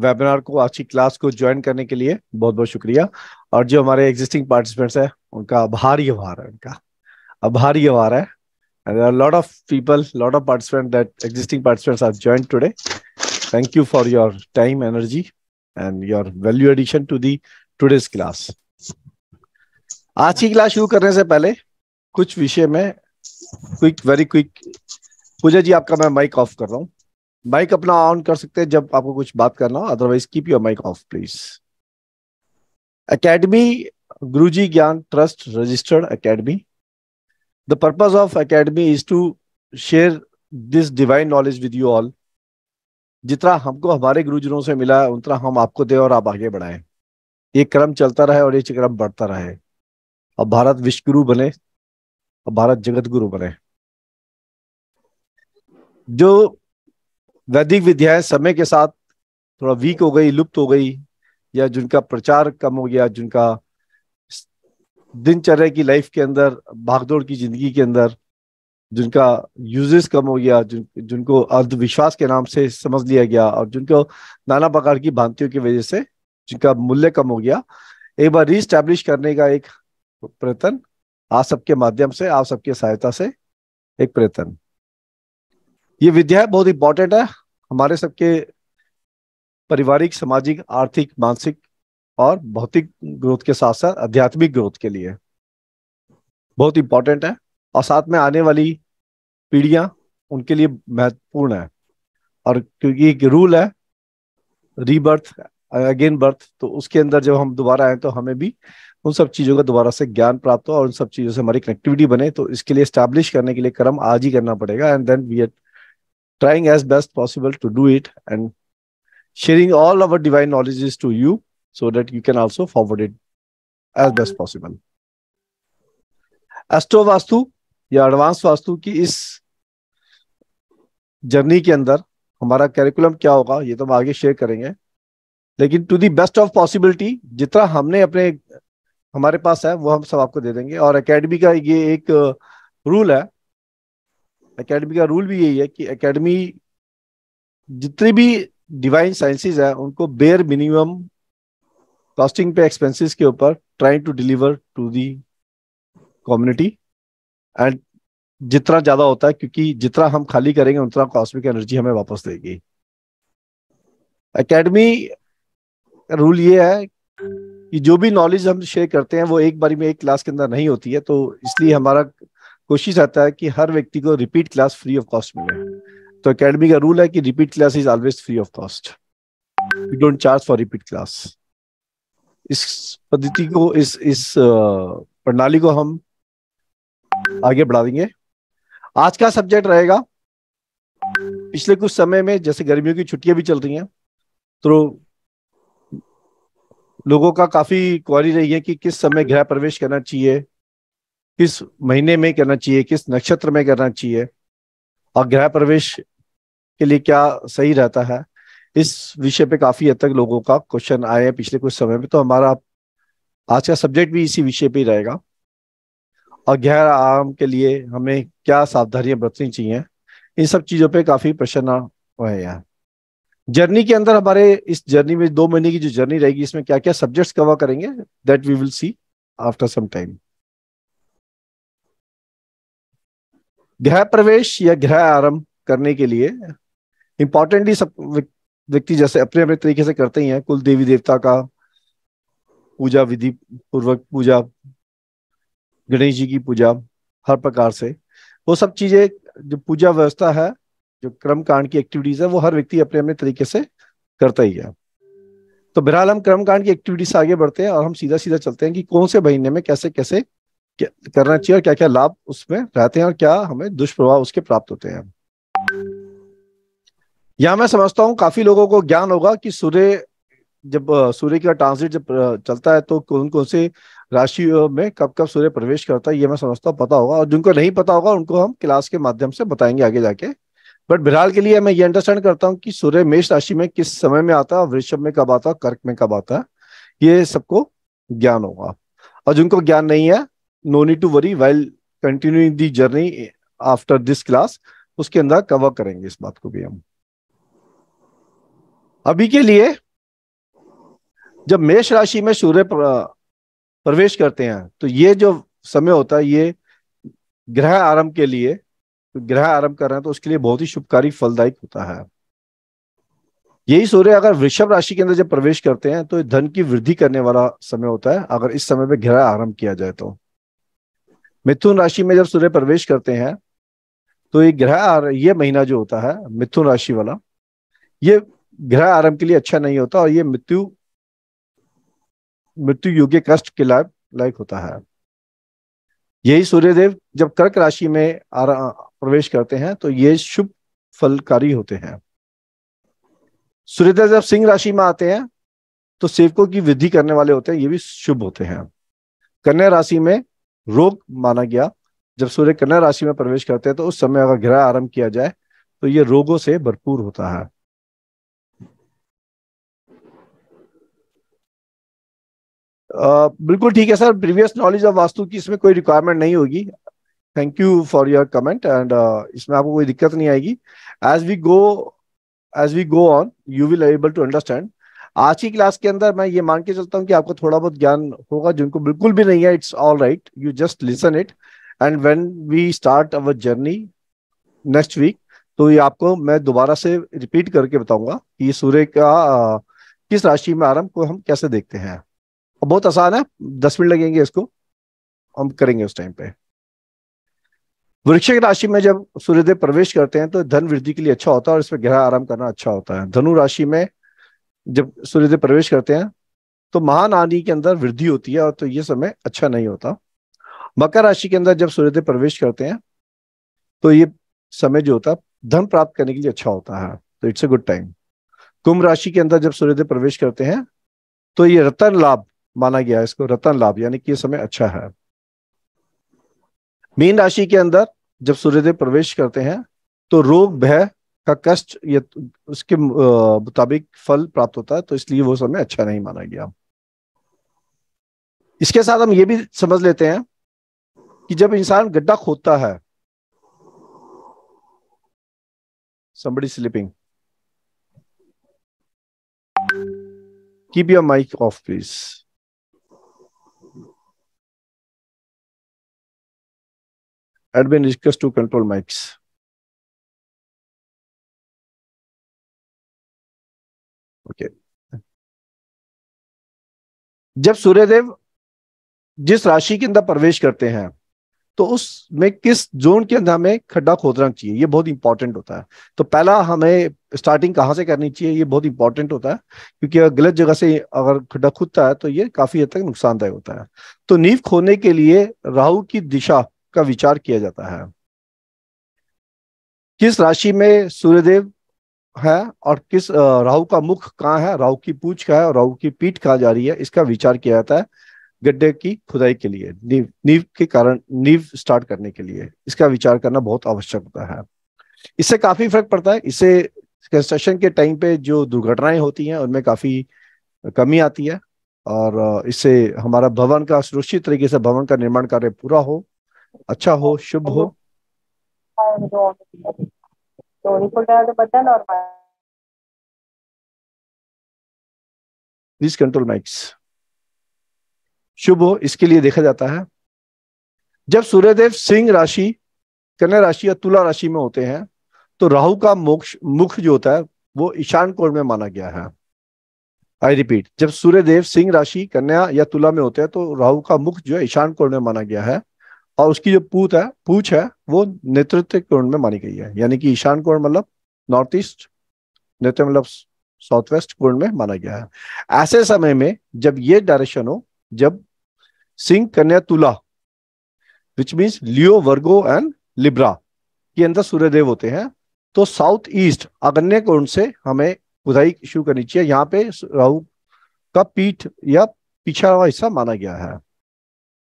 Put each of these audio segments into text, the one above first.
Webinar को, आज की क्लास को ज्वाइन करने के लिए बहुत बहुत शुक्रिया। और जो हमारे एग्जिस्टिंग पार्टिसिपेंट्स हैं उनका आभारी आभार है, उनका आभारी आभार है। And a lot of people, lot of participants, that existing participants have joined today. Thank you for your time, energy, and your value addition to the today's class. आज की क्लास शुरू करने से पहले कुछ विषय में very quick, पूजा जी आपका मैं माइक ऑफ कर रहा हूँ। माइक अपना ऑन कर सकते हैं जब आपको कुछ बात करना हो, otherwise keep your mic off please. Academy, Guruji Gyan trust registered Academy. The purpose of Academy is to share this divine knowledge with you all. जितना हमको हमारे गुरुजनों से मिला है उतना हम आपको दें और आप आगे बढ़ाएं। ये क्रम चलता रहे और ये क्रम बढ़ता रहे। अब भारत विश्व गुरु बने, अब भारत जगत गुरु बने। जो वैदिक विद्याएं समय के साथ थोड़ा वीक हो गई, लुप्त हो गई, या जिनका प्रचार कम हो गया, जिनका दिनचर्या की लाइफ के अंदर, भागदौड़ की जिंदगी के अंदर जिनका यूजेस कम हो गया, जिनको अंधविश्वास के नाम से समझ लिया गया और जिनको नाना प्रकार की भ्रांतियों की वजह से जिनका मूल्य कम हो गया, एक बार रीस्टैब्लिश करने का एक प्रयत्न आप सबके माध्यम से, आप सबके सहायता से एक प्रयत्न। ये विद्या बहुत इंपॉर्टेंट है हमारे सबके पारिवारिक, सामाजिक, आर्थिक, मानसिक और भौतिक ग्रोथ के साथ साथ आध्यात्मिक ग्रोथ के लिए बहुत इंपॉर्टेंट है, और साथ में आने वाली पीढ़ियां उनके लिए महत्वपूर्ण है। और क्योंकि एक रूल है रीबर्थ, अगेन बर्थ, तो उसके अंदर जब हम दोबारा आए तो हमें भी उन सब चीजों का दोबारा से ज्ञान प्राप्त हो और उन सब चीजों से हमारी कनेक्टिविटी बने, तो इसके लिए एस्टैब्लिश करने के लिए क्रम आज ही करना पड़ेगा। And then we are trying as best possible to do it and sharing all our divine knowledges to you, so that you can also forward it as best possible. Astro vastu या advance vastu की इस journey के अंदर हमारा curriculum क्या होगा ये तो हम आगे शेयर करेंगे, लेकिन to the best of possibility जितना हमने अपने हमारे पास है वो हम सब आपको दे देंगे। और एकेडमी का ये एक रूल है, एकेडमी का रूल भी यही है कि एकेडमी जितनी भी डिवाइन साइंसेज है उनको बेयर मिनिमम कॉस्टिंग पे, एक्सपेंसेस के ऊपर trying to deliver to the community, and जितना ज्यादा होता है क्योंकि जितना हम खाली करेंगे उतना कॉस्मिक एनर्जी हमें वापस देगी। एकेडमी रूल ये है कि जो भी नॉलेज हम शेयर करते हैं वो एक बारी में एक क्लास के अंदर नहीं होती है, तो इसलिए हमारा कोशिश आता है कि हर व्यक्ति को repeat class free of cost मिले। तो एकेडमी का रूल है कि repeat class is always free of cost, we don't charge for repeat class. इस पद्धति को, इस प्रणाली को हम आगे बढ़ा देंगे। आज का सब्जेक्ट रहेगा, पिछले कुछ समय में जैसे गर्मियों की छुट्टियां भी चल रही हैं तो लोगों का काफी क्वारी रही है कि किस समय गृह प्रवेश करना चाहिए, किस महीने में करना चाहिए, किस नक्षत्र में करना चाहिए और गृह प्रवेश के लिए क्या सही रहता है। इस विषय पे काफी हद तक लोगों का क्वेश्चन आए हैं पिछले कुछ समय में, तो हमारा आज का सब्जेक्ट भी इसी विषय पे ही रहेगा। और गृह आराम के लिए हमें क्या सावधानियां बरतनी चाहिए, इन सब चीजों पे काफी प्रश्न आए हैं। जर्नी के अंदर हमारे इस जर्नी में 2 महीने की जो जर्नी रहेगी इसमें क्या क्या सब्जेक्ट्स कवर करेंगे, that we will see after some time. गृह प्रवेश या गृह आरंभ करने के लिए इंपॉर्टेंटली सब व्यक्ति जैसे अपने अपने तरीके से करते ही हैं, कुल देवी देवता का पूजा विधि पूर्वक पूजा, गणेश जी की पूजा, हर प्रकार से वो सब चीजें जो पूजा व्यवस्था है, जो क्रम कांड की एक्टिविटीज है वो हर व्यक्ति अपने अपने तरीके से करता ही है। तो बहरहाल हम क्रम कांड की एक्टिविटीज से आगे बढ़ते हैं और हम सीधा चलते हैं कि कौन से महीने में कैसे कैसे करना चाहिए और क्या क्या लाभ उसमें रहते हैं और क्या हमें दुष्प्रभाव उसके प्राप्त होते हैं। यहाँ मैं समझता हूँ काफी लोगों को ज्ञान होगा कि सूर्य का ट्रांजिट जब चलता है तो कौन कौन से राशियों में कब कब सूर्य प्रवेश करता है, ये मैं समझता हूँ पता होगा। और जिनको नहीं पता होगा उनको हम क्लास के माध्यम से बताएंगे आगे जाके, बट बिहार के लिए मैं ये अंडरस्टैंड करता हूँ कि सूर्य मेष राशि में किस समय में आता है, वृषभ में कब आता है, कर्क में कब आता है, ये सबको ज्ञान होगा। और जिनको ज्ञान नहीं है, no need to worry, while continuing the journey after this class उसके अंदर कवर करेंगे इस बात को भी हम। अभी के लिए जब मेष राशि में सूर्य प्रवेश करते हैं तो ये जो समय होता है ये ग्रह आरंभ के लिए, ग्रह आरंभ कर रहे हैं तो उसके लिए बहुत ही शुभकारी फलदायक होता है। यही सूर्य अगर वृषभ राशि के अंदर जब प्रवेश करते हैं तो धन की वृद्धि करने वाला समय होता है अगर इस समय पे ग्रह आरंभ किया जाए तो। मिथुन राशि में जब सूर्य प्रवेश करते हैं तो ये ग्रह, ये महीना जो होता है मिथुन राशि वाला, ये ग्रह आरंभ के लिए अच्छा नहीं होता और ये मृत्यु युग के कष्ट के लायक होता है। यही सूर्यदेव जब कर्क राशि में प्रवेश करते हैं तो ये शुभ फलकारी होते हैं। सूर्यदेव जब सिंह राशि में आते हैं तो सेवकों की वृद्धि करने वाले होते हैं, ये भी शुभ होते हैं। कन्या राशि में रोग माना गया, जब सूर्य कन्या राशि में प्रवेश करते हैं तो उस समय अगर ग्रह आरंभ किया जाए तो ये रोगों से भरपूर होता है। बिल्कुल ठीक है sir, previous knowledge of vastu की इसमें कोई रिक्वायरमेंट नहीं होगी। Thank you for your comment and इसमें आपको कोई दिक्कत नहीं आएगी। As we go on you will able to understand. आज की क्लास के अंदर मैं ये मान के चलता हूँ कि आपको थोड़ा बहुत ज्ञान होगा, जिनको बिल्कुल भी नहीं है it's all right, you just listen it and when we start our journey next week तो ये आपको मैं दोबारा से रिपीट करके बताऊंगा कि सूर्य का किस राशि में आरंभ को हम कैसे देखते हैं। बहुत आसान है, 10 मिनट लगेंगे इसको, हम करेंगे उस टाइम पे। वृश्चिक राशि में जब सूर्यदेव प्रवेश करते हैं तो धन वृद्धि के लिए अच्छा होता है और इसमें ग्रह आराम करना अच्छा होता है। धनु राशि में जब सूर्यदेव प्रवेश करते हैं तो महानानी के अंदर वृद्धि होती है और तो ये समय अच्छा नहीं होता। मकर राशि के अंदर जब सूर्यदेव प्रवेश करते हैं तो ये समय जो होता है धन प्राप्त करने के लिए अच्छा होता है, तो इट्स अ गुड टाइम। कुंभ राशि के अंदर जब सूर्यदेव प्रवेश करते हैं तो ये रतन लाभ माना गया है, इसको रतन लाभ, यानी कि ये समय अच्छा है। मीन राशि के अंदर जब सूर्यदेव प्रवेश करते हैं तो रोग भय का कष्ट, ये उसके मुताबिक फल प्राप्त होता है, तो इसलिए वो समय अच्छा नहीं माना गया। इसके साथ हम ये भी समझ लेते हैं कि जब इंसान गड्ढा खोदता है, somebody sleeping, keep your mic off please. Admin request to control mics. Okay. जब सूर्यदेव जिस राशि के अंदर प्रवेश करते हैं तो उसमें किस जोन के अंदर हमें खड्डा खोदना चाहिए, ये बहुत इंपॉर्टेंट होता है। तो पहला हमें स्टार्टिंग कहाँ से करनी चाहिए, ये बहुत इंपॉर्टेंट होता है, क्योंकि अगर गलत जगह से अगर खड्डा खुदता है तो ये काफी हद तक नुकसानदायक होता है। तो नींव खोदने के लिए राहु की दिशा का विचार किया जाता है, किस राशि में सूर्यदेव है और किस राहु का मुख कहाँ है, राहु की पूंछ कहाँ है और राहु की पीठ कहाँ जा रही है, इसका विचार किया जाता है गड्ढे की खुदाई के लिए। नींव के कारण, नींव स्टार्ट करने के लिए इसका विचार करना बहुत आवश्यक होता है। इससे काफी फर्क पड़ता है, इससे कंस्ट्रक्शन के टाइम पे जो दुर्घटनाएं होती हैं उनमें काफी कमी आती है और इससे हमारा भवन का सुरक्षित तरीके से भवन का निर्माण कार्य पूरा हो, अच्छा हो, शुभ हो। Please control mics. शुभ हो, इसके लिए देखा जाता है। जब सूर्यदेव सिंह राशि, कन्या राशि और तुला राशि में होते हैं तो राहु का मुख जो होता है वो ईशान कोण में माना गया है। आई रिपीट, जब सूर्यदेव सिंह राशि, कन्या या तुला में होते हैं तो राहु का मुख जो है ईशान कोण में माना गया है और उसकी जो पूछ है वो नेतृत्व कोण में मानी गई है, यानी कि ईशान कोण मतलब नॉर्थ ईस्ट, नेतृत्व मतलब साउथ वेस्ट कोण में माना गया है। ऐसे समय में जब ये डायरेक्शन हो, जब सिंह कन्या तुला which means Leo Virgo and Libra के अंदर सूर्यदेव होते हैं तो साउथ ईस्ट अग्न्य कोण से हमें खुदाई शुरू करनी चाहिए। यहाँ पे राहु का पीठ या पीछा हुआ हिस्सा माना गया है,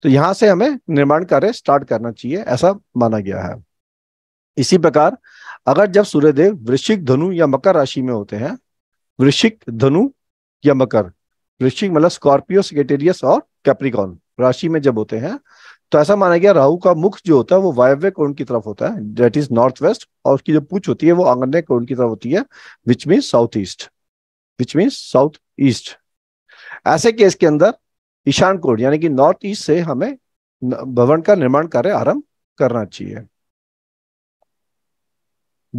तो यहां से हमें निर्माण कार्य स्टार्ट करना चाहिए, ऐसा माना गया है। इसी प्रकार अगर जब सूर्यदेव वृश्चिक, धनु या मकर राशि में होते हैं, वृश्चिक, धनु या मकर, वृश्चिक मतलब स्कॉर्पियो, सेक्रेटेरियस और कैप्रिकॉन राशि में जब होते हैं तो ऐसा माना गया राहु का मुख जो होता है वो वायव्य कोण की तरफ होता है, दैट इज नॉर्थ वेस्ट, और उसकी जो पूछ होती है वो आंगन्य कोण की तरफ होती है, विच मीन्स साउथ ईस्ट। ऐसे केस के अंदर ईशान कोण यानी कि नॉर्थ ईस्ट से हमें भवन का निर्माण कार्य आरंभ करना चाहिए।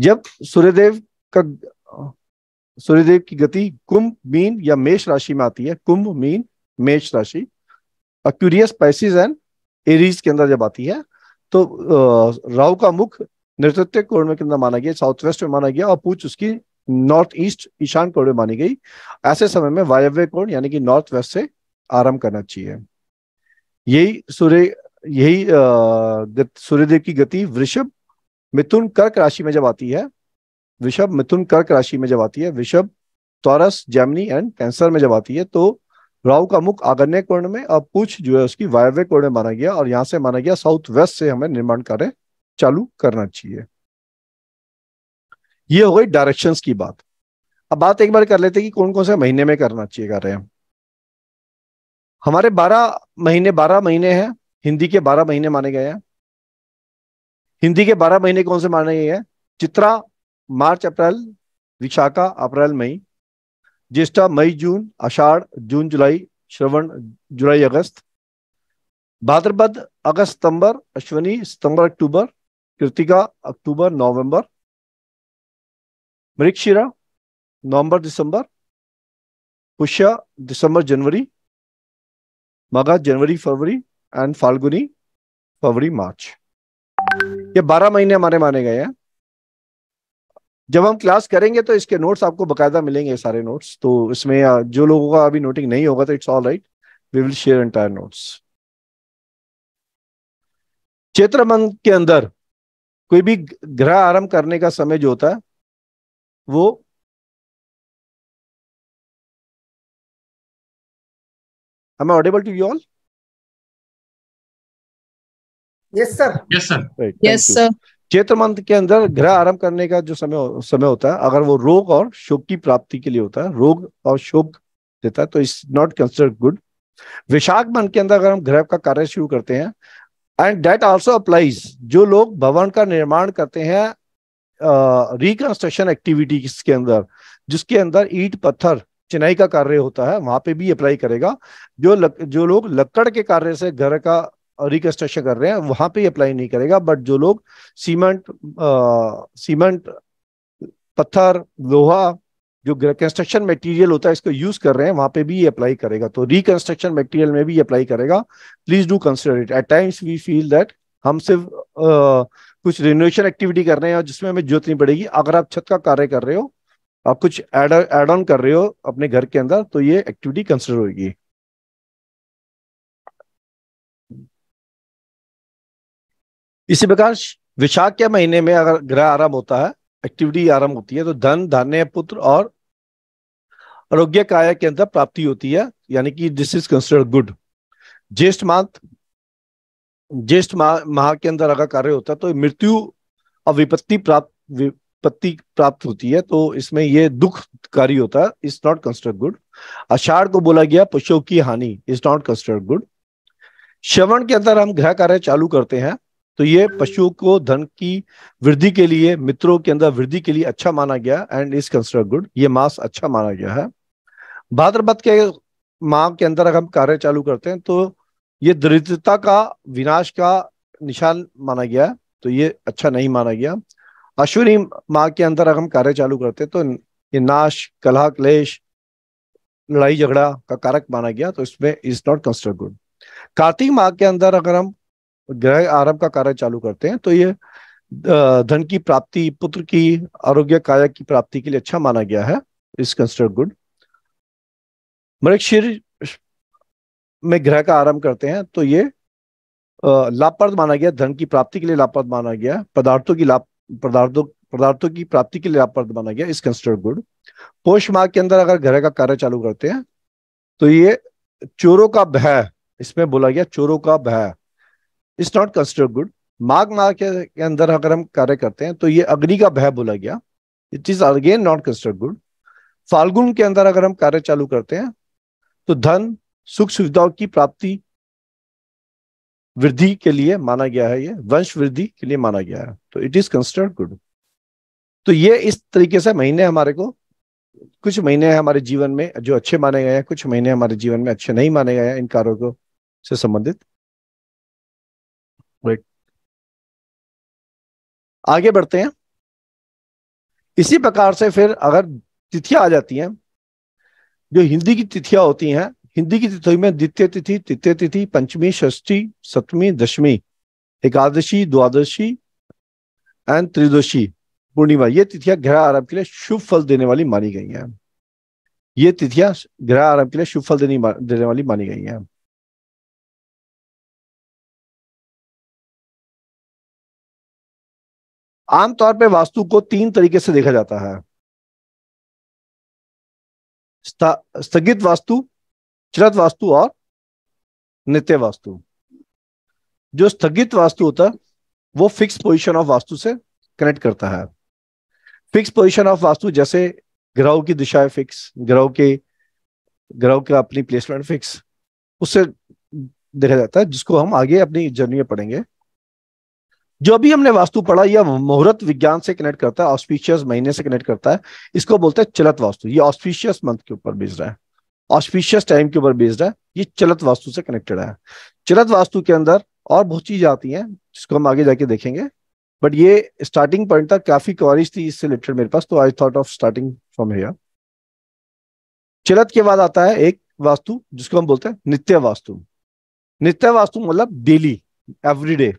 जब सूर्यदेव की गति कुंभ, मीन या मेष राशि में आती है, कुंभ, मीन, मेष राशि, एक्वेरियस, पैसेज एंड एरीज के अंदर जब आती है तो राहु का मुख नैऋत्य कोण में कितना माना गया, साउथ वेस्ट में माना गया, और पूछ उसकी नॉर्थ ईस्ट, ईशान कोण में मानी गई। ऐसे समय में वायव्य कोण यानी कि नॉर्थ वेस्ट से आरंभ करना चाहिए। यही सूर्यदेव की गति वृषभ मिथुन कर्क राशि में जब आती है, वृषभ मिथुन कर्क राशि में जब आती है, वृषभ टॉरस जेमिनी एंड कैंसर में जब आती है तो राहु का मुख आग्नेय कोण में और पूछ जो है उसकी वायव्य कोण में माना गया, और यहाँ से माना गया साउथ वेस्ट से हमें निर्माण कार्य चालू करना चाहिए। ये हो गई डायरेक्शंस की बात। अब बात एक बार कर लेते हैं कि कौन कौन से महीने में करना चाहिए कार्य। हमारे 12 महीने हैं, हिंदी के 12 महीने माने गए हैं। हिंदी के 12 महीने कौन से माने गए हैं? चित्रा, मार्च, अप्रैल, विशाखा, अप्रैल, मई, ज्येष्ठा, मई, जून, आषाढ़, जून, जुलाई, श्रवण, जुलाई, अगस्त, भाद्रपद, अगस्त, सितंबर, अश्विनी, सितंबर, अक्टूबर, कृतिका, अक्टूबर, नवंबर, मृगशिरा, नवंबर, दिसंबर, पुष्या, दिसंबर, जनवरी, मघा, जनवरी, फरवरी एंड फाल्गुनी, फरवरी, मार्च। ये 12 महीने हमारे माने गए हैं। जब हम क्लास करेंगे तो इसके नोट्स आपको बकायदा मिलेंगे, सारे नोट्स। तो इसमें जो लोगों का अभी नोटिंग नहीं होगा तो it's all right, we will share entire notes. Chaitra month के अंदर कोई भी ग्रह आरंभ करने का समय जो होता है वो am I audible to you all? Yes sir. Yes sir. Right. Yes sir. Chaitra month के अंदर ग्रह आरंभ करने का जो समय होता है, अगर वो रोग और शोक की प्राप्ति के लिए होता है, रोग और शोक देता है, तो it's not considered good. Vaishakh month के अंदर अगर हम ग्रह का कार्य शुरू करते हैं, एंड दैट आल्सो अप्लाइज, जो लोग भवन का निर्माण करते हैं रिकंस्ट्रक्शन एक्टिविटीज के अंदर, जिसके अंदर ईंट पत्थर चिनाई का कार्य होता है, वहां पे भी अप्लाई करेगा। जो लोग लकड़ के कार्य से घर का रिकंस्ट्रक्शन कर रहे हैं वहां पे अप्लाई नहीं करेगा, बट जो लोग सीमेंट पत्थर लोहा जो कंस्ट्रक्शन मटेरियल होता है इसको यूज कर रहे हैं वहां पे भी ये अप्लाई करेगा, तो रिकंस्ट्रक्शन मटेरियल में भी ये अप्लाई करेगा। Please do consider it. At times we feel that हम सिर्फ कुछ रिनोवेशन एक्टिविटी कर रहे हैं और जिसमें हमें जरूरत नहीं पड़ेगी। अगर आप छत का कार्य कर रहे हो, आप कुछ एड ऑन कर रहे हो अपने घर के अंदर, तो ये एक्टिविटी कंसिडर होगी। इसी प्रकार विशाख के महीने में अगर ग्रह आरंभ होता है, एक्टिविटी आरंभ होती है, तो धन, धान्य, पुत्र और आरोग्य कार्य के अंदर प्राप्ति होती है, यानी कि दिस इज कंसिडर्ड गुड। ज्येष्ठ माह के अंदर अगर कार्य होता है तो मृत्यु और विपत्ति प्राप्त होती है, तो इसमें यह दुखकारी होता है, इज नॉट कंसिडर्ड गुड। आषाढ़ को बोला गया पशुओं की हानि, इज नॉट कंसिडर्ड गुड। श्रवण के अंदर हम ग्रह कार्य चालू करते हैं तो ये पशु को धन की वृद्धि के लिए, मित्रों के अंदर वृद्धि के लिए अच्छा माना गया, एंड इज कंसिडर्ड गुड। ये मास अच्छा माना गया है। भाद्रपद के माह के अंदर अगर हम कार्य चालू करते हैं तो ये दरिद्रता का, विनाश का निशान माना गया है, तो ये अच्छा नहीं माना गया। अश्विनी माह के अंदर अगर हम कार्य चालू करते हैं तो ये नाश, कलह, क्लेश, लड़ाई झगड़ा का कारक माना गया, तो इसमें is not considered good. Kartik माह के अंदर अगर हम ग्रह आरंभ का कार्य चालू करते हैं तो ये धन की प्राप्ति, पुत्र की, आरोग्य कार्य की प्राप्ति के लिए अच्छा माना गया है, इज कंसिडर्ड गुड। मृगशीर्ष में ग्रह का आरंभ करते हैं तो ये लाभप्रद माना गया, धन की प्राप्ति के लिए लाभप्रद माना गया, पदार्थों की प्राप्ति के लिए लाभप्रद माना गया, इज कंसिडर्ड गुड। पौष माह के अंदर अगर ग्रह का कार्य चालू करते हैं तो ये चोरों का भय, इसमें बोला गया चोरों का भय, इट्स नॉट कंसिडर्ड गुड। माघ माह के अंदर अगर हम कार्य करते हैं तो ये अग्नि का भय बोला गया, it is again not considered good. Phalgun के अंदर अगर हम कार्य चालू करते हैं तो धन, सुख सुविधाओं की प्राप्ति, वृद्धि के लिए माना गया है, ये वंश वृद्धि के लिए माना गया है, तो इट इज कंसिडर्ड गुड। तो ये इस तरीके से महीने हमारे को कुछ महीने हमारे जीवन में जो अच्छे माने गए हैं, कुछ महीने हमारे जीवन में अच्छे नहीं माने गए हैं, इन कारकों से संबंधित। राइट, आगे बढ़ते हैं। इसी प्रकार से फिर अगर तिथियां आ जाती हैं, जो हिंदी की तिथियां होती हैं, हिंदी की तिथि में द्वितीय तिथि, तृतीय तिथि, पंचमी, षष्ठी, सप्तमी, दशमी, एकादशी, द्वादशी एंड त्रिदशी, पूर्णिमा, ये तिथियां ग्रह आरंभ के लिए शुभ फल देने वाली मानी गई हैं। ये तिथियां ग्रह आरंभ के लिए शुभ फल देने वाली मानी गई हैं। आमतौर पर वास्तु को 3 तरीके से देखा जाता है: स्थगित वास्तु, चलत वास्तु और नित्य वास्तु। जो स्थगित वास्तु होता है वो फिक्स पोजीशन ऑफ वास्तु से कनेक्ट करता है। फिक्स पोजीशन ऑफ वास्तु जैसे ग्रहों की दिशाएं फिक्स, ग्रहों का अपनी प्लेसमेंट फिक्स, उससे देखा जाता है, जिसको हम आगे अपनी जर्नी में पढ़ेंगे। जो अभी हमने वास्तु पढ़ा, यह मुहूर्त विज्ञान से कनेक्ट करता है, ऑस्पिशियस महीने से कनेक्ट करता है, इसको बोलते हैं चलत वास्तु। ये ऑस्पिशियस मंथ के ऊपर बेस्ड है, ऑस्पिशियस टाइम के ऊपर बेस्ड है, ये चलत वास्तु से कनेक्टेड है। चलत वास्तु के अंदर और बहुत चीज आती हैं, जिसको हम आगे जाके देखेंगे, बट ये स्टार्टिंग पॉइंट था, काफी कवरेज थी इससे रिलेटेड मेरे पास, तो I thought of starting from here. चलत के बाद आता है एक वास्तु जिसको हम बोलते हैं नित्य वास्तु। नित्य वास्तु मतलब डेली, एवरीडे।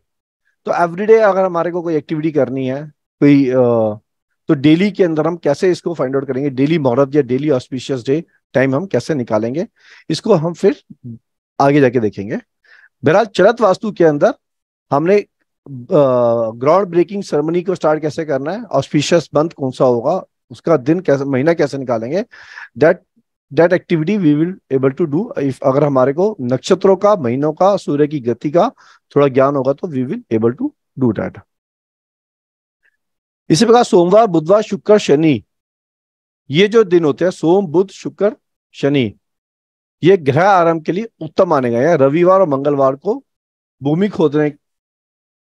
तो एवरीडे अगर हमारे को कोई एक्टिविटी करनी है, कोई तो डेली के अंदर हम कैसे इसको फाइंड आउट करेंगे, डेली मुहूर्त या डेली ऑस्पिशियस डे टाइम हम कैसे निकालेंगे, इसको हम फिर आगे जाके देखेंगे। बहरहाल चलत वास्तु के अंदर हमने ग्राउंड ब्रेकिंग सेरेमनी को स्टार्ट कैसे करना है, ऑस्पिशियस मंथ कौन सा होगा, उसका दिन कैसे, महीना कैसे निकालेंगे, that activity we will able to do if अगर हमारे को नक्षत्रों का, महीनों का, सूर्य की गति का थोड़ा ज्ञान होगा तो we will able to do that. इसी प्रकार सोमवार, बुधवार, शुक्र, शनि, ये जो दिन होते हैं, सोम, बुध, शुक्र, शनि, ये ग्रह आरंभ के लिए उत्तम माने गए हैं। रविवार और मंगलवार को भूमि खोदने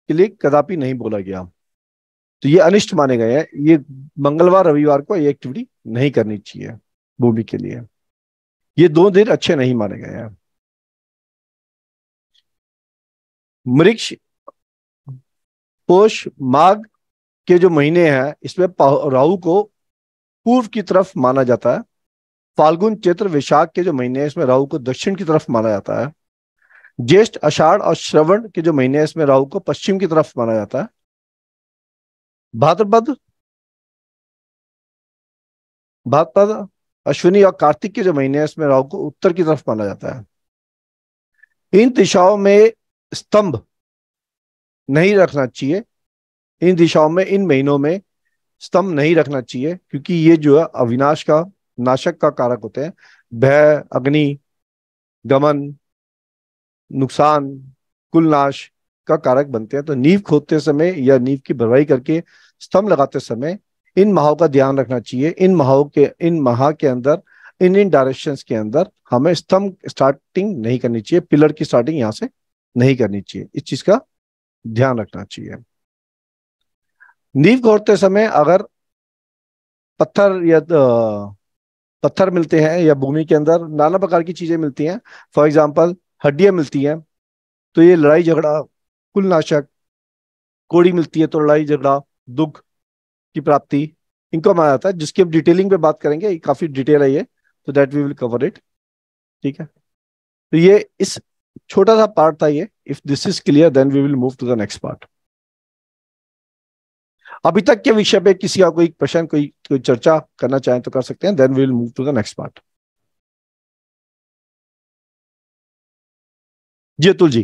के लिए कदापि नहीं बोला गया, तो ये अनिष्ट माने गए हैं। ये मंगलवार रविवार को ये एक्टिविटी नहीं करनी चाहिए भूमि के लिए, ये 2 दिन अच्छे नहीं माने गए हैं। मृक्ष, पोष, माघ के जो महीने हैं, इसमें राहु को पूर्व की तरफ माना जाता है। फाल्गुन, चैत्र, वैशाख के जो महीने हैं, इसमें राहु को दक्षिण की तरफ माना जाता है। ज्येष्ठ, आषाढ़ और श्रवण के जो महीने हैं, इसमें राहु को पश्चिम की तरफ माना जाता है। भाद्रपद, अश्विनी और कार्तिक के जो महीने हैं, इसमें राहु को उत्तर की तरफ माना जाता है। इन दिशाओं में स्तंभ नहीं रखना चाहिए, इन दिशाओं में, इन महीनों में स्तंभ नहीं रखना चाहिए, क्योंकि ये जो है अविनाश का, नाशक का कारक होते हैं। भय, अग्नि, गमन, नुकसान, कुलनाश का कारक बनते हैं। तो नींव खोदते समय या नींव की भरवाई करके स्तंभ लगाते समय इन माहों का ध्यान रखना चाहिए। इन माह के अंदर, इन डायरेक्शंस के अंदर हमें स्तंभ स्टार्टिंग नहीं करनी चाहिए, पिलर की स्टार्टिंग यहाँ से नहीं करनी चाहिए, इस चीज का ध्यान रखना चाहिए। नींव खोदते समय अगर पत्थर या पत्थर मिलते हैं या भूमि के अंदर नाना प्रकार की चीजें मिलती हैं, फॉर एग्जाम्पल हड्डियां मिलती हैं, तो ये लड़ाई झगड़ा, कुलनाशक। कोड़ी मिलती है तो लड़ाई झगड़ा, दुख की प्राप्ति, इनको माना जाता है, जिसकी अब डिटेलिंग पे बात करेंगे, ये काफी डिटेल है ये, तो that we will cover it. ठीक है, तो ये इस छोटा सा पार्ट था ये। If this is clear then we will move to the next part. अभी तक के विषय पे किसी का कोई प्रश्न, कोई चर्चा करना चाहें तो कर सकते हैं, then we will move to the next part. जी अतुल जी,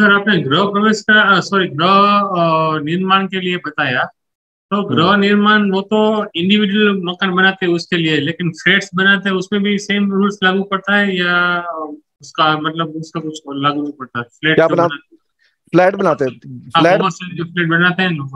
सर आपने ग्रह प्रवेश का, सॉरी, ग्रह निर्माण के लिए बताया, तो ग्रह निर्माण वो तो इंडिविजुअल मकान बनाते हैं उसके लिए, लेकिन फ्लैट्स बनाते हैं उसमें भी सेम रूल्स लागू पड़ता है या उसका मतलब उसका कुछ लागू नहीं पड़ता? फ्लैट बनाते हैं।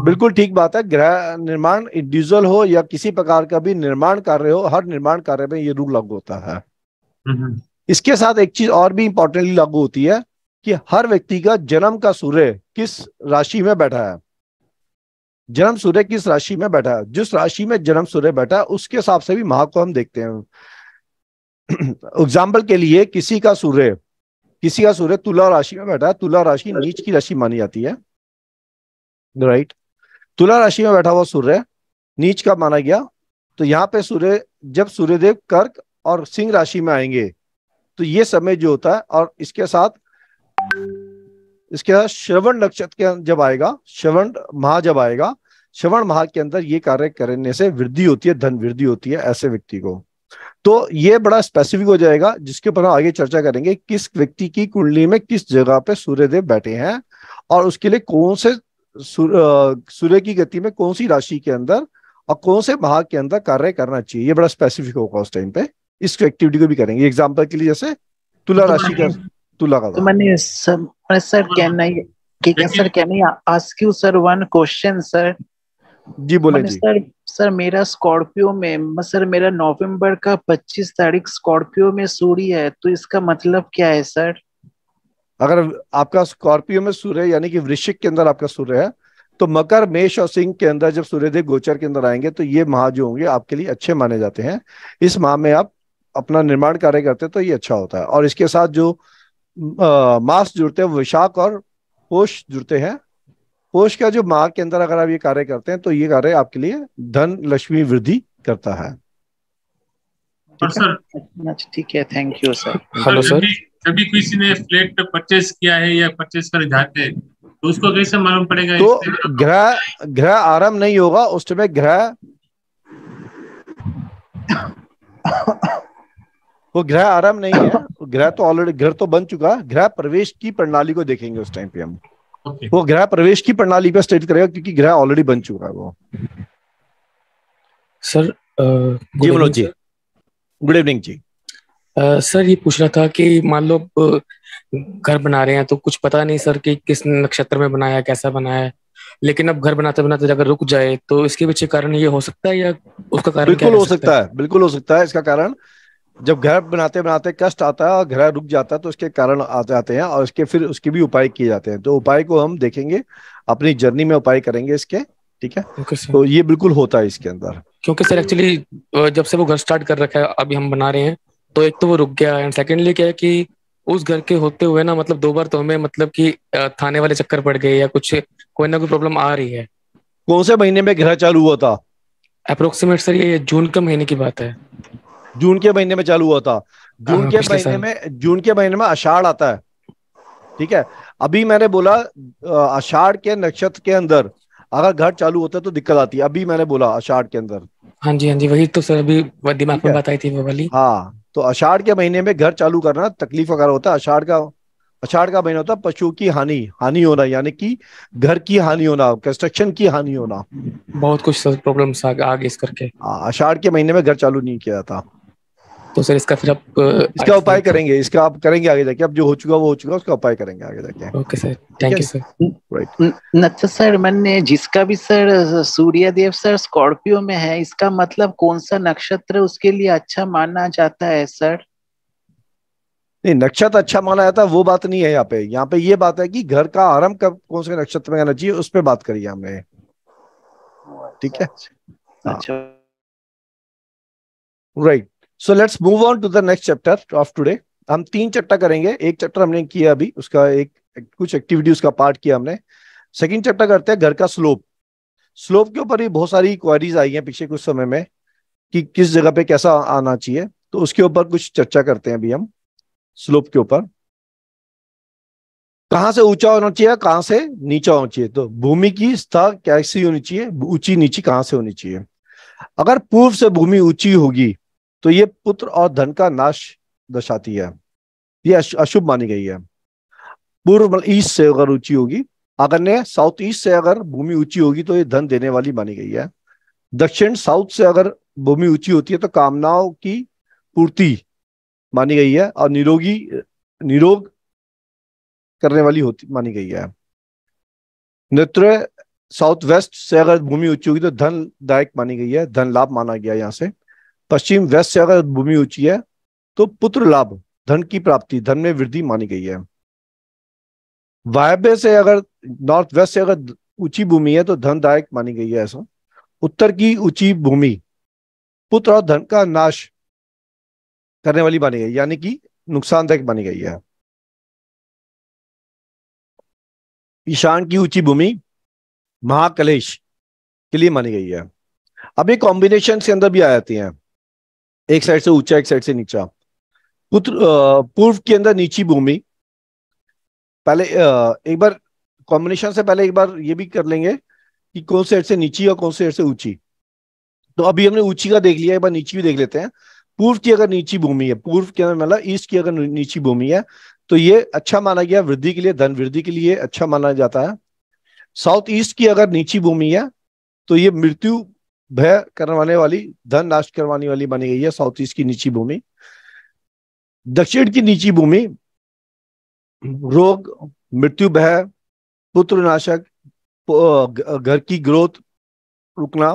बिल्कुल ठीक बात है। गृह निर्माण इंडिविजुअल हो या किसी प्रकार का भी निर्माण कार्य हो, हर निर्माण कार्य में ये रूल लागू होता है। इसके साथ एक चीज और भी इंपॉर्टेंटली लागू होती है कि हर व्यक्ति का जन्म का सूर्य किस राशि में बैठा है, जन्म सूर्य किस राशि में बैठा, जिस राशि में जन्म सूर्य बैठा उसके हिसाब से भी माह को हम देखते हैं। एग्जाम्पल के लिए किसी का सूर्य तुला राशि में बैठा है, तुला राशि नीच की राशि मानी जाती है, राइट। तुला राशि में बैठा हुआ सूर्य नीच का माना गया, तो यहाँ पे सूर्य जब सूर्यदेव कर्क और सिंह राशि में आएंगे तो ये समय जो होता है, और इसके साथ श्रवण नक्षत्र के जब आएगा, श्रवण माह जब आएगा, श्रवण माह के अंदर ये कार्य करने से वृद्धि होती है, धन वृद्धि होती है ऐसे व्यक्ति को। तो ये बड़ा स्पेसिफिक हो जाएगा जिसके ऊपर हम आगे चर्चा करेंगे किस व्यक्ति की कुंडली में किस जगह पे सूर्यदेव बैठे हैं और उसके लिए कौन से सूर्य की गति में कौन सी राशि के अंदर और कौन से भाग के अंदर कार्य करना चाहिए। ये बड़ा स्पेसिफिक होगा उस टाइम पे, इस एक्टिविटी को भी करेंगे। एग्जाम्पल के लिए जैसे तुला राशि का तुला का सर जी बोले जी। सर मेरा स्कॉर्पियो में मेरा नवंबर का 25 तारीख स्कॉर्पियो में सूर्य है, तो इसका मतलब क्या है सर? अगर आपका स्कॉर्पियो में सूर्य यानी कि वृश्चिक के अंदर आपका सूर्य है, तो मकर, मेष और सिंह के अंदर जब सूर्यदेव गोचर के अंदर आएंगे तो ये माह जो होंगे आपके लिए अच्छे माने जाते हैं। इस माह में आप अपना निर्माण कार्य करते हैं तो ये अच्छा होता है। और इसके साथ जो मास जुड़ते हैं, वैशाख और पोष जुड़ते हैं, पोष का जो माह के अंदर अगर आप ये कार्य करते हैं तो ये कार्य आपके लिए धन लक्ष्मी वृद्धि करता है। ठीक है, thank you sir. Hello sir, कभी किसी ने फ्लैट परचेस किया है या परचेस कर जाते हैं तो उसको कैसे मालूम पड़ेगा? तो ग्रह आराम नहीं होगा उस समय, ग्रह आराम नहीं है, ग्रह तो ऑलरेडी घर तो बन चुका, ग्रह प्रवेश की प्रणाली को देखेंगे उस टाइम पे हम। Okay. वो ग्रह प्रवेश की प्रणाली पे स्टेट करेगा क्योंकि ग्रह ऑलरेडी बन चुका है वो। सर गुड इवनिंग जी। सर ये पूछ रहा था कि मान लो घर बना रहे हैं तो कुछ पता नहीं सर कि किस नक्षत्र में बनाया, कैसा बनाया, लेकिन अब घर बनाते बनाते अगर रुक जाए तो इसके पीछे कारण ये हो सकता है या उसका कारण? बिल्कुल हो सकता है, बिल्कुल हो सकता है। इसका कारण जब घर बनाते बनाते कष्ट आता है और घर रुक जाता है तो उसके कारण आ जाते हैं और इसके फिर उसके भी उपाय किए जाते हैं। तो उपाय को हम देखेंगे, अपनी जर्नी में उपाय करेंगे इसके, ठीक है? तो ये बिल्कुल होता है इसके अंदर, क्योंकि सर एक्चुअली जब से वो घर स्टार्ट कर रखा है अभी हम बना रहे हैं तो एक तो वो रुक गया एंड सेकेंडली क्या है कि उस घर के होते हुए ना दो बार तो हमें कि थाने वाले चक्कर पड़ गए या कुछ कोई ना कोई प्रॉब्लम आ रही है। कौन से महीने में घर चालू हुआ था अप्रोक्सीमेट सर? ये जून के महीने की बात है, जून के महीने में चालू हुआ था। जून के महीने में आषाढ़ आता है, ठीक है? अभी मैंने बोला आषाढ़ के नक्षत्र के अंदर अगर घर चालू होता है तो दिक्कत आती है, अभी मैंने बोला आषाढ़ के अंदर। हाँ जी, हाँ जी, वही तो सर अभी दिमाग में बताई थी वो वाली। हाँ, तो आषाढ़ के महीने में घर चालू करना तकलीफ अगर होता है, आषाढ़ का महीना होता है पशुओं की हानि होना, यानी कि घर की हानि होना, कंस्ट्रक्शन की हानि होना, बहुत कुछ सर प्रॉब्लम्स आगे इस करके। आषाढ़ के महीने में घर चालू नहीं किया जाता। तो सर इसका फिर आप इसका उपाय करेंगे, इसका आप करेंगे आगे जाके, अब जो हो चुका वो हो चुका, उसका उपाय करेंगे आगे जाके। Okay sir, thank you sir. Right. नक्षत्र सर मैंने जिसका भी सर सूर्यदेव सर स्कॉर्पियो में है, इसका मतलब कौन सा नक्षत्र उसके लिए अच्छा माना जाता है सर? नहीं, नक्षत्र अच्छा माना जाता है वो बात नहीं है यहाँ पे, यहाँ पे ये बात है कि घर का आरंभ कब कौन से नक्षत्र में करना चाहिए, उस पर बात करिए हमने, ठीक है? अच्छा, right. So let's move on to the next chapter of today. हम 3 चैप्टर करेंगे, एक चैप्टर हमने किया अभी, उसका एक कुछ एक्टिविटी उसका पार्ट किया हमने। सेकंड चैप्टर करते हैं घर का स्लोप के ऊपर ही बहुत सारी क्वेरीज आई हैं पिछले कुछ समय में कि किस जगह पे कैसा आना चाहिए, तो उसके ऊपर कुछ चर्चा करते हैं अभी हम। स्लोप के ऊपर कहाँ से ऊंचा होना चाहिए, कहाँ से नीचा होना चाहिए, तो भूमि की सतह कैसी होनी चाहिए, ऊंची नीची कहाँ से होनी चाहिए। अगर पूर्व से भूमि ऊंची होगी तो ये पुत्र और धन का नाश दर्शाती है, ये अशुभ मानी गई है। पूर्व ईस्ट से अगर ऊंची होगी, अगर ने साउथ ईस्ट से अगर भूमि ऊंची होगी तो ये धन देने वाली मानी गई है। दक्षिण साउथ से अगर भूमि ऊंची होती है तो कामनाओं की पूर्ति मानी गई है और निरोग करने वाली होती मानी गई है। नक्षत्र साउथ वेस्ट से अगर भूमि ऊंची होगी तो धन दायक मानी गई है, धन लाभ माना गया यहाँ से। पश्चिम वेस्ट से अगर भूमि ऊंची है तो पुत्र लाभ, धन की प्राप्ति, धन में वृद्धि मानी गई है। वायव्य से अगर नॉर्थ वेस्ट से अगर ऊंची भूमि है तो धनदायक मानी गई है। ऐसा उत्तर की ऊंची भूमि पुत्र और धन का नाश करने वाली मानी गई, यानी कि नुकसानदायक मानी गई है। ईशान की ऊंची भूमि महाकलेश के लिए मानी गई है। अब ये कॉम्बिनेशन के अंदर भी आ जाती हैं, एक साइड से ऊंचा एक साइड से नीचा। पूर्व के अंदर नीची भूमि, पहले एक बार कॉम्बिनेशन से पहले एक बार ये भी कर लेंगे कि कौन से साइड से नीची और कौन से साइड से ऊंची। तो अभी हमने ऊंची का देख लिया, एक बार नीची भी देख लेते हैं। पूर्व की अगर नीची भूमि है, पूर्व के अंदर मतलब ईस्ट की अगर नीची भूमि है तो ये अच्छा माना गया वृद्धि के लिए, धन वृद्धि के लिए अच्छा माना जाता है। साउथ ईस्ट की अगर नीची भूमि है तो ये मृत्यु भय करवाने वाली, धन नाश करवाने वाली मानी गई है साउथ ईस्ट की नीची भूमि। दक्षिण की नीची भूमि रोग, मृत्यु भय, पुत्र नाशक, घर की ग्रोथ रुकना,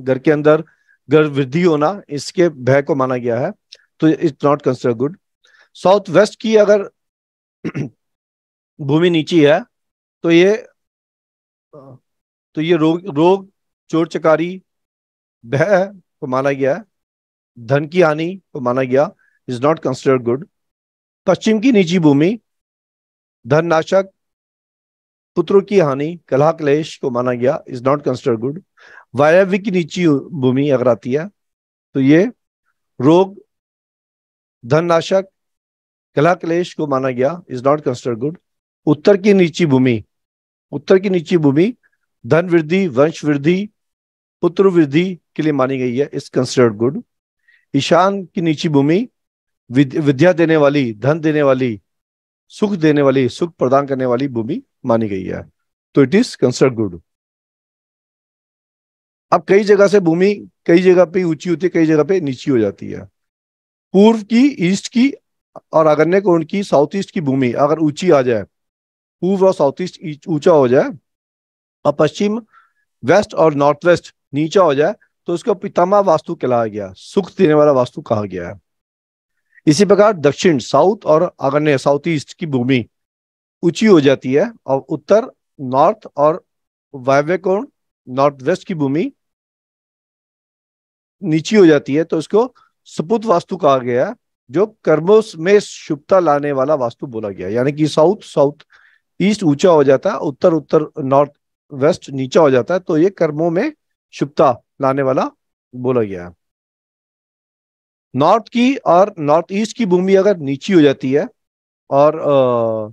घर के अंदर गर्भ वृद्धि होना, इसके भय को माना गया है, तो it's not considered good. South west की अगर भूमि नीची है तो ये रोग चोर चकारी भय को माना गया है, धन की हानि को माना गया, इज नॉट कंसिडर्ड गुड। पश्चिम की निजी भूमि धन नाशक, पुत्रों की हानि, कलह क्लेश को माना गया, इज नॉट कंसिडर्ड गुड। वायव्य की निजी भूमि अगर आती है तो ये रोग, धन नाशक, कलह क्लेश को माना गया, इज नॉट कंसिडर्ड गुड। उत्तर की निजी भूमि धन वृद्धि, वंश वृद्धि, पुत्र वृद्धि के लिए मानी गई है, इज कंसिडर्ड गुड। ईशान की नीची भूमि विद्या देने वाली, धन देने वाली, सुख देने वाली, सुख प्रदान करने वाली भूमि मानी गई है, तो इट इज कंसिडर्ड गुड। अब कई जगह से भूमि कई जगह पे ऊंची होती है, कई जगह पे नीची हो जाती है। पूर्व की, ईस्ट की और अग्रण्य कोण की साउथ ईस्ट की भूमि अगर ऊंची आ जाए, पूर्व और साउथ ईस्ट ऊंचा हो जाए और पश्चिम, वेस्ट और नॉर्थ वेस्ट नीचा हो जाए तो उसको पितामह वास्तु कहा गया, सुख देने वाला वास्तु कहा गया है। इसी प्रकार दक्षिण, साउथ और आग्नेय साउथ ईस्ट की भूमि ऊंची हो जाती है और उत्तर, नॉर्थ और वायव्य कोण नॉर्थ वेस्ट की भूमि नीची हो जाती है, तो उसको सपुत वास्तु कहा गया, जो कर्मों में शुभता लाने वाला वास्तु बोला गया। यानी कि साउथ ईस्ट ऊंचा हो जाता है, उत्तर नॉर्थ वेस्ट नीचा हो जाता है, तो ये कर्मों में शुभता लाने वाला बोला गया है। नॉर्थ की और नॉर्थ ईस्ट की भूमि अगर नीची हो जाती है और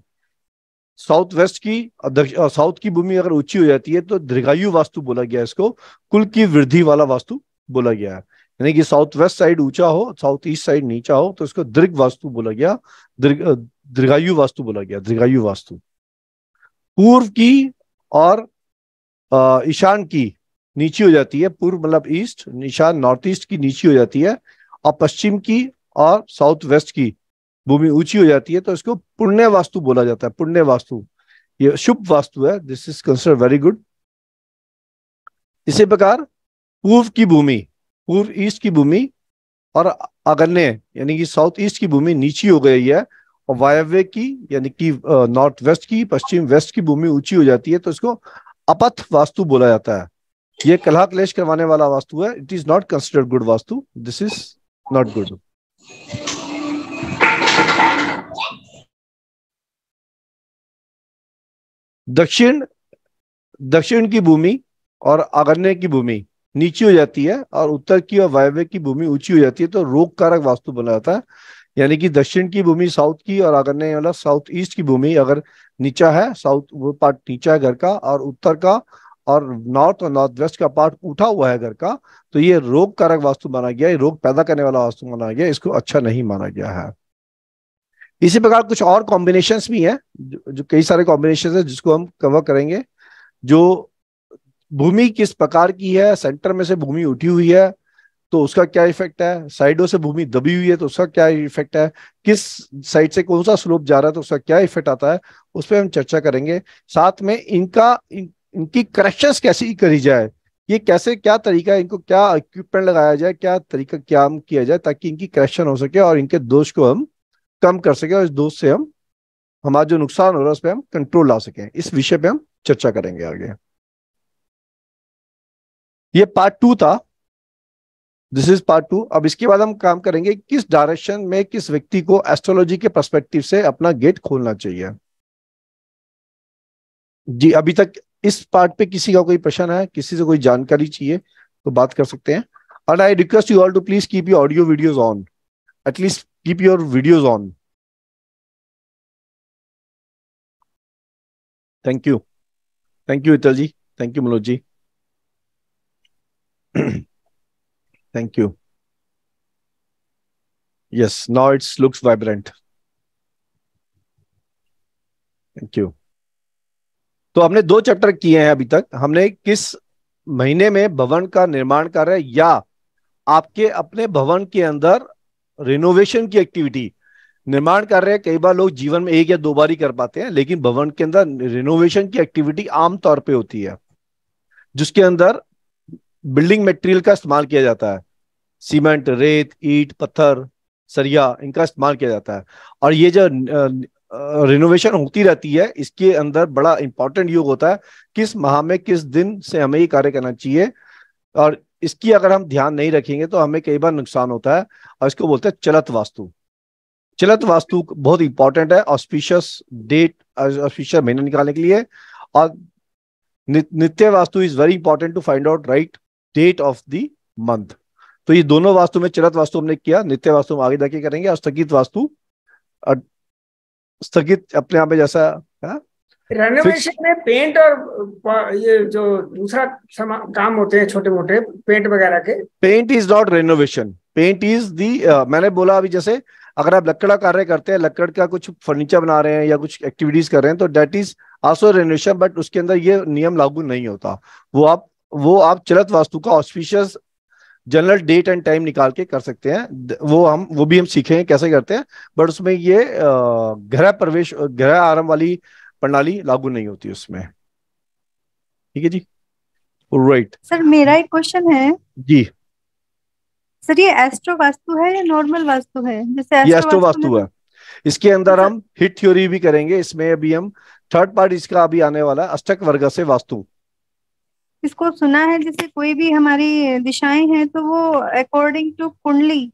साउथ वेस्ट की और साउथ की भूमि अगर ऊंची हो जाती है तो दीर्घायु वास्तु बोला गया है, इसको कुल की वृद्धि वाला वास्तु बोला गया है। यानी कि साउथ वेस्ट साइड ऊंचा हो, साउथ ईस्ट साइड नीचा हो, तो इसको दीर्घ वास्तु बोला गया, दीर्घायु वास्तु बोला गया, दीर्घायु वास्तु। पूर्व की और ईशान की नीची हो जाती है, पूर्व मतलब ईस्ट, ईशान नॉर्थ ईस्ट की नीची हो जाती है और पश्चिम की और साउथ वेस्ट की भूमि ऊंची हो जाती है, तो इसको पुण्य वास्तु बोला जाता है, पुण्य वास्तु, ये शुभ वास्तु है, this is considered very good. इसी प्रकार पूर्व की भूमि, पूर्व ईस्ट की भूमि और आग्नेय यानी कि साउथ ईस्ट की भूमि नीची हो गई है और वायव्य की यानी कि नॉर्थ वेस्ट की, पश्चिम वेस्ट की भूमि ऊंची हो जाती है, तो इसको अपथ वास्तु बोला जाता है, ये कलह क्लेश करवाने वाला वास्तु है, it is not considered good vastu, this is not good. दक्षिण की भूमि और आग्नेय की भूमि नीची हो जाती है और उत्तर की और वायव्य की भूमि ऊंची हो जाती है, तो रोग कारक वास्तु बना जाता है। यानी कि दक्षिण की भूमि साउथ की और आग्नेय मतलब साउथ ईस्ट की भूमि अगर नीचा है, साउथ वो पार्ट नीचा है घर का और उत्तर का और नॉर्थ वेस्ट का पार्ट उठा हुआ है घर का, तो ये रोग कारक वास्तु माना गया, ये रोग पैदा करने वाला वास्तु माना गया, इसको अच्छा नहीं माना गया है। इसी प्रकार कुछ और कॉम्बिनेशंस भी हैं, जो कई सारे कॉम्बिनेशंस हैं जिसको हम कवर करेंगे। जो भूमि किस प्रकार की है, सेंटर में से भूमि उठी हुई है तो उसका क्या इफेक्ट है, साइडों से भूमि दबी हुई है तो उसका क्या इफेक्ट है, किस साइड से कौन सा स्लोप जा रहा है तो उसका क्या इफेक्ट आता है, उस पर हम चर्चा करेंगे। साथ में इनकी करेक्शंस कैसे करी जाए, ये कैसे, क्या तरीका, इनको क्या इक्विपमेंट लगाया जाए, क्या तरीका क्या हम किया जाए ताकि इनकी करेक्शन हो सके और इनके दोष को हम कम कर सके और इस दोष से हमारा जो नुकसान हो रहा है उस पर हम कंट्रोल ला सकें, इस विषय पे हम चर्चा करेंगे आगे। ये पार्ट टू था, दिस इज पार्ट टू। अब इसके बाद हम काम करेंगे किस डायरेक्शन में किस व्यक्ति को एस्ट्रोलॉजी के पर्सपेक्टिव से अपना गेट खोलना चाहिए। जी, अभी तक इस पार्ट पे किसी का कोई प्रश्न है, किसी से कोई जानकारी चाहिए तो बात कर सकते हैं। And I request you all to please keep your audio videos on, at least keep your videos on. Thank you, thank you इतल जी, thank you Manoj ji, thank you. Yes, now it looks vibrant. Thank you. तो हमने दो chapter किए हैं अभी तक। हमने किस महीने में भवन का निर्माण कार्य या आपके अपने भवन के अंदर रिनोवेशन की एक्टिविटी, निर्माण कार्य कई बार लोग जीवन में एक या दो बार ही कर पाते हैं, लेकिन भवन के अंदर रिनोवेशन की एक्टिविटी आमतौर पे होती है जिसके अंदर बिल्डिंग मटेरियल का इस्तेमाल किया जाता है। सीमेंट, रेत, ईंट, पत्थर, सरिया, इनका इस्तेमाल किया जाता है। और ये जो रिनोवेशन होती रहती है इसके अंदर बड़ा इंपॉर्टेंट योग होता है किस माह में किस दिन से हमें ये कार्य करना चाहिए, और इसकी अगर हम ध्यान नहीं रखेंगे तो हमें कई बार नुकसान होता है। और इसको बोलते हैं चलत वास्तु। चलत वास्तु बहुत इंपॉर्टेंट है ऑस्पिशियस डेट, ऑस्पिशियस महीना निकालने के लिए। और नित्य vastu is very important to find out right date of the month. तो ये दोनों वास्तु में, चलत वास्तु हमने किया, नित्य वास्तु हम आगे जाके करेंगे, और स्थगित वास्तु, स्थगित अपने आप में जैसा रेनोवेशन में पेंट और ये जो दूसरा काम होते हैं छोटे मोटे पेंट वगैरह के। Paint is not renovation, paint is the, मैंने बोला अभी जैसे अगर आप लकड़ का कार्य करते हैं, लकड़ का कुछ फर्नीचर बना रहे हैं या कुछ एक्टिविटीज कर रहे हैं तो that is also renovation, but उसके अंदर ये नियम लागू नहीं होता। वो आप चलत वास्तु का auspicious general date and time निकाल के कर सकते हैं। वो भी हम सीखेंगे कैसे करते हैं, बट उसमें ये गृह प्रवेश, गृह आरंभ वाली प्रणाली लागू नहीं होती उसमें। ठीक है जी, राइट। सर मेरा एक क्वेश्चन है जी। सर ये एस्ट्रो वास्तु है या नॉर्मल वास्तु है? जैसे एस्ट्रो वास्तु है, इसके अंदर हम हिट थ्योरी भी करेंगे। इसमें अभी हम थर्ड पार्ट इसका अभी आने वाला, अष्टक वर्ग से वास्तु। इसको सुना है जैसे कोई भी हमारी दिशाएं हैं तो वो अकॉर्डिंग टू कुंडली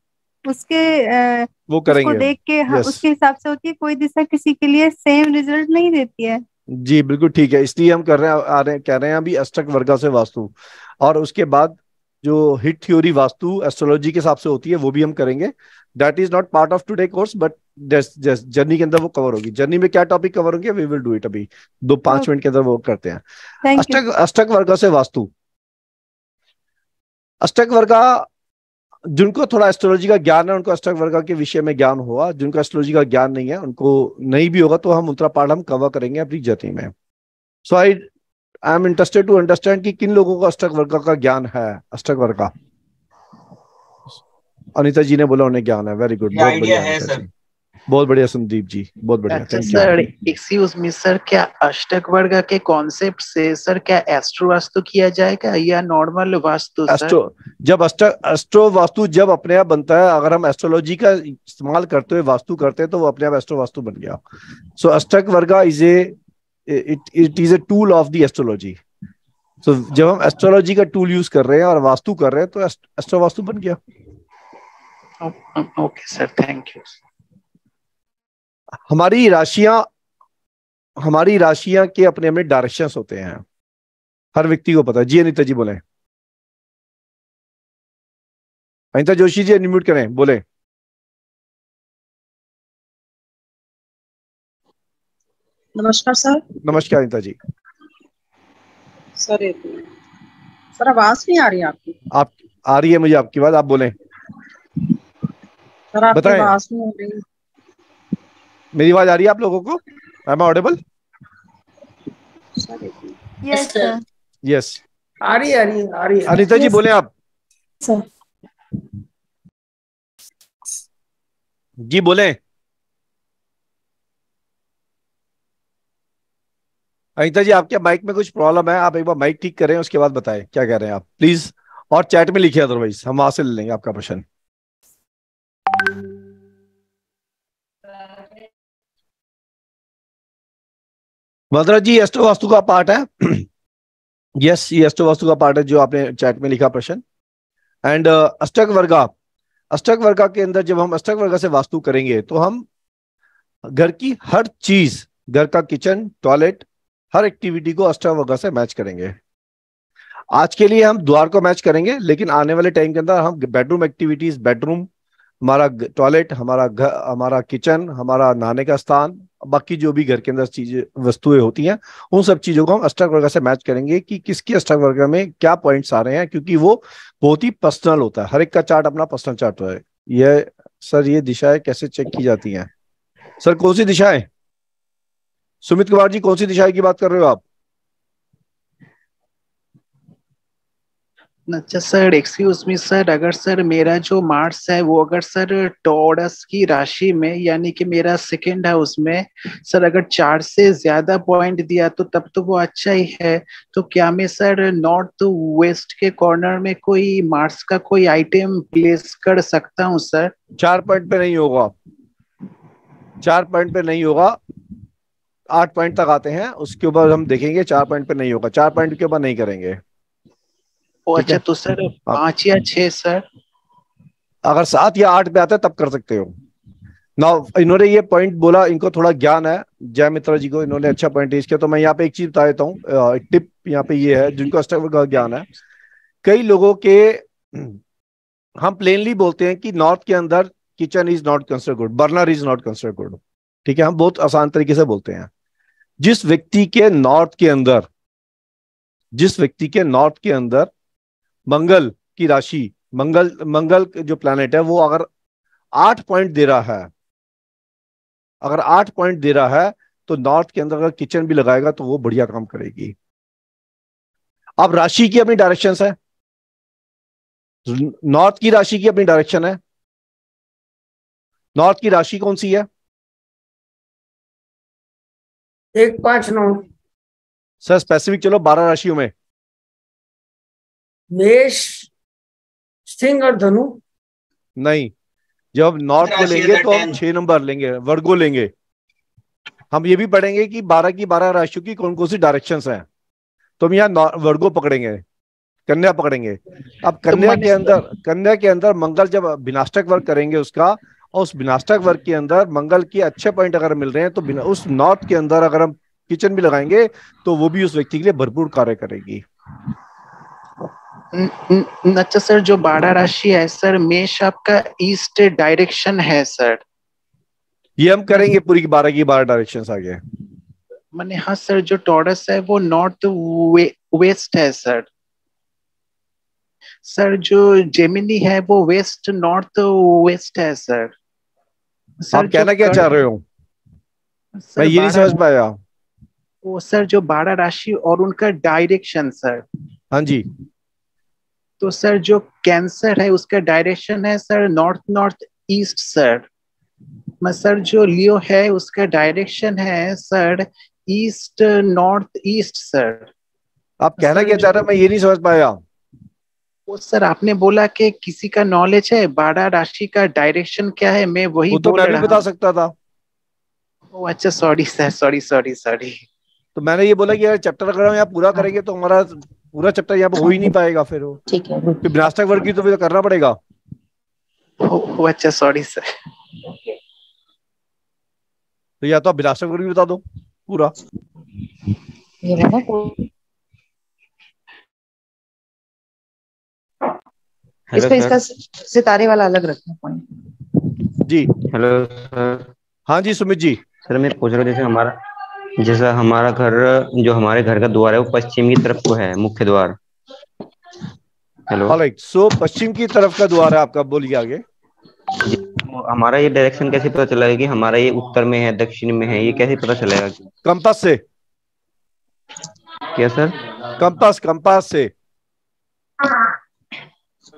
उसके वो करेंगे, उसको देख के yes. उसके हिसाब से होती है, कोई दिशा किसी के लिए सेम रिजल्ट नहीं देती है। जी बिल्कुल ठीक है, इसलिए हम कर रहे हैं कह रहे हैं अभी अष्टक वर्ग से वास्तु, और उसके बाद जो हिट थ्योरी वास्तु एस्ट्रोलॉजी के हिसाब से होती है वो भी हम करेंगे। That is not part of today course, but journey के अंदर वो कवर होगी। जर्नी में क्या टॉपिक कवर होंगे वी विल डू इट, अभी 2-5 मिनट के अंदर वो करते हैं। अष्टक वर्ग से वास्तु, अष्टक वर्ग, जिनको थोड़ा एस्ट्रोलॉजी का ज्ञान है उनको अष्टक वर्ग के विषय में ज्ञान हुआ, जिनको एस्ट्रोलॉजी का ज्ञान नहीं है उनको नहीं भी होगा, तो हम उतना पार्ट हम कवर करेंगे अपनी जर्नी में। So I am interested to understand कि किन लोगों को अष्टक वर्ग का ज्ञान है। अष्टक वर्ग का अनिता जी ने बोला उन्हें ज्ञान है, वेरी गुड, बहुत बढ़िया है सर, बहुत बढ़िया संदीप जी, बहुत बढ़िया। सर एक्सक्यूज मी सर, क्या अष्टक वर्ग के कॉन्सेप्ट से सर क्या एस्ट्रो वास्तु किया जाएगा या नॉर्मल वास्तु? एस्ट्रो वास्तु जब अपने आप बनता है, अगर हम एस्ट्रोलॉजी का इस्तेमाल करते हुए वास्तु करते हैं तो वो अपने आप एस्ट्रो वास्तु बन गया। सो अष्टक वर्ग is it is a tool of the astrology. So जब हम एस्ट्रोलॉजी का टूल यूज कर रहे हैं और वास्तु कर रहे हैं तो एस्ट्रो वास्तु बन गया। Okay sir, thank you. हमारी राशियां के अपने अपने डायरेक्शंस होते हैं, हर व्यक्ति को पता है। जी अनिता जी बोले, अनिता जोशी जी अनम्यूट करें, बोले। नमस्कार सर। नमस्कार अनिता जी। सर एक मिनट, सर आवाज नहीं आ रही आपकी। आप आ रही है मुझे आपकी आवाज, आप बोले। सर आपकी आवाज नहीं हो रही। मेरी आवाज आ रही है आप लोगों को? I am audible? Yes sir, yes आ रही है। अनिता जी बोले आप। सर जी बोले। अनिता जी आपके माइक में कुछ प्रॉब्लम है, आप एक बार माइक ठीक करें उसके बाद बताएं क्या कह रहे हैं आप प्लीज, और चैट में लिखिए, अदरवाइज हम वहां से ले लेंगे आपका प्रश्न। वंदना जी एस्ट्रो वास्तु का पार्ट है। यस ये एस्ट्रो वास्तु का पार्ट है जो आपने चैट में लिखा प्रश्न। एंड अष्टक वर्गा के अंदर जब हम अष्टक वर्गा से वास्तु करेंगे तो हम घर की हर चीज, घर का किचन, टॉयलेट, हर एक्टिविटी को अष्टक वर्गा से मैच करेंगे। आज के लिए हम द्वार को मैच करेंगे, लेकिन आने वाले टाइम के अंदर हम बेडरूम एक्टिविटीज, बेडरूम, हमारा टॉयलेट, हमारा घर, हमारा किचन, हमारा नहाने का स्थान, बाकी जो भी घर के अंदर चीजें वस्तुएं होती हैं, उन सब चीजों को हम अष्टक वर्गा से मैच करेंगे कि किसकी अष्टक वर्गा में क्या पॉइंट्स आ रहे हैं, क्योंकि वो बहुत ही पर्सनल होता है। हर एक का चार्ट अपना पर्सनल चार्ट है। ये सर ये दिशाएं कैसे चेक की जाती हैं? सर कौन सी दिशाएं? सुमित कुमार जी कौन सी दिशाएं की बात कर रहे हो आप? अच्छा सर एक्सक्यूज मी सर, अगर सर मेरा जो मार्स है वो अगर सर टॉरस की राशि में यानी कि मेरा सेकंड हाउस में सर अगर 4 से ज्यादा पॉइंट दिया तो तब तो वो अच्छा ही है। तो क्या मैं सर नॉर्थ वेस्ट के कॉर्नर में कोई मार्स का कोई आइटम प्लेस कर सकता हूँ सर? 4 पॉइंट पे नहीं होगा, 4 पॉइंट पे नहीं होगा, 8 पॉइंट तक आते हैं उसके ऊपर हम देखेंगे। 4 पॉइंट पे नहीं होगा, 4 पॉइंट के ऊपर नहीं करेंगे। अच्छा तो सर 5 या 6 सर, अगर 7 या 8 पे आता है तब कर सकते हो ना। इन्होंने ये पॉइंट बोला, इनको थोड़ा ज्ञान है जय मित्रा जी को, इन्होंने अच्छा पॉइंट रेज किया। तो मैं यहाँ पे एक चीज बता देता हूँ, एक टिप यहाँ पे ये है जिनको अष्टक वर्ग का ज्ञान है। कई लोगों के हम प्लेनली बोलते हैं कि नॉर्थ के अंदर kitchen is not consider good, burner is not consider good, ठीक है, हम बहुत आसान तरीके से बोलते हैं। जिस व्यक्ति के नॉर्थ के अंदर, जिस व्यक्ति के नॉर्थ के अंदर मंगल की राशि, मंगल जो प्लैनेट है वो अगर 8 पॉइंट दे रहा है, अगर 8 पॉइंट दे रहा है तो नॉर्थ के अंदर अगर किचन भी लगाएगा तो वो बढ़िया काम करेगी। अब राशि की अपनी डायरेक्शंस है, नॉर्थ की राशि की अपनी डायरेक्शन है। नॉर्थ की राशि कौन सी है? 1, 5, 9 सर स्पेसिफिक चलो 12 राशियों में। मेष, सिंह और धनु नहीं, जब हम नॉर्थ को लेंगे तो हम 6 नंबर लेंगे, वर्गो लेंगे। हम ये भी पढ़ेंगे कि 12 की 12 राशियों की कौन कौन सी डायरेक्शंस हैं। तो हम यहाँ वर्गो पकड़ेंगे, कन्या पकड़ेंगे। अब कन्या के अंदर, कन्या के अंदर मंगल जब विनाशक वर्ग करेंगे उसका, और उस विनाशक वर्ग के अंदर मंगल के अच्छे पॉइंट अगर मिल रहे हैं तो उस नॉर्थ के अंदर अगर हम किचन भी लगाएंगे तो वो भी उस व्यक्ति के लिए भरपूर कार्य करेगी। अच्छा सर जो 12 राशि है सर, मेष आपका ईस्ट डायरेक्शन है सर, ये हम करेंगे पूरी 12 की 12 डायरेक्शंस आगे। माने हाँ सर जो टॉरस है वो नॉर्थ वेस्ट है सर, सर जो जेमिनी है वो वेस्ट नॉर्थ वेस्ट है सर। आप कहना क्या चाह रहे हो? मैं ये नहीं समझ पाया। वो सर जो 12 राशि और उनका डायरेक्शन सर। हाँ जी, तो सर जो कैंसर है उसका डायरेक्शन है sir north north east sir. मैं सर जो लियो है उसका डायरेक्शन है sir east north east sir. आप कहना क्या चाह रहे हैं? मैं ये नहीं समझ पाया। वो सर आपने बोला कि किसी का नॉलेज है 12 राशि का डायरेक्शन क्या है, मैं वही वो तो मैं भी बता सकता था। ओ अच्छा सॉरी सर, सॉरी। तो मैंने ये बोला कि यार चैप्टर अगर हम यहाँ पूरा करेंगे तो हमारा पूरा चैप्टर यहाँ पे हो ही नहीं पाएगा फिर वो, ठीक है, तो विनाशक वर्ग की तो फिर करना पड़ेगा। अच्छा सॉरी सर। तो या तो आप विनाशक वर्ग भी बता दो पूरा। इसका सितारे वाला अलग रखना पॉइंट जी। Hello sir. हाँ जी सुमित जी। सर मैं पूछ रहा हूँ जैसा हमारा घर, जो हमारे घर का द्वार है वो पश्चिम की तरफ को है, मुख्य द्वार। हेलो राइट, सो पश्चिम की तरफ का द्वार है आपका, बोलिए आगे। हमारा ये डायरेक्शन कैसे पता चला है कि हमारा ये उत्तर में है, दक्षिण में है, ये कैसे पता चलेगा? कंपास से। क्या सर? कंपास से।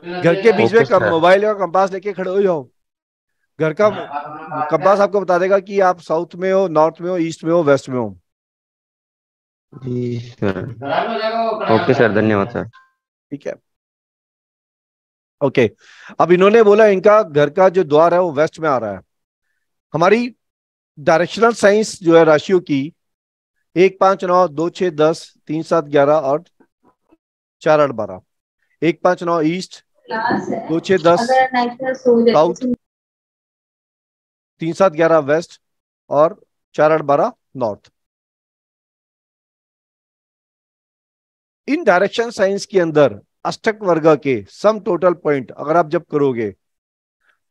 घर के बीच में मोबाइल और कंपास लेके खड़े हो जाओ, घर का कंपास आपको बता देगा कि आप साउथ में हो, नॉर्थ में हो, ईस्ट में हो, वेस्ट में हो। जी सर, ओके सर, धन्यवाद सर। ठीक है ओके। अब इन्होंने बोला इनका घर का जो द्वार है वो वेस्ट में आ रहा है। हमारी डायरेक्शनल साइंस जो है राशियों की, 1, 5, 9, 2, 6, 10, 3, 7, 11 और 4, 8, 12। 1, 5, 9 ईस्ट, 2, 6, 10 साउथ, 3, 7, 11 वेस्ट और 4, 8, 12 नॉर्थ। इन डायरेक्शन साइंस के अंदर अष्टक वर्ग के सम टोटल पॉइंट अगर आप जब करोगे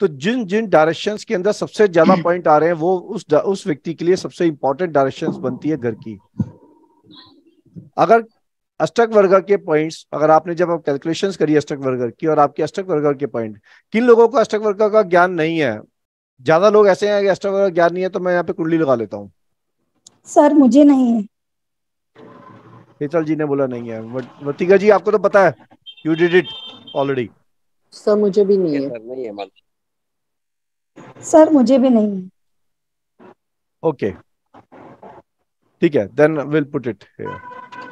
तो जिन जिन डायरेक्शंस के अंदर सबसे ज्यादा पॉइंट आ रहे हैं वो उस व्यक्ति के लिए सबसे इंपॉर्टेंट डायरेक्शंस बनती है घर की। अगर अष्टक वर्ग के पॉइंट्स अगर आपने जब आप कैलकुलेशंस करी अष्टक वर्ग की और आपके अष्टक वर्ग के पॉइंट, किन लोगों को अष्टक वर्ग का ज्ञान नहीं है, ज्यादा लोग ऐसे हैं कि अष्टक वर्ग ज्ञान नहीं है तो मैं यहाँ पे कुंडली लगा लेता हूँ। सर मुझे नहीं है। हेतल जी ने बोला नहीं है। वर्तिका जी आपको तो पता है, you did it already. Sir मुझे भी नहीं है। सर मुझे भी नहीं। ओके ठीक है, then will put it here.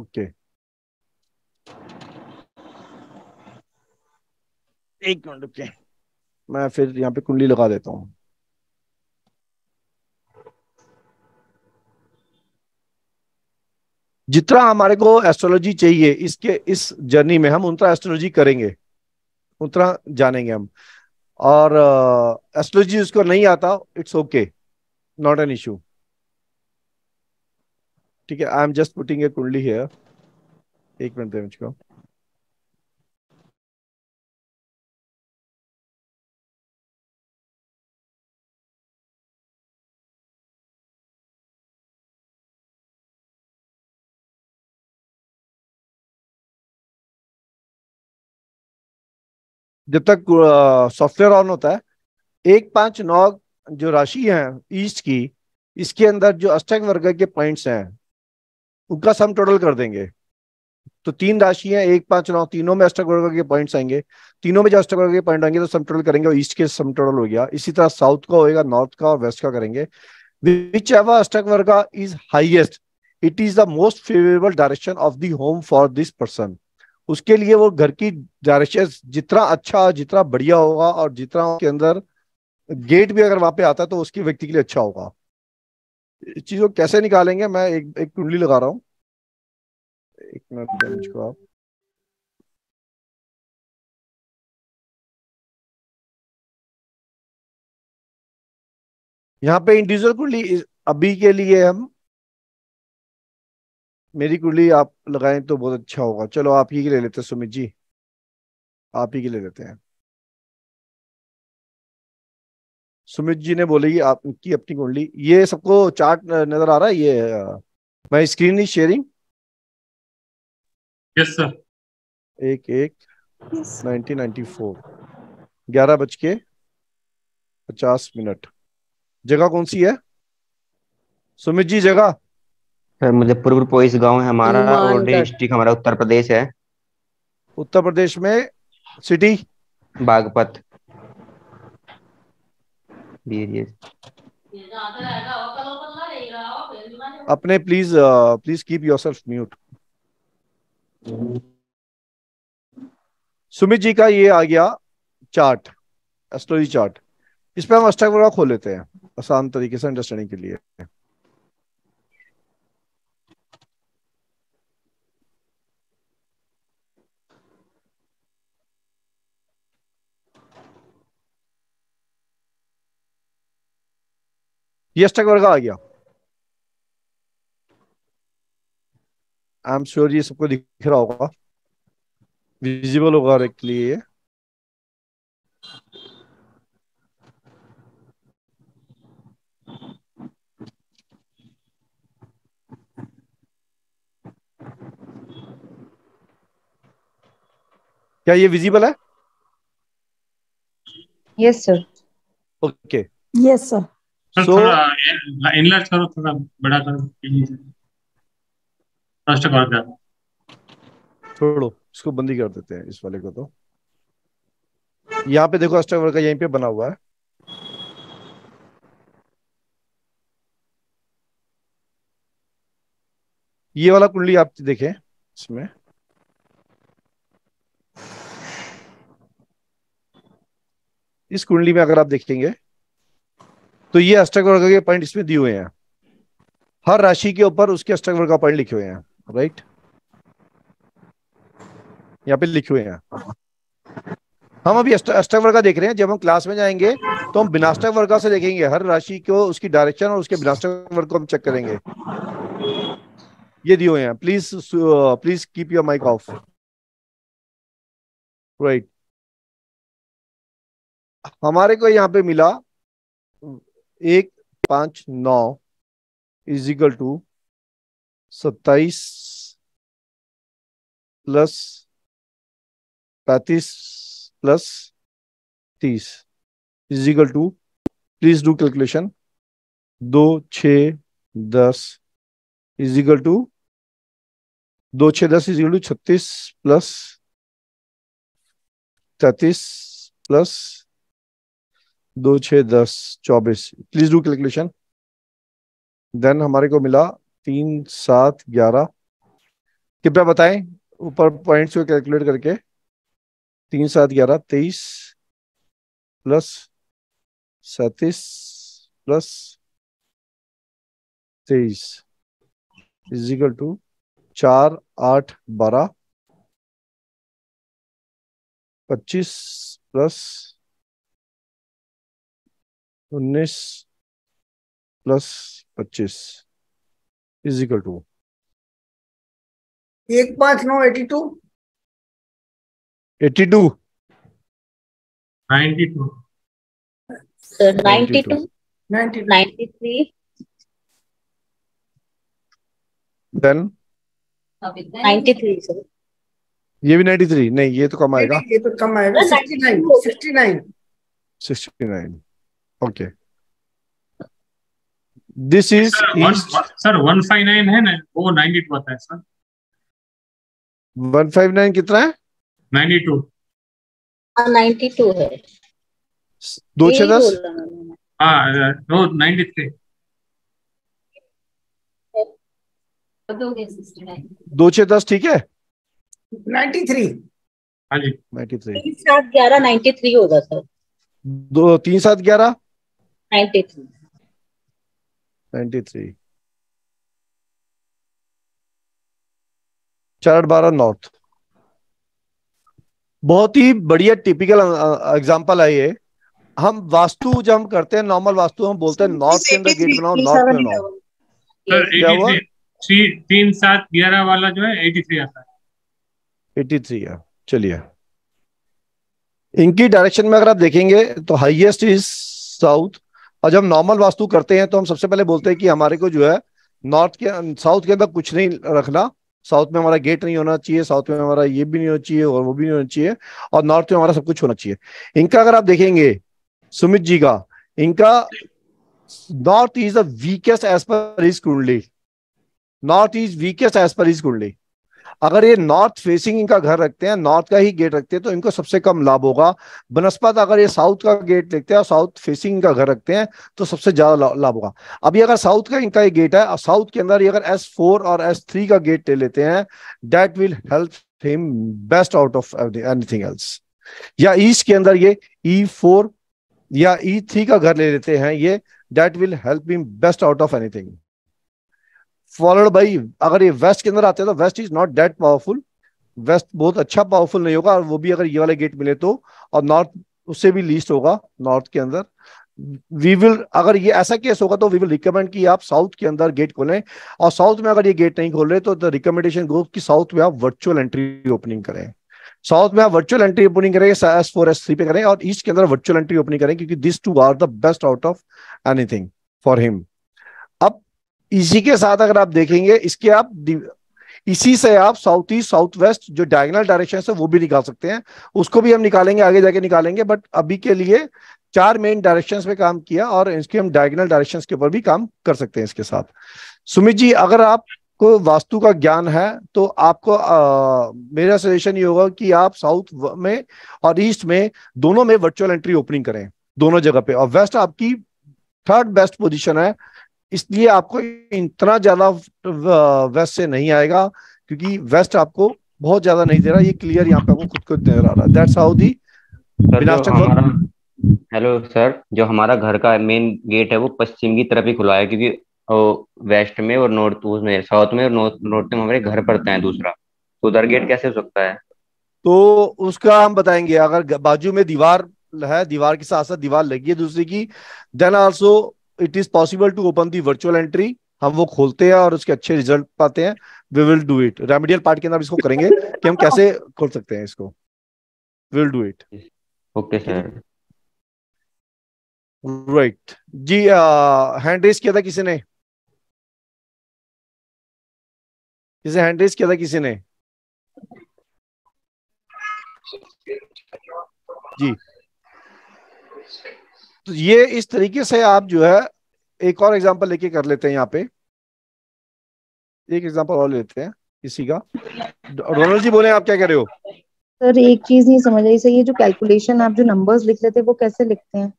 Okay एक मिनट, ओके मैं फिर यहाँ पे कुंडली लगा देता हूँ। जितना हमारे को एस्ट्रोलॉजी चाहिए इसके इस जर्नी में हम उतना एस्ट्रोलॉजी करेंगे, उतना जानेंगे हम। और एस्ट्रोलॉजी उसको नहीं आता, it's okay, not an issue. ठीक है, I am just putting a kundli here. एक मिनट दे मुझको। जब तक सॉफ्टवेयर ऑन होता है, 1, 5, 9 जो राशि है ईस्ट की, इसके अंदर जो अष्टक वर्ग के पॉइंट्स हैं उनका सम टोटल कर देंगे। तो 3 राशि है 1, 5, 9, तीनों में अष्टक वर्ग के पॉइंट्स आएंगे। तीनों में जो अष्टक वर्ग के पॉइंट आएंगे तो सम टोटल करेंगे और ईस्ट के सम टोटल हो गया। इसी तरह साउथ का होगा, नॉर्थ का और वेस्ट का करेंगे। विच एवर अष्टक वर्ग is highest, it is the most favourable direction of the home for this person. उसके लिए वो घर की डायरेक्शन जितना अच्छा, जितना बढ़िया होगा और जितना उसके अंदर गेट भी अगर वहां पे आता है तो उसकी व्यक्ति के लिए अच्छा होगा। इस चीज को कैसे निकालेंगे, मैं एक कुंडली लगा रहा हूँ। एक मिनट आप यहाँ पे इंडिविजुअल कुंडली अभी के लिए हम, मेरी कुंडली आप लगाएं तो बहुत अच्छा होगा। चलो आप ही की ले लेते हैं, सुमित जी आप ही की ले लेते हैं। सुमित जी ने बोली आपकी अपनी कुंडली। ये सबको चार्ट नजर आ रहा है? ये my screen is sharing. Yes sir. 1/1/1994 11:50। जगह कौन सी है सुमित जी? जगह मुजफ्फरपुर पोइस गांव है हमारा और डिस्ट्रिक्ट हमारा उत्तर प्रदेश है। उत्तर प्रदेश में सिटी बागपत। अपने please keep yourself mute. Sumit ji का ये आ गया चार्ट, एस्ट्रोलॉजी चार्ट। इसमें हम अष्टक वर्ग खोल लेते हैं आसान तरीके से अंडरस्टैंडिंग के लिए। ये अष्टक वर्ग आ गया। आई एम श्योर ये सबको दिख रहा होगा, विजिबल होगा डायरेक्टली। ये क्या ये विजिबल है? Yes sir. Okay yes sir. Enlarge करो, थोड़ा बड़ा करो, छोड़ो इसको बंदी कर देते हैं इस वाले को। तो यहाँ पे देखो अष्टक वर्ग यहीं पे बना हुआ है। ये वाला कुंडली आप देखें, इसमें इस कुंडली में अगर आप देखेंगे तो ये अष्टक वर्ग के पॉइंट इसमें दिए हुए हैं। हर राशि के ऊपर उसके अस्ट्रक्चर का पॉइंट लिखे हुए हैं, राइट, यहाँ पे लिखे हुए हैं। हम अभी अष्टक वर्ग देख रहे हैं, जब हम क्लास में जाएंगे तो हम विनाष्टक वर्ग से देखेंगे, हर राशि को उसकी डायरेक्शन और उसके विनाष्टक वर्ग को हम चेक करेंगे। ये दिए हुए हैं, please keep your mic off, right. हमारे को यहाँ पे मिला 159 equal to 27 + 35 + 30 equal to, please do calculation, 2, 6, 10 equal to 2, 6, 10 equal to 36 + 33 + 2, 6, 10 = 24। Please do calculation. Then हमारे को मिला 3, 7, 11। कृपया बताएं ऊपर पॉइंट्स को कैलकुलेट करके, 3, 7, 11 23 + 37 + 23 equal to 4, 8, 12 25 + 19 + 25 equal to 159, 82, 92, 93। Then 93 sir, ये भी 93 नहीं, ये तो कम आएगा, ये तो कम आएगा, 69। ओके, दिस इज सर 159 है ना, वो 92 आता है सर। 159 कितना है? 92 है। 2, 6, 10 हाँ, 93। 2, 6, 10 ठीक है, 93। हाँ जी, 93। 3, 7, 11 93 होगा सर। 3, 7, 11 93। 4, 8, 12 नॉर्थ। बहुत ही बढ़िया टिपिकल एग्जांपल है ये। हम वास्तु जब हम करते हैं, नॉर्मल वास्तु हम बोलते हैं नॉर्थ के अंदर गेट बनाओ, नॉर्थ में बनाओ। क्या हुआ? 3, 7, 11 वाला जो है 83 आता है। 83 है। चलिए, इनकी डायरेक्शन में अगर आप देखेंगे तो हाईएस्ट इज साउथ। और जब नॉर्मल वास्तु करते हैं तो हम सबसे पहले बोलते हैं कि हमारे को जो है नॉर्थ के, साउथ के अंदर कुछ नहीं रखना, साउथ में हमारा गेट नहीं होना चाहिए, साउथ में हमारा ये भी नहीं होना चाहिए और वो भी नहीं होना चाहिए, और नॉर्थ में हमारा सब कुछ होना चाहिए। इनका अगर आप देखेंगे सुमित जी का, इनका north is the weakest edge per his kundli, north is weakest edge per his kundli. अगर ये नॉर्थ फेसिंग इनका घर रखते हैं, नॉर्थ का ही गेट रखते हैं, तो इनको सबसे कम लाभ होगा बनस्पत। अगर ये साउथ का गेट रखते हैं और साउथ फेसिंग इनका घर रखते हैं तो सबसे ज्यादा लाभ होगा। अभी अगर साउथ का इनका ये गेट है और साउथ के अंदर ये अगर S4 और S3 का गेट ले लेते हैं, that will help him best out of anything else. या ईस्ट के अंदर ये E4 या E3 का घर ले लेते हैं, ये that will help him best out of anything. Followed by, अगर ये वेस्ट के अंदर आते हैं तो west is not that powerful, west बहुत अच्छा पावरफुल नहीं होगा, और वो भी अगर ये वाले गेट मिले तो, और नॉर्थ उससे भी लीस्ट होगा। नॉर्थ के अंदर वी विल, अगर ये ऐसा केस होगा तो वी विल रिकमेंड कि आप साउथ के अंदर गेट खोलें, और साउथ में अगर ये गेट नहीं खोल रहे तो द रिकमेंडेशन गोज कि साउथ में आप वर्चुअल एंट्री ओपनिंग करें, साउथ में आप वर्चुअल एंट्री ओपनिंग करें, S4, S3 पे करें, और ईस्ट के अंदर वर्चुअल एंट्री ओपनिंग करें, क्योंकि this two are the best out of anything for him. इसी के साथ अगर आप देखेंगे, इसके आप इसी से आप साउथ ईस्ट, साउथ वेस्ट जो डायगोनल डायरेक्शन है वो भी निकाल सकते हैं, उसको भी हम निकालेंगे, आगे जाके निकालेंगे, बट अभी के लिए 4 मेन डायरेक्शंस पे काम किया, और इसके हम डायगोनल डायरेक्शंस के ऊपर भी काम कर सकते हैं इसके साथ। सुमित जी, अगर आपको वास्तु का ज्ञान है तो आपको मेरा सजेशन ये होगा कि आप साउथ में और ईस्ट में दोनों में वर्चुअल एंट्री ओपनिंग करें, दोनों जगह पे। और वेस्ट आपकी 3rd बेस्ट पोजिशन है, इसलिए आपको इतना ज्यादा वेस्ट से नहीं आएगा, क्योंकि वेस्ट आपको बहुत ज्यादा नहीं दे रहा, ये क्लियर यहाँ पे आपको खुद को दे रहा है। दैट्स हाउ दी विनाशक। हेलो सर, जो हमारा घर का मेन गेट है वो पश्चिम की तरफ ही खुला है, क्योंकि वेस्ट में और नॉर्थ में, साउथ में और नॉर्थ में हमारे घर पड़ता है दूसरा, तो उधर गेट कैसे हो सकता है? तो उसका हम बताएंगे। अगर बाजू में दीवार है, दीवार के साथ साथ दीवार लगी है दूसरी की, then also it is possible to open the virtual entry. हम वो खोलते हैं और उसके अच्छे रिजल्ट पाते हैं। We will do it. Remedial part के अंदर इसको करेंगे कि हम कैसे खोल सकते हैं इसको। We will do it. Okay sir, right जी। हैंड रेस किया था किसी ने? किसी हैंड रेस किया था किसी ने? जी, तो ये इस तरीके से आप जो है एक और एग्जांपल लेके कर लेते हैं। यहाँ पे एक एग्जांपल और लेते हैं इसी का। रोनल जी बोले, आप क्या कह रहे हो? सर एक चीज नहीं समझ आई सर, ये जो कैलकुलेशन आप जो नंबर्स लिख लेते हैं वो कैसे लिखते हैं?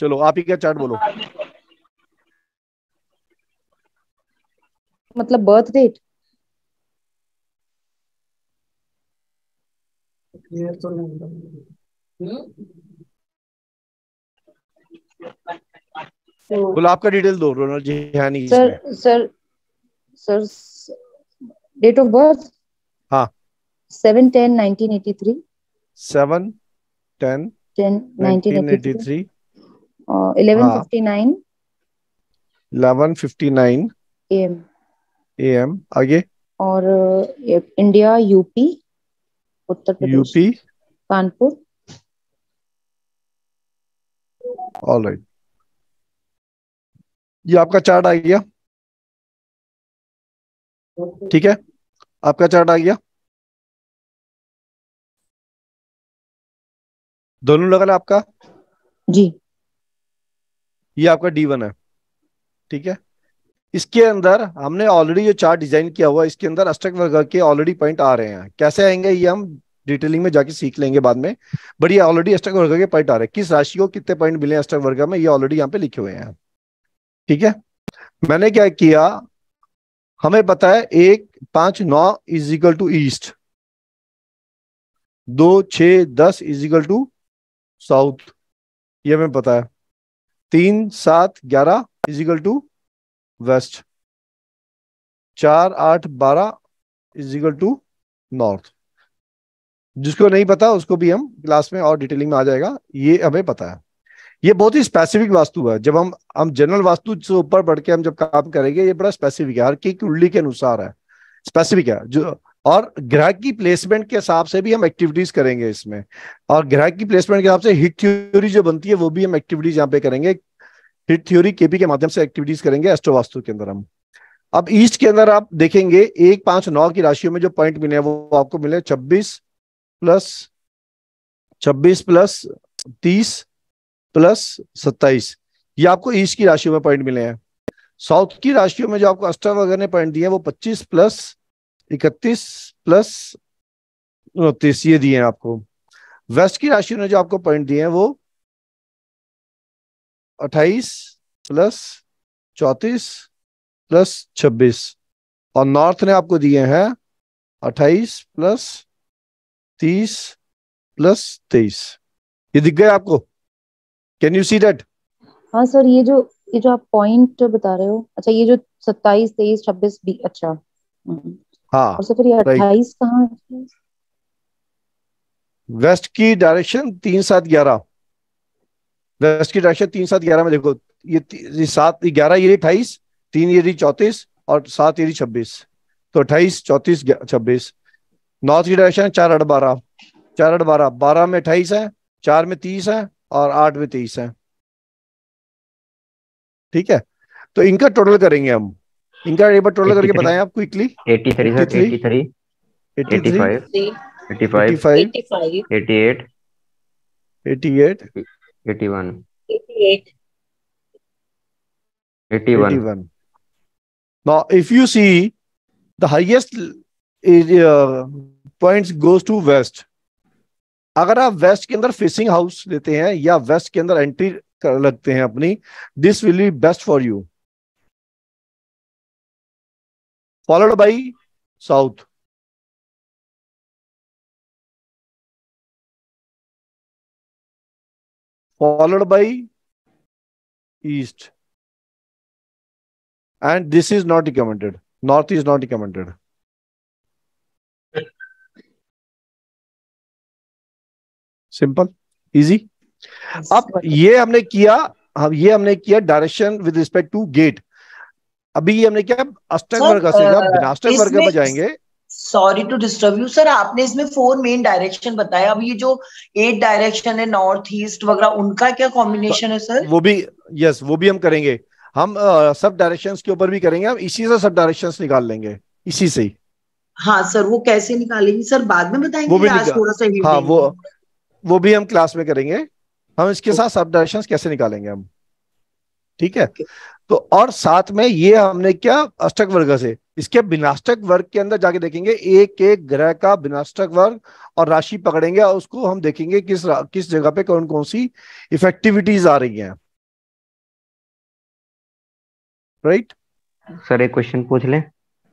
चलो आप ही क्या चार्ट बोलो। मतलब बर्थ डेट तो बोलो, आपका डिटेल दो रोनल जी। है नहीं sir, sir sir date of birth? हाँ 7/10/1983। 7/10/1983 और 11:59 AM। आगे और India, UP, Uttar Pradesh, UP, Kanpur. All right, ये आपका चार्ट आ गया। ठीक है, आपका चार्ट आ गया। दोनों लगा ना आपका? जी, ये आपका D1 है। ठीक है, इसके अंदर हमने ऑलरेडी जो चार्ट डिजाइन किया हुआ, इसके अंदर अष्टक वर्ग के ऑलरेडी पॉइंट आ रहे हैं। कैसे आएंगे ये हम डिटेलिंग में जाके सीख लेंगे बाद में, बट ये ऑलरेडी अष्टक वर्ग के पॉइंट आ रहे हैं। किस राशि को कितने पॉइंट मिले अष्टक वर्ग में, ये ऑलरेडी यहाँ पे लिखे हुए हैं। ठीक है, मैंने क्या किया, हमें पता है 1, 5, 9 is equal to east, 2, 6, 10 is equal to south, ये हमें पता है, 3, 7, 11 is equal to west, 4, 8, 12 is equal to north. जिसको नहीं पता उसको भी हम क्लास में और डिटेलिंग में आ जाएगा। ये हमें पता है, ये बहुत ही स्पेसिफिक वास्तु है। जब हम जनरल वास्तु से ऊपर बढ़ के हम जब काम करेंगे, ये बड़ा स्पेसिफिक है, हर की कुंडली के अनुसार है, स्पेसिफिक है जो, और ग्रह की प्लेसमेंट के हिसाब से भी हम एक्टिविटीज करेंगे इसमें। और ग्रह की प्लेसमेंट के हिसाब से हिट थ्योरी जो बनती है वो भी हम एक्टिविटीज यहाँ पे करेंगे। हिट थ्योरी केपी के माध्यम से एक्टिविटीज करेंगे एस्ट्रोवास्तु के अंदर हम। अब ईस्ट के अंदर आप देखेंगे 1, 5, 9 की राशियों में जो पॉइंट मिले हैं वो आपको मिले 26 + 26 + 30 + 27, ये आपको ईस्ट की राशियों में पॉइंट मिले हैं। साउथ की राशियों में जो आपको अष्टक वर्ग ने पॉइंट दिए वो 25 + 31 + 29 ये दिए हैं आपको। वेस्ट की राशियों ने जो आपको पॉइंट दिए हैं वो 28 + 34 + 26, और नॉर्थ ने आपको दिए हैं 28 + 30 + 23। ये दिख गए आपको? Can you see that? हाँ सर, ये जो आप पॉइंट बता रहे हो, अच्छा ये जो 27, 23, 26 भी, अच्छा हाँ। और फिर ये 28 कहाँ? वेस्ट की डायरेक्शन 3, 7, 11, वेस्ट की डायरेक्शन 3, 7, 11 में देखो, ये 7, 11 ये 28, 3 ये 34 और 7 ये 26, तो 28, 34, 26। नॉर्थ की डायरेक्शन 4, 8, 12, 4, 8, 12, 12 में 28 है, 4 में 30 है और 8 में 23 है। ठीक है, तो इनका टोटल करेंगे हम, इनका एक बार टोटल करके बताएं आप quickly. 83, 83, 83, 85, 85, 85, 88, 88, 81, 81. Now, if you see, the highest points goes to west. अगर आप वेस्ट के अंदर फेसिंग हाउस लेते हैं या वेस्ट के अंदर एंट्री कर लगते हैं अपनी, this will be best for you, followed by south. Followed by east, and this is not recommended. North is not recommended. Simple, easy. अब ये हमने किया direction with respect to gate. अभी हमने क्या अष्टांग वर्ग सीखा, अष्टांग वर्ग में जाएंगे। Sorry to disturb you sir, आपने इसमें 4 मेन डायरेक्शन बताया, अब ये जो 8 डायरेक्शन है नॉर्थ ईस्ट वगैरह उनका क्या कॉम्बिनेशन है सर? वो भी यस, वो भी हम करेंगे, हम सब डायरेक्शंस के ऊपर भी करेंगे, हम इसी से सब डायरेक्शंस निकाल लेंगे इसी से। हाँ सर, वो कैसे निकालेंगे सर बाद में बताएंगे, वो भी आज थोड़ा सा हिंट। हाँ, वो भी हम क्लास में करेंगे, हम इसके साथ सब डायरेक्शंस कैसे निकालेंगे हम, ठीक है। तो और साथ में ये हमने क्या अष्टक वर्ग से, इसके विनाष्टक वर्ग के अंदर जाके देखेंगे एक एक ग्रह का विनाष्टक वर्ग और राशि पकड़ेंगे और उसको हम देखेंगे किस जगह पे कौन कौन सी इफेक्टिविटीज आ रही हैं, राइट। सर एक क्वेश्चन पूछ लें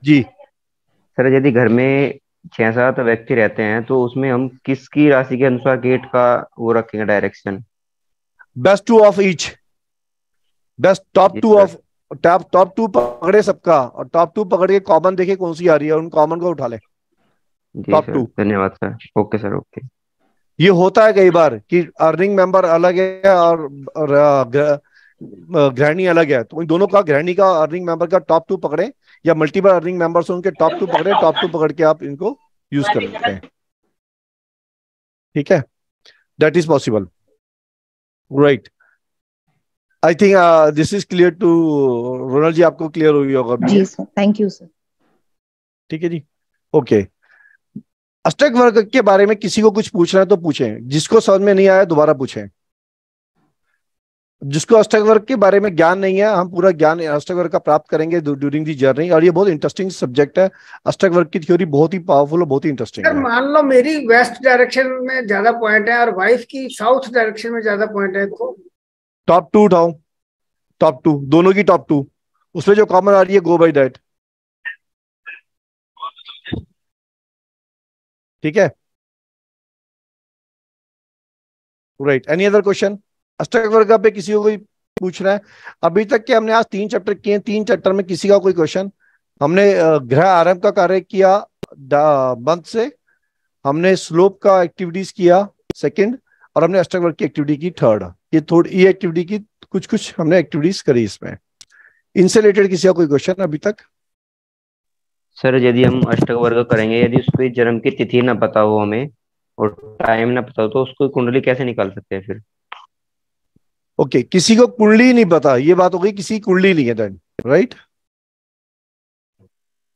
जी सर, यदि घर में 6-7 व्यक्ति रहते हैं तो उसमें हम किसकी राशि के अनुसार गेट का वो रखेंगे direction? Best two of each, best top two पकड़े सबका, और टॉप 2 पकड़ के कॉमन देखे कौन सी आ रही है, उन कॉमन को उठा ले टॉप 2। धन्यवाद सर, ओके सर, ओके। ये होता है कई बार कि अर्निंग मेंबर अलग है और ग्रहणी अलग है, तो उन दोनों का, ग्रहणी का अर्निंग मेंबर का टॉप 2 पकड़े, या मल्टीपल अर्निंग मेंबर्स उनके टॉप 2 पकड़े, टॉप 2 पकड़ के आप इनको यूज कर सकते हैं, ठीक है, that is possible, right. I think this is clear to Ronal ji, आपको क्लियर हुई होगा जी सर, थैंक यू सर, ठीक है जी, ओके। अष्टक वर्ग के बारे में किसी को कुछ पूछना है तो पूछें, जिसको समझ में नहीं आया दोबारा पूछें, जिसको अष्टक वर्ग के बारे में ज्ञान नहीं है, हम पूरा ज्ञान अष्टक वर्ग का प्राप्त करेंगे ड्यूरिंग दी जर्नी, और ये बहुत इंटरेस्टिंग सब्जेक्ट है, अष्टक वर्ग की थ्योरी बहुत ही पावरफुल और बहुत ही इंटरेस्टिंग है। मान लो मेरी वेस्ट डायरेक्शन में ज्यादा पॉइंट है और वाइफ की साउथ डायरेक्शन में ज्यादा पॉइंट है, तो टॉप 2 उठाओ, टॉप 2 दोनों की टॉप 2, उसमें जो कॉमन आ रही है गो बाय दैट, ठीक है, राइट। Any other question? अष्टक वर्ग पे किसी को कोई पूछना है? अभी तक के हमने आज 3 चैप्टर किए, 3 चैप्टर में किसी का कोई क्वेश्चन? हमने ग्रह आरंभ का कार्य किया मंथ से, हमने स्लोप का एक्टिविटीज किया 2nd, और हमने अष्टक वर्ग की एक्टिविटी की 3rd। ये एक्टिविटी की कुछ हमने एक्टिविटीज करी इसमें। इनसे रिलेटेड किसी का कोई क्वेश्चन अभी तक? सर यदि हम अष्टक वर्ग करेंगे, यदि उसकी जन्म की तिथि ना पता हो हमें और टाइम ना पता हो, तो उसको कुंडली कैसे निकाल सकते हैं फिर? ओके, किसी को कुंडली नहीं पता, ये बात हो गई, किसी कुंडली नहीं है देन, राइट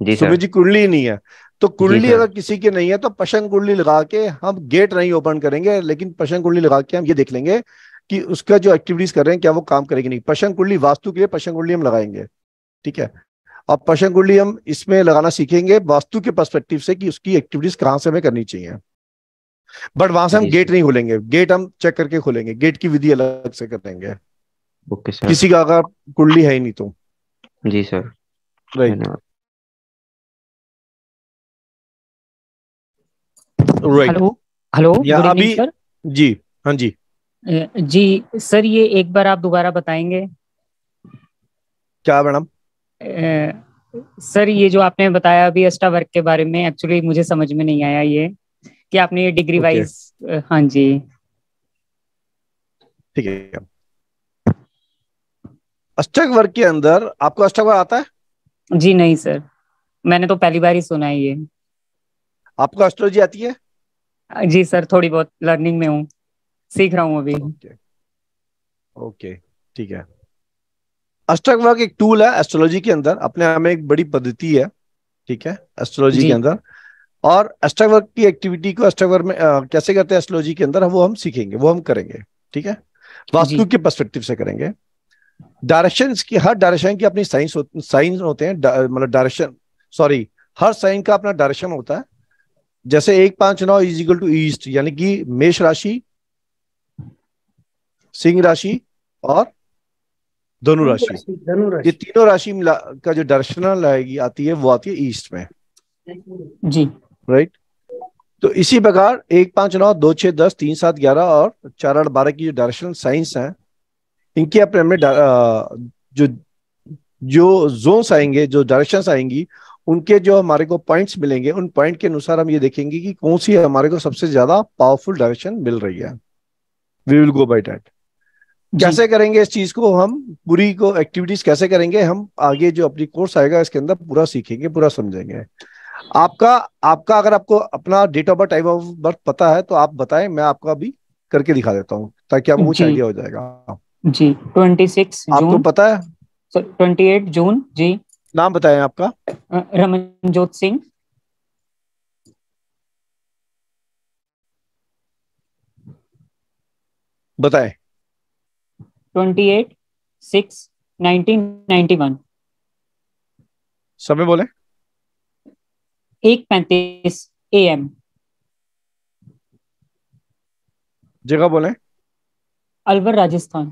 जी सर, जी कुंडली नहीं है, तो कुंडली अगर किसी के नहीं है तो पशंग कुंडली लगा के हम गेट नहीं ओपन करेंगे, लेकिन पशंग कुंडली लगा के हम ये देख लेंगे कि उसका जो एक्टिविटीज कर रहे हैं क्या वो काम करेगी नहीं। पशंग कुंडली वास्तु के लिए पशंग कुंडली हम लगाएंगे, ठीक है। अब पशंग कुंडली हम इसमें लगाना सीखेंगे वास्तु के पर्सपेक्टिव से कि उसकी एक्टिविटीज कहाँ से हमें करनी चाहिए, बट वहां से हम गेट नहीं खोलेंगे, गेट हम चेक करके खोलेंगे, गेट की विधि अलग से करेंगे। ओके सर, किसी का अगर कुंडली है ही नहीं तो जी sir, right right. Hello hello अभी जी, हाँ जी जी सर, ये एक बार आप दोबारा बताएंगे क्या मैडम? सर ये जो आपने बताया अभी अष्टा वर्ग के बारे में, एक्चुअली मुझे समझ में नहीं आया ये कि आपने ये डिग्री वाइज। हाँ जी ठीक है। अष्टक वर्ग के अंदर आपको अष्टक वर्ग आता है? जी नहीं सर, मैंने तो पहली बार ही सुना है ये। आपको एस्ट्रोलॉजी आती है? जी सर, थोड़ी बहुत लर्निंग में हूँ, सीख रहा हूँ अभी। ओके ठीक है। अष्टक वर्ग एक टूल है एस्ट्रोलॉजी के अंदर, अपने आप में एक बड़ी पद्धति है, ठीक है, एस्ट्रोलॉजी के अंदर। और अष्टक वर्ग की एक्टिविटी को अष्टक वर्ग में कैसे करते हैं एस्ट्रोलॉजी के अंदर, वो हम सीखेंगे, वो हम करेंगे, ठीक है। वास्तु के पर्सपेक्टिव से करेंगे। डायरेक्शंस की, हर डायरेक्शन की अपनी साइंस होते हैं, मतलब डायरेक्शन, सॉरी, हर साइन का अपना डायरेक्शन होता है। जैसे 1-5-9 इज इक्वल टू ईस्ट, यानी कि मेष राशि, सिंह राशि और धनु राशि, ये तीनों राशि का जो डायरेक्शनल आती है वो आती है ईस्ट में जी, राइट। तो इसी प्रकार 1-5-9, 2-6, 10, 3-7, 11 और 4-8, 12 की जो डायरेक्शनल साइंस हैं, इनके अपने जो जो जोन्स आएंगे, जो डायरेक्शंस आएंगी, उनके जो हमारे को पॉइंट्स मिलेंगे, उन पॉइंट के अनुसार हम ये देखेंगे कि कौन सी हमारे को सबसे ज्यादा पावरफुल डायरेक्शन मिल रही है। We will go by that. कैसे करेंगे इस चीज को हम, पूरी को एक्टिविटीज कैसे करेंगे हम, आगे जो अपनी कोर्स आएगा इसके अंदर पूरा सीखेंगे, पूरा समझेंगे। आपका अगर आपको अपना date of birth, time of birth पता है तो आप बताएं, मैं आपका भी करके दिखा देता हूँ ताकि आपको कुछ आइडिया हो जाएगा। जी 26 आपको पता है? 28 जून। जी नाम बताएं आपका। रमनजोत सिंह। बताएं। 28/6/1991। समय बोले 1:35 AM। जगह बोले अलवर, राजस्थान।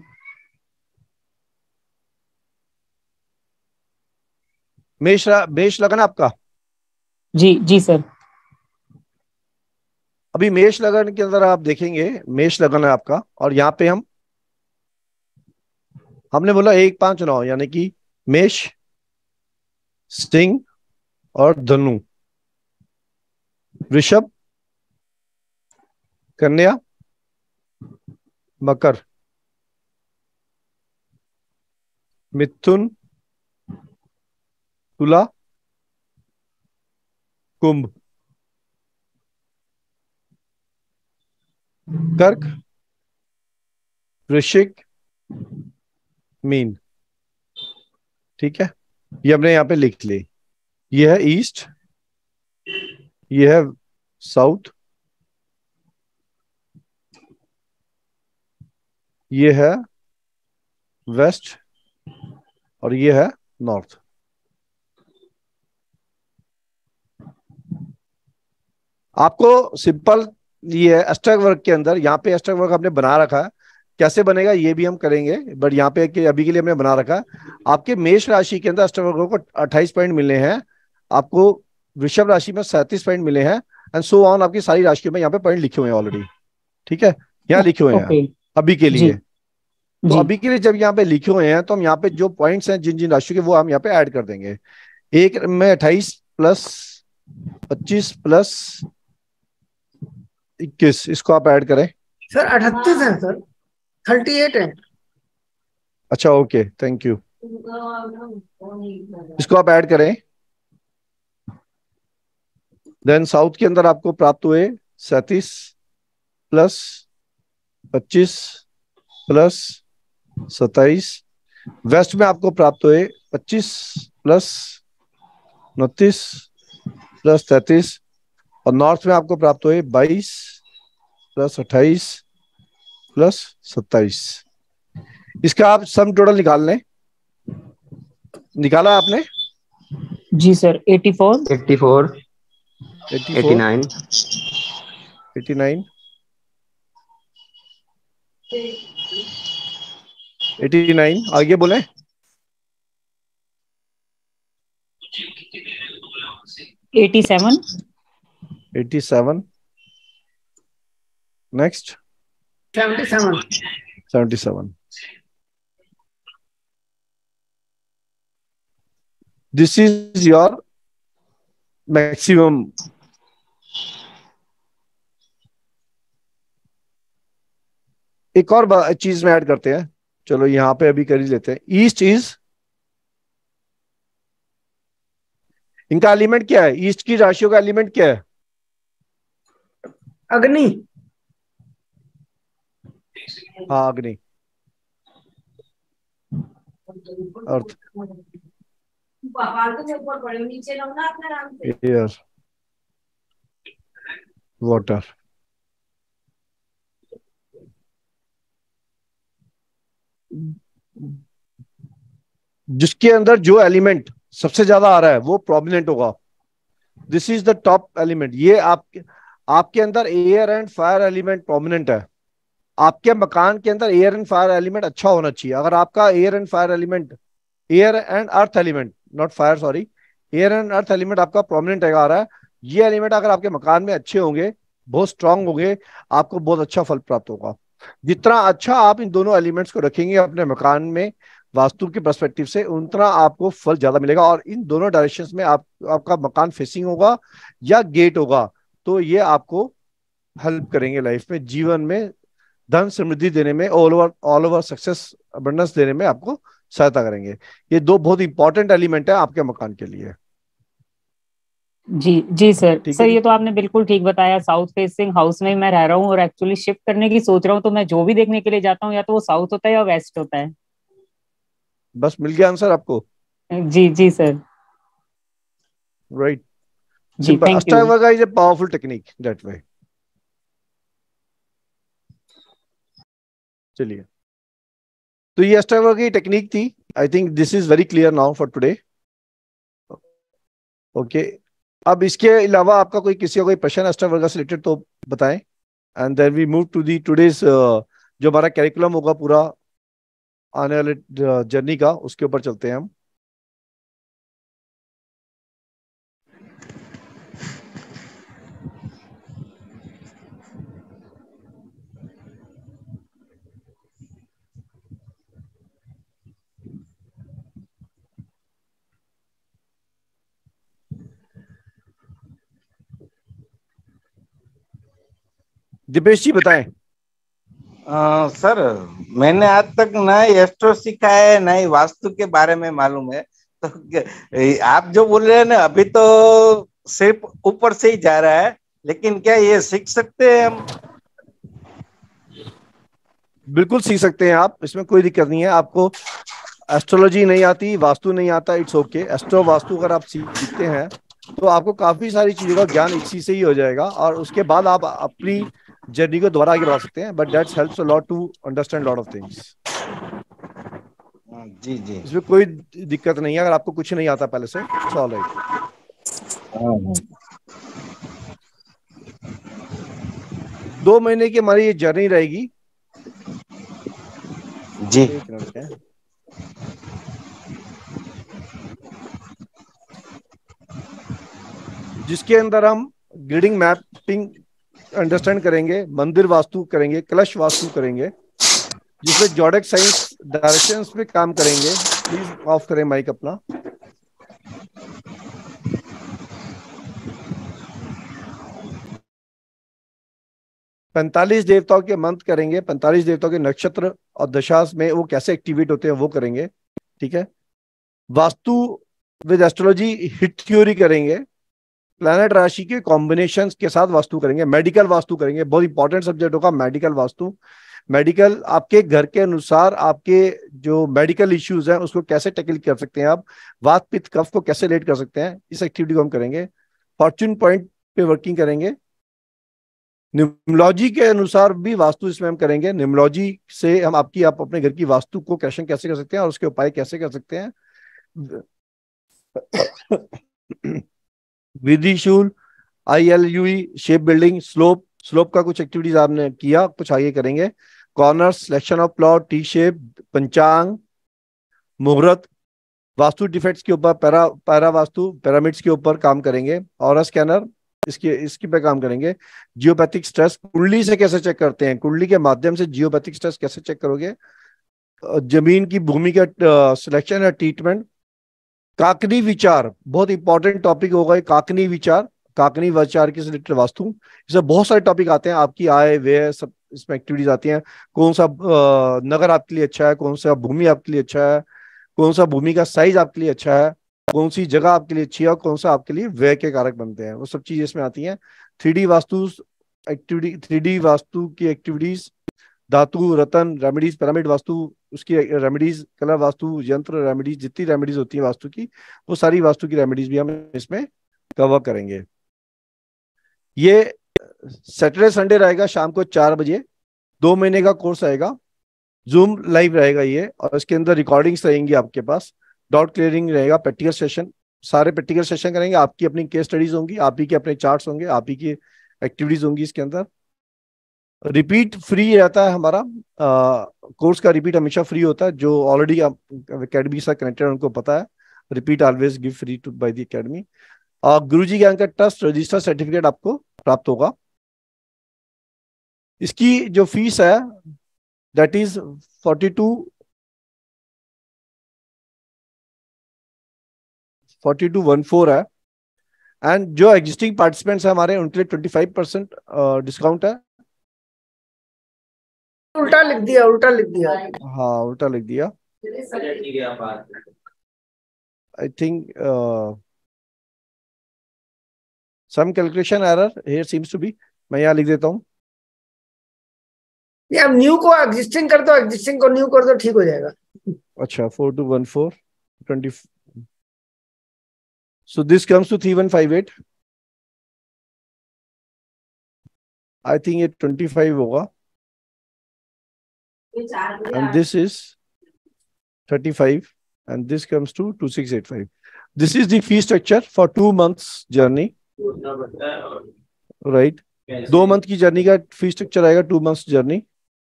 मेष लगा ना आपका? जी जी सर। अभी मेष लगन के अंदर आप देखेंगे, मेष लगन है आपका, और यहाँ पे हमने बोला 1, 5, 9 यानी कि मेष, सिंह और धनु, वृषभ, कन्या, मकर, मिथुन, तुला, कुंभ, कर्क, वृश्चिक, मीन। ठीक है, ये हमने यहाँ पे लिख ली। ये है ईस्ट, ये है साउथ, ये है वेस्ट और ये है नॉर्थ। आपको सिंपल ये एस्ट्रक वर्क के अंदर, यहाँ पे एस्ट्रक वर्क हमने बना रखा है, कैसे बनेगा ये भी हम करेंगे, बट यहाँ पे कि अभी के लिए हमने बना रखा है। आपके मेष राशि के अंदर एस्ट्रक वर्क को 28 पॉइंट मिले हैं, आपको वृषभ राशि में 37 पॉइंट मिले हैं, एंड सो ऑन। आपकी सारी राशियों में यहाँ पे पॉइंट लिखे हुए हैं ऑलरेडी। ठीक है, यहाँ लिखे हुए हैं अभी के लिए। तो अभी के लिए जब यहाँ पे लिखे हुए हैं तो हम यहाँ पे जो पॉइंट्स हैं जिन जिन राशियों के, वो हम यहाँ पे ऐड कर देंगे। 1 में 28 + 25 + 21, इसको आप ऐड करें। सर 38 है सर, 38 है। अच्छा ओके, थैंक यू। इसको आप ऐड करें। देन साउथ के अंदर आपको प्राप्त हुए 37 + 25 + 27। वेस्ट में आपको प्राप्त हुए 25 + 29 + 33, और नॉर्थ में आपको प्राप्त हुए 22 + 28 + 27। इसका आप सम टोटल निकाल लें। निकाला आपने? जी सर। 84, 84, 84, 89, 89, 89। आगे बोले। 87, 87। Next 77, 77। This is your maximum. एक और चीज में ऐड करते हैं, चलो यहां पे अभी कर ही लेते हैं। ईस्ट इज, इनका एलिमेंट क्या है? ईस्ट की राशियों का एलिमेंट क्या है? अग्नि। हाँ अग्नि, अर्थ, एयर, वाटर। जिसके अंदर जो एलिमेंट सबसे ज्यादा आ रहा है वो प्रोमिनेंट होगा। This is the top element. ये आपके अंदर air and fire element prominent है। आपके मकान के अंदर एयर एंड फायर एलिमेंट अच्छा होना चाहिए। अगर आपका air and fire element, air and earth element, not fire sorry, air and earth element आपका प्रोमिनेंट आ रहा है, ये एलिमेंट अगर आपके मकान में अच्छे होंगे, बहुत स्ट्रांग होंगे, आपको बहुत अच्छा फल प्राप्त होगा। जितना अच्छा आप इन दोनों एलिमेंट्स को रखेंगे अपने मकान में, वास्तु के पर्सपेक्टिव से उतना आपको फल ज्यादा मिलेगा। और इन दोनों डायरेक्शंस में आपका मकान फेसिंग होगा या गेट होगा, तो ये आपको हेल्प करेंगे लाइफ में, जीवन में धन समृद्धि देने में, ऑल ओवर सक्सेस अबंडेंस देने में आपको सहायता करेंगे। ये दो बहुत इंपॉर्टेंट एलिमेंट है आपके मकान के लिए। जी जी सर ये तो आपने बिल्कुल ठीक बताया। साउथ फेसिंग हाउस में मैं रह रहा हूँ और एक्चुअली शिफ्ट करने की सोच रहा हूँ, तो मैं जो भी देखने के लिए जाता हूँ या तो वो साउथ होता है या वेस्ट होता है। बस मिल गया आंसर आपको? जी जी sir, right. Ashtavakra is a powerful technique that way. चलिए, तो ये अष्टावक्र की टेक्निक थी। I think this is very clear now for today. Okay, अब इसके अलावा आपका कोई किसी का कोई प्रश्न अष्टावक्र से रिलेटेड तो बताएं, and then we move to the today's जो हमारा कैरिकुलम होगा पूरा आने वाले जर्नी का, उसके ऊपर चलते हैं हम। दिपेश जी बताएं। सर मैंने आज तक ना एस्ट्रो सीखा है ना ही वास्तु के बारे में मालूम है, तो आप जो बोल रहे हैं ना अभी तो सिर्फ ऊपर से ही जा रहा है, लेकिन क्या ये सीख सकते हैं हम? बिल्कुल सीख सकते हैं आप, इसमें कोई दिक्कत नहीं है। आपको एस्ट्रोलॉजी नहीं आती, वास्तु नहीं आता, इट्स ओके। एस्ट्रो वास्तु अगर आप सीखते हैं तो आपको काफी सारी चीजों का ज्ञान इसी से ही हो जाएगा, और उसके बाद आप अपनी जर्नी को दोबारा आगे बढ़ा सकते हैं। But that's helps a lot to understand lot of things. जी जी, इसमें कोई दिक्कत नहीं है। अगर आपको कुछ नहीं आता पहले से, इट्स ऑल राइट। 2 महीने की हमारी ये जर्नी रहेगी जी। जिसके अंदर हम ग्रिडिंग मैपिंग अंडरस्टैंड करेंगे, मंदिर वास्तु करेंगे, कलश वास्तु करेंगे, जिसमें जोडिक साइंस डायरेक्शंस पे काम करेंगे। प्लीज ऑफ करें माइक अपना। पैंतालीस देवताओं के मंत्र करेंगे, 45 देवताओं के नक्षत्र और दशास में वो कैसे एक्टिवेट होते हैं वो करेंगे, ठीक है। Vastu with astrology hit theory करेंगे, प्लैनेट राशि के कॉम्बिनेशंस के साथ वास्तु करेंगे, मेडिकल वास्तु करेंगे। बहुत इंपॉर्टेंट सब्जेक्ट होगा मेडिकल वास्तु। मेडिकल आपके घर के अनुसार आपके जो मेडिकल इश्यूज हैं उसको कैसे टैकल कर सकते हैं आप, वात पित्त कफ को कैसे रिलेट कर सकते हैं, इस एक्टिविटी को हम करेंगे। फॉर्चून पॉइंट पे वर्किंग करेंगे। न्यूमोलॉजी के अनुसार भी वास्तु इसमें हम करेंगे। न्यूमोलॉजी से हम आपकी आप अपने घर की वास्तु को कैशन कैसे कर सकते हैं और उसके उपाय कैसे कर सकते हैं। विधि शूल, ILUE, शेप बिल्डिंग, स्लोप का कुछ एक्टिविटीज आपने किया, कुछ आगे करेंगे। Corners, selection of plot, T shape, पंचांग, मुहूर्त, वास्तु डिफेक्ट्स के ऊपर, पैरा वास्तु, पैरामिड्स के ऊपर काम करेंगे। और स्कैनर इसकी पे काम करेंगे। जियोपैथिक स्ट्रेस कुंडली से कैसे चेक करते हैं, कुंडली के माध्यम से जियोपैथिक स्ट्रेस कैसे चेक करोगे। जमीन की भूमि का सिलेक्शन या ट्रीटमेंट। काकनी विचार बहुत इंपॉर्टेंट टॉपिक होगा ये, काकनी विचार के रिलेटेड वास्तु। इसमें बहुत सारे टॉपिक आते हैं, आपकी आय व्यय सब इसमें एक्टिविटीज आती हैं। कौन सा नगर आपके लिए अच्छा है, कौन सा भूमि आपके लिए अच्छा है, कौन सा भूमि का साइज आपके लिए अच्छा है, कौन सी जगह आपके लिए अच्छी है और कौन सा आपके लिए व्यय के कारक बनते हैं, वो सब चीजें इसमें आती हैं। 3D वास्तु की एक्टिविटीज, धातु रतन रेमेडीज, पिरामिड वास्तु उसकी रेमेडीज, कलर वास्तु, यंत्र रेमेडीज, जितनी रेमेडीज होती है वास्तु की वो सारी वास्तु की रेमेडीज भी हम इसमें कवर करेंगे। ये सैटरडे संडे रहेगा शाम को 4 बजे। 2 महीने का कोर्स आएगा, जूम लाइव रहेगा ये, और इसके अंदर रिकॉर्डिंग्स रहेंगी आपके पास, डाउट क्लियरिंग रहेगा, प्रैक्टिकल सेशन, सारे प्रैक्टिकल सेशन करेंगे। आपकी अपनी केस स्टडीज होंगी, आप ही के अपने चार्ट होंगे, आप ही की एक्टिविटीज होंगी। इसके अंदर रिपीट फ्री रहता है हमारा कोर्स का, रिपीट हमेशा फ्री होता है। जो ऑलरेडी आप अकेडमी से कनेक्टेड उनको पता है, repeat always give free to by the academy. और गुरुजी ज्ञान का ट्रस्ट रजिस्टर सर्टिफिकेट आपको प्राप्त होगा। इसकी जो फीस है दैट इज 42 4214 है एंड जो एग्जिस्टिंग पार्टिसिपेंट्स हैं हमारे उनके लिए 25% डिस्काउंट है। उल्टा लिख दिया। हाँ उल्टा लिख दिया। I think some calculation error here seems to be, मैं यहाँ लिख देता हूँ। अब न्यू को एग्जिस्टिंग कर दो, एग्जिस्टिंग को न्यू कर दो, ठीक हो जाएगा। अच्छा 4214 20, so this comes to 3158। I think ये 25 होगा and this is 35 and this comes to 2685। This is the fee structure for 2 months journey, right? 2 month की जर्नी का फी स्ट्रक्चर आएगा। 2 मंथ्स जर्नी।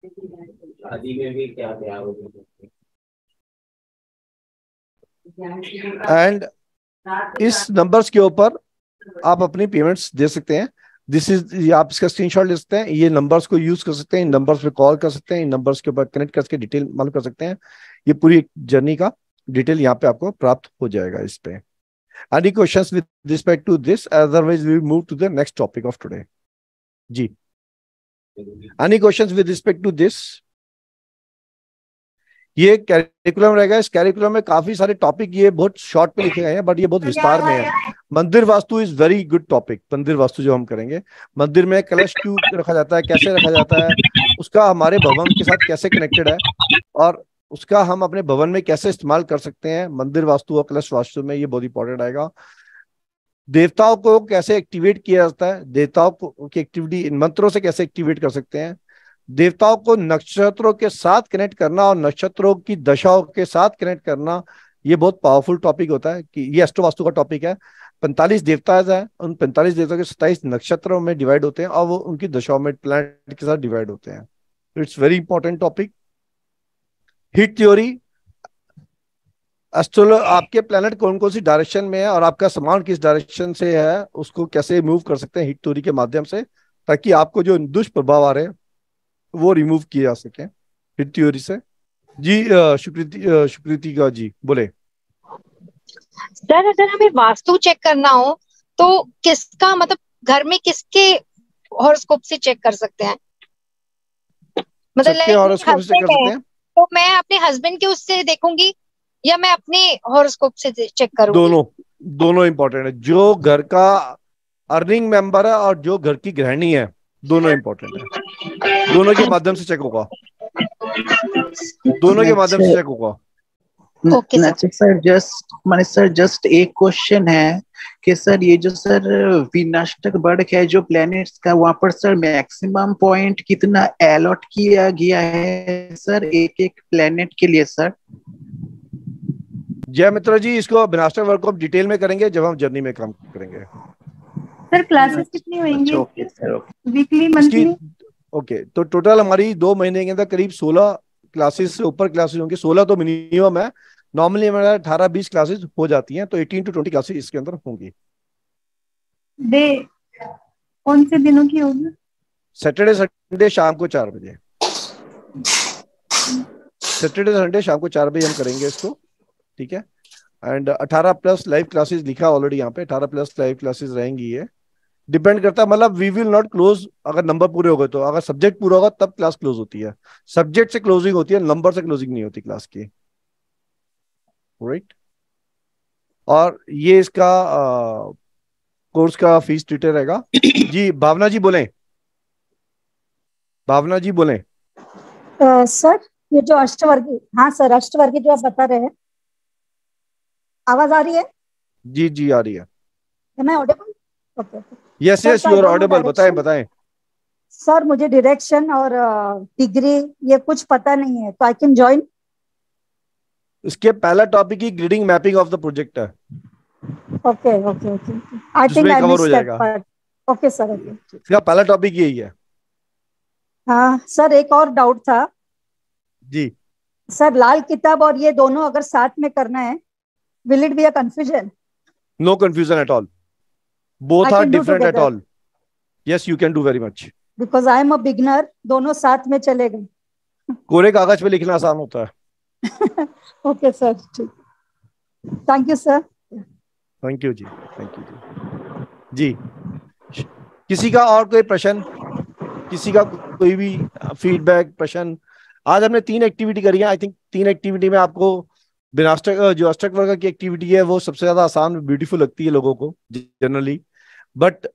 शादी में भी क्या प्यार होगा एंड इस नंबर्स के ऊपर आप अपनी पेमेंट्स दे सकते हैं। दिस इज, आप इसका स्क्रीनशॉट ले सकते हैं, ये नंबर्स को यूज कर सकते हैं, इन नंबर्स पे कॉल कर सकते हैं, इन नंबर्स के ऊपर कनेक्ट करके डिटेल मालूम कर सकते हैं। ये पूरी जर्नी का डिटेल यहाँ पे आपको प्राप्त हो जाएगा इस पे। Any questions with respect to this? Otherwise, we will move to the next topic of today. जी, any questions with respect to this? ये कैरिकुलम रहेगा। इस कैरिकुलम में काफी सारे टॉपिक ये बहुत शॉर्ट में लिखे गए हैं बट ये बहुत विस्तार में है। मंदिर vastu is very good topic. मंदिर वास्तु जो हम करेंगे, मंदिर में कलश क्यों रखा जाता है, कैसे रखा जाता है, उसका हमारे भवन के साथ कैसे कनेक्टेड है और उसका हम अपने भवन में कैसे इस्तेमाल कर सकते हैं। मंदिर वास्तु और कलश वास्तु में ये बहुत इंपॉर्टेंट आएगा। देवताओं को कैसे एक्टिवेट किया जाता है, देवताओं को की एक्टिविटी इन मंत्रों से कैसे एक्टिवेट कर सकते हैं, देवताओं को नक्षत्रों के साथ कनेक्ट करना और नक्षत्रों की दशाओं के साथ कनेक्ट करना, ये बहुत पावरफुल टॉपिक होता है। कि ये एस्ट्रो वास्तु का टॉपिक है। 45 देवता है, उन 45 देवताओं के 27 नक्षत्रों में डिवाइड होते हैं और वो उनकी दशाओं में प्लैनेट के साथ डिवाइड होते हैं। It's very important topic. Hit theory, astrology आपके प्लेनेट कौन कौन सी डायरेक्शन में है और आपका सामान किस डायरेक्शन से है, उसको कैसे मूव कर सकते हैं हिट थ्योरी के माध्यम से, ताकि आपको जो दुष्प्रभाव आ रहे हैं वो रिमूव किए जा सके हिट थ्योरी से। जी शुक्रिया जी बोले। सर अगर हमें वास्तु चेक करना हो तो किसका, मतलब घर में किसके हॉरोस्कोप से चेक कर सकते हैं, मतलब हॉरोस्कोप से कर सकते हैं? तो मैं अपने हस्बैंड के उससे देखूंगी या मैं अपने हॉरोस्कोप से चेक करूंगी? दोनों इंपॉर्टेंट है। जो घर का अर्निंग मेंबर है और जो घर की गृहिणी है, दोनों इंपॉर्टेंट है। दोनों के माध्यम से चेक होगा, दोनों के माध्यम से चेक होगा। Okay sir. Just Manish sir, just एक क्वेश्चन है कि सर ये जो सर विनाशक वर्ग है जो प्लैनेट्स का, वहाँ पर सर मैक्सिमम पॉइंट कितना अलॉट किया गया है सर एक एक प्लैनेट के लिए सर? जय मित्रा जी, इसको विनाशक वर्ग को डिटेल में करेंगे जब हम जर्नी में काम करेंगे। सर क्लासेस कितनी होंगी? Okay sir, weekly monthly? Okay, तो टोटल हमारी 2 महीने के अंदर करीब 16 क्लासेस से ऊपर क्लासेस होंगे। 16 तो मिनिमम है, नॉर्मली हमारा 18-20 क्लासेस हो जाती हैं, तो 18 to 20 क्लासेस इसके अंदर होंगी। डे कौन से दिनों की होगी? सैटरडे संडे शाम को 4 बजे, सैटरडे संडे शाम को 4 बजे हम करेंगे इसको, ठीक है? एंड 18+ लाइव क्लासेस लिखा ऑलरेडी यहाँ पे, 18+ लाइव क्लासेस रहेंगी। ये डिपेंड करता है, मतलब वी विल नॉट क्लोज, अगर नंबर पूरे हो गए तो, अगर सब्जेक्ट पूरा होगा तब क्लास क्लोज होती है। सब्जेक्ट से क्लोजिंग होती है, नंबर से क्लोजिंग नहीं होती क्लास की, राइट? और ये इसका कोर्स का फीस डिटेल रहेगा। जी भावना जी बोलें, भावना जी बोलें। सर ये जो अष्टवर्गी, हाँ सर अष्टवर्गी जो आप बता रहे हैं, आवाज आ रही है? जी जी आ रही है। मैं audible? Okay yes yes you are audible, बताएं बताएं। सर मुझे डायरेक्शन और डिग्री ये कुछ पता नहीं है, तो आई कैन ज्वाइन? इसके पहला टॉपिक ही gridding mapping of the project है। Okay okay okay, I think I miss that part. Okay sir okay, इसका पहला टॉपिक यही है। हाँ सर एक और डाउट था जी। सर लाल किताब और ये दोनों अगर साथ में करना है, will it be a confusion? No confusion at all. Both are different at all. Yes, you can do very much. Because I am a beginner, दोनों साथ में चले गए। कोरे कागज पे लिखना आसान होता है। Okay sir, ठीक। Thank you sir. Thank you जी, थैंक यू जी जी। किसी का और कोई प्रश्न, किसी का कोई भी फीडबैक प्रश्न? आज हमने 3 एक्टिविटी करी है। आई थिंक 3 एक्टिविटी में आपको बिनास्टक जो अष्टक वर्ग की एक्टिविटी है वो सबसे ज्यादा आसान ब्यूटीफुल लगती है लोगों को जनरली, बट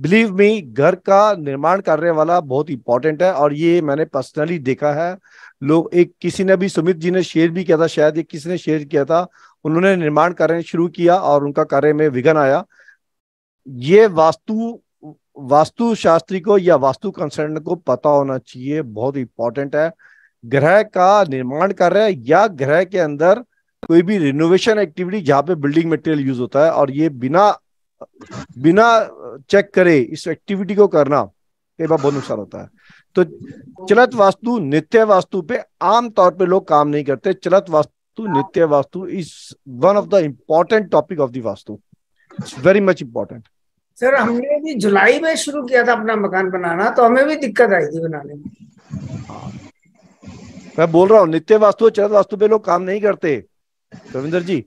बिलीव मी घर का निर्माण करने वाला बहुत इंपॉर्टेंट है। और ये मैंने पर्सनली देखा है, लोग एक किसी ने भी सुमित जी ने शेयर भी किया था, शायद एक किसी ने शेयर किया था, उन्होंने निर्माण कार्य शुरू किया और उनका कार्य में विघ्न आया। ये वास्तु शास्त्री को या वास्तु कंसल्टेंट को पता होना चाहिए, बहुत इंपॉर्टेंट है। ग्रह का निर्माण कार्य या ग्रह के अंदर कोई भी रिनोवेशन एक्टिविटी जहाँ पे बिल्डिंग मटेरियल यूज होता है और ये बिना चेक करे इस एक्टिविटी को करना कई बार बहुत नुकसान होता है। तो चलत वास्तु नित्य वास्तु पे आमतौर पे लोग काम नहीं करते। चलत वास्तु नित्य vastu is one of the important topic of the vastu, it's very much important. Sir हमने भी जुलाई में शुरू किया था अपना मकान बनाना, तो हमें भी दिक्कत आई थी बनाने में। मैं बोल रहा हूँ नित्य वास्तु चलत वास्तु पे लोग काम नहीं करते रविंदर जी,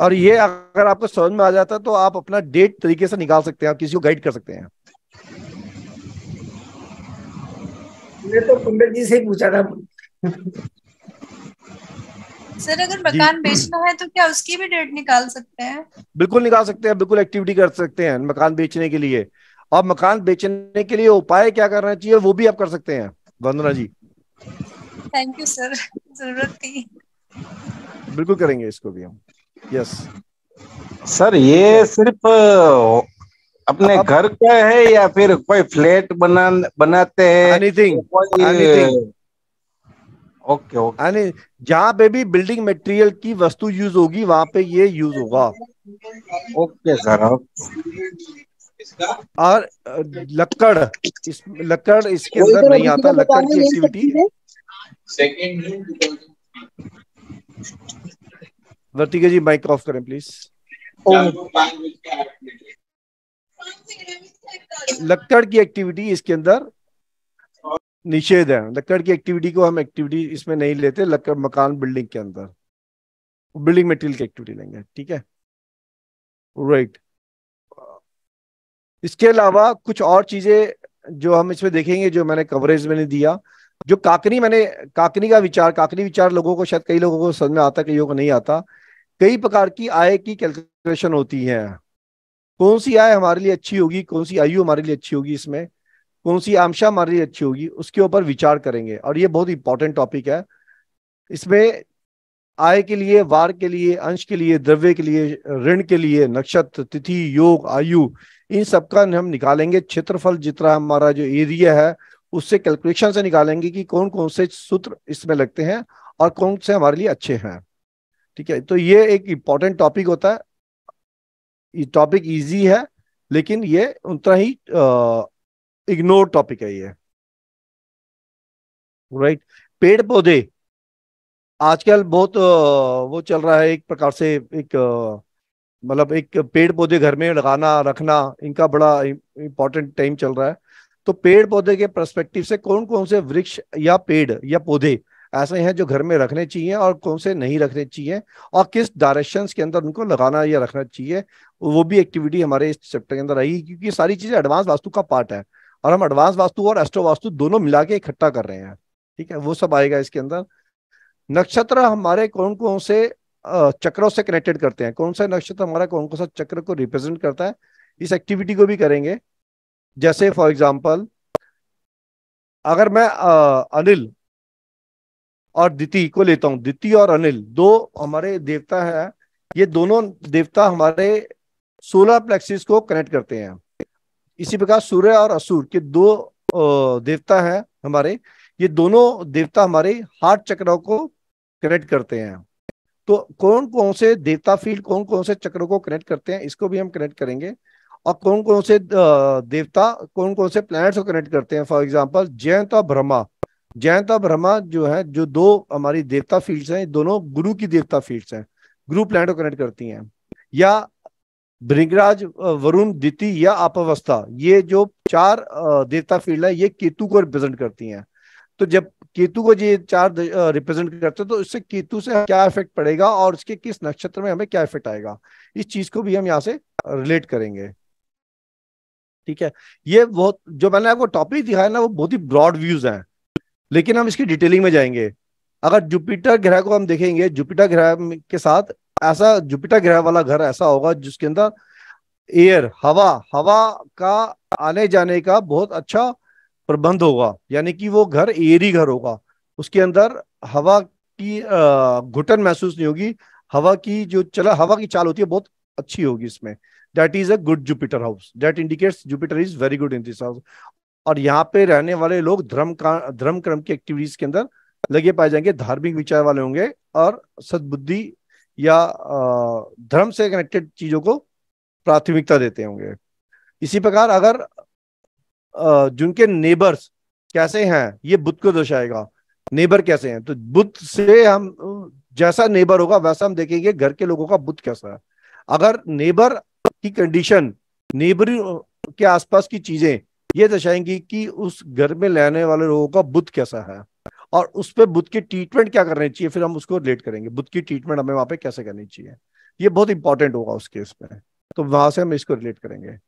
और ये अगर आपको समझ में आ जाता है तो आप अपना डेट तरीके से निकाल सकते हैं, आप किसी को गाइड कर सकते हैं। मैंने तो पंडित जी से ही पूछा था। सर अगर मकान बेचना है तो क्या उसकी भी डेट निकाल सकते हैं? बिल्कुल निकाल सकते हैं, बिल्कुल एक्टिविटी कर सकते हैं मकान बेचने के लिए। और मकान बेचने के लिए उपाय क्या करना चाहिए वो भी आप कर सकते हैं वंदना जी। थैंक यू सर, जरूरत थी, बिल्कुल करेंगे इसको भी हम। यस सर, ये सिर्फ अपने घर का है या फिर कोई फ्लैट बनाते हैं? Anything, okay okay. जहाँ पे भी बिल्डिंग मटेरियल की वस्तु यूज होगी वहाँ पे ये यूज होगा। Okay sir. और लक्कड़ इसके अंदर नहीं आता, लक्कड़ की एक्टिविटी वर्तिका जी माइक ऑफ करें प्लीज। लक्कड़ की एक्टिविटी इसके अंदर निषेध है, लक्कड़ की एक्टिविटी को हम एक्टिविटी इसमें नहीं लेते। लक्कड़ मकान बिल्डिंग के अंदर बिल्डिंग मटेरियल की एक्टिविटी लेंगे, ठीक है राइट। इसके अलावा कुछ और चीजें जो हम इसमें देखेंगे जो मैंने कवरेज में नहीं दिया, जो काकनी का विचार लोगों को शायद कई लोगों को समझ में आता, कई लोगों को नहीं आता। कई प्रकार की आय की कैलकुलेशन होती है, कौन सी आय हमारे लिए अच्छी होगी, कौन सी आयु हमारे लिए अच्छी होगी, इसमें कौन सी आमशा हमारे लिए अच्छी होगी, उसके ऊपर विचार करेंगे। और ये बहुत इंपॉर्टेंट टॉपिक है। इसमें आय के लिए, वार के लिए, अंश के लिए, द्रव्य के लिए, ऋण के लिए, नक्षत्र, तिथि, योग, आयु, इन सबका हम निकालेंगे। क्षेत्रफल जितना हमारा जो एरिया है उससे कैलकुलेशन से निकालेंगे कि कौन कौन से सूत्र इसमें लगते हैं और कौन से हमारे लिए अच्छे हैं, ठीक है। तो ये एक इम्पॉर्टेंट टॉपिक होता है। ये टॉपिक इजी है लेकिन ये उतना ही इग्नोर टॉपिक है ये, राइट। पेड़ पौधे आजकल बहुत वो चल रहा है, एक प्रकार से एक मतलब एक पेड़ पौधे घर में लगाना रखना, इनका बड़ा इम्पोर्टेंट टाइम चल रहा है। तो पेड़ पौधे के पर्सपेक्टिव से कौन कौन से वृक्ष या पेड़ या पौधे ऐसे हैं जो घर में रखने चाहिए और कौन से नहीं रखने चाहिए और किस डायरेक्शंस के अंदर उनको लगाना या रखना चाहिए, वो भी एक्टिविटी हमारे इस चैप्टर के अंदर आएगी, क्योंकि सारी चीजें एडवांस वास्तु का पार्ट है और हम एडवांस वास्तु और एस्ट्रो वास्तु दोनों मिला के इकट्ठा कर रहे हैं, ठीक है। वो सब आएगा इसके अंदर। नक्षत्र हमारे कौन कौन से चक्रों से कनेक्टेड करते हैं, कौन सा नक्षत्र हमारा कौन कौन सा चक्र को रिप्रेजेंट करता है, इस एक्टिविटी को भी करेंगे। जैसे फॉर एग्जाम्पल अगर मैं अनिल और दिति को लेता हूं, दिति और अनिल दो हमारे देवता हैं, ये दोनों देवता हमारे सोलर प्लेक्सिस को कनेक्ट करते हैं। इसी प्रकार सूर्य और असुर के दो देवता हैं हमारे, ये दोनों देवता हमारे हार्ट चक्रों को कनेक्ट करते हैं। तो कौन कौन से देवता फील्ड कौन कौन से चक्रों को कनेक्ट करते हैं, इसको भी हम कनेक्ट करेंगे। और कौन कौन से देवता कौन कौन से प्लैनेट्स को कनेक्ट करते हैं, फॉर एग्जांपल जयंत और ब्रह्मा जो है, जो दो हमारी देवता फील्ड्स हैं, दोनों गुरु की देवता फील्ड्स हैं, गुरु प्लैनेट को कनेक्ट करती हैं। या भृंगराज, वरुण, दिति या आपवस्था, ये जो 4 देवता फील्ड है ये केतु को रिप्रेजेंट करती हैं। तो जब केतु को ये चार रिप्रेजेंट करते हैं, तो इससे केतु से क्या इफेक्ट पड़ेगा और इसके किस नक्षत्र में हमें क्या इफेक्ट आएगा, इस चीज को भी हम यहाँ से रिलेट करेंगे। ठीक है, ये बहुत जो मैंने आपको टॉपिक दिखाया ना वो बहुत ही ब्रॉड व्यूज हैं, लेकिन हम इसकी डिटेलिंग में जाएंगे। अगर जुपिटर ग्रह को हम देखेंगे, जुपिटर ग्रह के साथ ऐसा जुपिटर ग्रह वाला घर ऐसा होगा जिसके अंदर एयर, हवा का आने जाने का बहुत अच्छा प्रबंध होगा, यानी कि वो घर एयरी घर होगा, उसके अंदर हवा की घुटन महसूस नहीं होगी, हवा की चाल होती है बहुत अच्छी होगी इसमें। That is a good Jupiter house, that indicates Jupiter is very good in this house. और यहाँ पे रहने वाले लोग धर्म कर्म की एक्टिविटीज के अंदर लगे पाए जाएंगे, धार्मिक विचार वाले होंगे और सद्बुद्धि या धर्म से कनेक्टेड चीजों को प्राथमिकता देते होंगे। इसी प्रकार अगर जिनके नेबर्स कैसे हैं, ये बुध को दर्शाएगा, नेबर कैसे हैं, तो बुध से हम जैसा नेबर होगा वैसा हम देखेंगे घर के लोगों का बुध कैसा है। अगर नेबर की कंडीशन, नेबर के आसपास की चीजें ये दर्शाएंगी कि उस घर में रहने वाले लोगों का बुध कैसा है और उस पर बुध की ट्रीटमेंट क्या करनी चाहिए, फिर हम उसको रिलेट करेंगे, बुध की ट्रीटमेंट हमें वहां पे कैसे करनी चाहिए, ये बहुत इंपॉर्टेंट होगा उस केस में, तो वहां से हम इसको रिलेट करेंगे।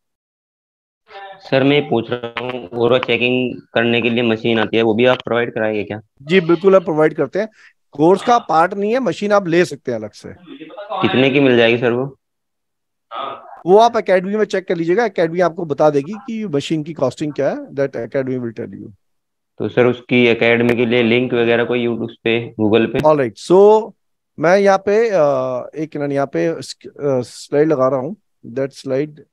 सर मैं पूछ रहा हूँ, ओरा चेकिंग करने के लिए मशीन आती है, वो भी आप प्रोवाइड कराएंगे क्या? जी बिल्कुल, आप प्रोवाइड करते हैं, कोर्स का पार्ट नहीं है, मशीन आप ले सकते हैं अलग से। कितने की मिल जाएगी सर? वो आप एकेडमी में चेक कर लीजिएगा, एकेडमी आपको बता देगी कि मशीन की कॉस्टिंग क्या है, that academy will tell you. तो सर उसकी एकेडमी के लिए लिंक वगैरह कोई यूट्यूब पे, गूगल पे? ऑलराइट, सो मैं यहाँ पे एक मिनट यहाँ पे स्लाइड लगा रहा हूँ, दैट स्लाइड,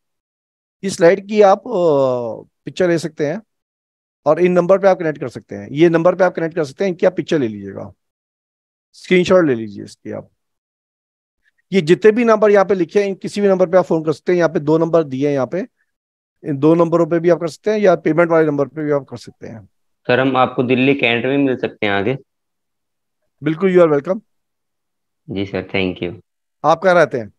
इस स्लाइड की आप पिक्चर ले सकते हैं और इन नंबर पे आप कनेक्ट कर सकते हैं, ये नंबर पे आप कनेक्ट कर सकते हैं, इनकी आप पिक्चर ले लीजिएगा, स्क्रीनशॉट ले लीजिए इसकी आप। ये जितने भी नंबर यहाँ पे लिखे हैं, इन किसी भी नंबर पे आप फोन कर सकते हैं, यहाँ पे 2 नंबर दिए हैं, यहाँ पे इन 2 नंबरों पे भी आप कर सकते हैं या पेमेंट वाले नंबर पे भी आप कर सकते हैं। सर हम आपको दिल्ली कैंट में मिल सकते हैं आगे? बिल्कुल, यू आर वेलकम। जी सर, थैंक यू। आप कहाँ रहते हैं?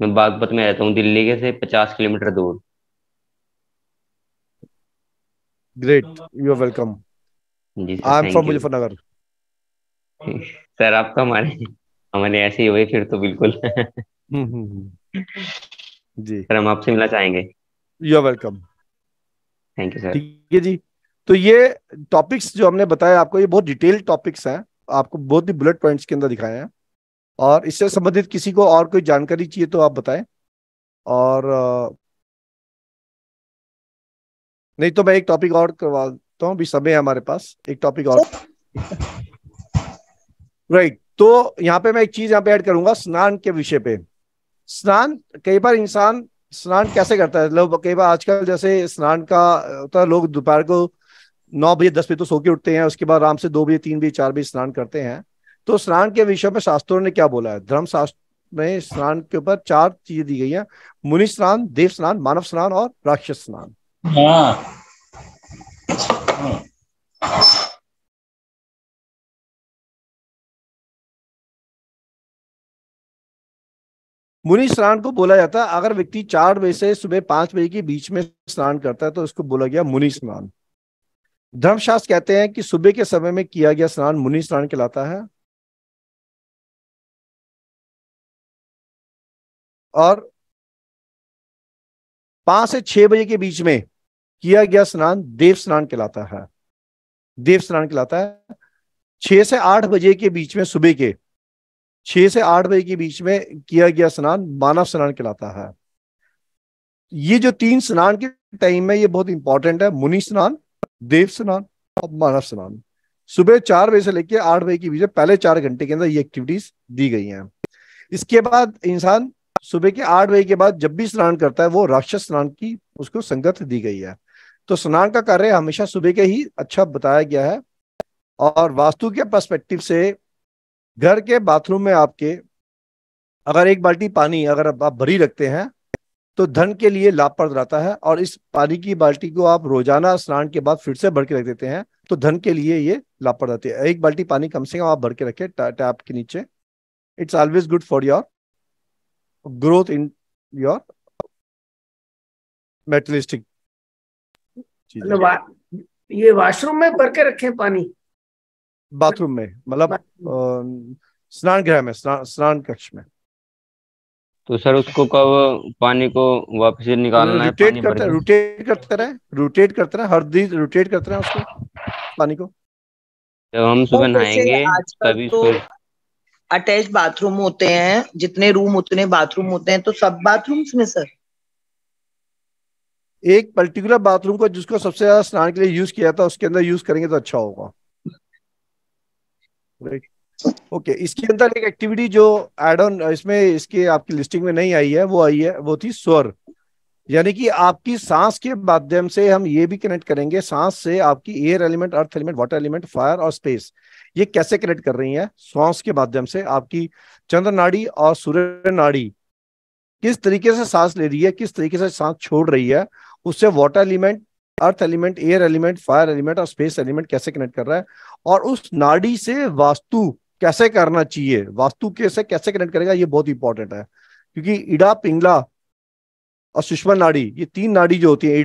मैं बागपत में रहता हूँ, दिल्ली के से 50 किलोमीटर दूर। Great, you are welcome. जी sir, I am from Muzaffarnagar. Sir आपका हमारे ऐसे ही हुए फिर तो बिल्कुल। जी सर हम आपसे मिलना चाहेंगे। You are welcome, thank you sir. ठीक है जी, तो ये टॉपिक्स जो हमने बताया आपको, ये बहुत डिटेल टॉपिक्स हैं, आपको बहुत ही बुलेट पॉइंट्स के अंदर दिखाए हैं, और इससे संबंधित किसी को और कोई जानकारी चाहिए तो आप बताएं, और नहीं तो मैं एक टॉपिक और करवा देता हूँ, भी समय है हमारे पास, एक टॉपिक और। राइट, तो यहाँ पे मैं एक चीज यहाँ पे ऐड करूंगा, स्नान के विषय पे। स्नान, कई बार इंसान स्नान कैसे करता है, मतलब कई बार आजकल जैसे स्नान का तो लोग दोपहर को 9 बजे 10 बजे तो सो के उठते हैं, उसके बाद आराम से 2 बजे 3 बजे 4 बजे स्नान करते हैं। तो स्नान के विषय में शास्त्रों ने क्या बोला है, धर्मशास्त्र में स्नान के ऊपर 4 चीजें दी गई हैं, मुनि स्नान, देव स्नान, मानव स्नान और राक्षस स्नान। मुनि स्नान को बोला जाता है, अगर व्यक्ति 4 बजे से सुबह 5 बजे के बीच में स्नान करता है तो उसको बोला गया मुनि स्नान। धर्मशास्त्र कहते हैं कि सुबह के समय में किया गया स्नान मुनि स्नान कहलाता है, और 5 से 6 बजे के बीच में किया गया स्नान देव स्नान कहलाता है, देव स्नान कहलाता है। 6 से 8 बजे के बीच में, सुबह के 6 से 8 बजे के बीच में किया गया स्नान मानव स्नान कहलाता है। ये जो 3 स्नान के टाइम में ये बहुत इंपॉर्टेंट है, मुनि स्नान, देव स्नान और मानव स्नान। सुबह 4 बजे से लेकर 8 बजे के बीच में पहले 4 घंटे के अंदर ये एक्टिविटीज दी गई हैं। इसके बाद इंसान सुबह के 8 बजे के बाद जब भी स्नान करता है वो राक्षस स्नान की उसको संगत दी गई है। तो स्नान का कार्य हमेशा सुबह के ही अच्छा बताया गया है, और वास्तु के पर्सपेक्टिव से घर के बाथरूम में आपके अगर 1 बाल्टी पानी अगर आप भरी रखते हैं तो धन के लिए लाभप्रद रहता है, और इस पानी की बाल्टी को आप रोजाना स्नान के बाद फिर से भर के रख देते हैं तो धन के लिए ये लाभप्रद रहती है। 1 बाल्टी पानी कम से कम आप भर के रखें टैप के नीचे, it's always good for your growth in your मेटलिस्टिक। ये वॉशरूम में भर के रखें पानी? बाथरूम में, मतलब स्नान गृह में, स्नान कक्ष में। तो सर उसको कब पानी को वापस निकालना है? रोटेट करते रहे हर दिन, रोटेट करते रहे उसको, पानी को। जब हम सुबह नहाएंगे तभी उसको। अटैच बाथरूम होते हैं, जितने रूम उतने बाथरूम होते हैं, तो सब बाथरूम्स में सर एक पर्टिकुलर बाथरूम को जिसको सबसे ज्यादा स्नान के लिए यूज किया था उसके अंदर यूज करेंगे तो अच्छा होगा। ओके, इसके अंदर एक एक्टिविटी जो एड ऑन इसमें इसके आपकी लिस्टिंग में नहीं आई है, वो आई है, वो थी स्वर। यानी कि आपकी सांस के माध्यम से हम ये भी कनेक्ट करेंगे, सांस से आपकी air element, earth element, water element, fire और स्पेस, ये कैसे कनेक्ट कर रही है? सांस के माध्यम से आपकी चंद्र नाड़ी और सूर्य नाड़ी किस तरीके से सांस ले रही है, किस तरीके से सांस छोड़ रही है, उससे water element, earth element, air element, fire element और स्पेस एलिमेंट कैसे कनेक्ट कर रहा है, और उस नाड़ी से वास्तु कैसे करना चाहिए, वास्तु कैसे कैसे कनेक्ट करेगा, ये बहुत इंपॉर्टेंट है। क्योंकि इड़ा, पिंगला और सुषमा नाड़ी, ये तीन नाड़ी जो होती है,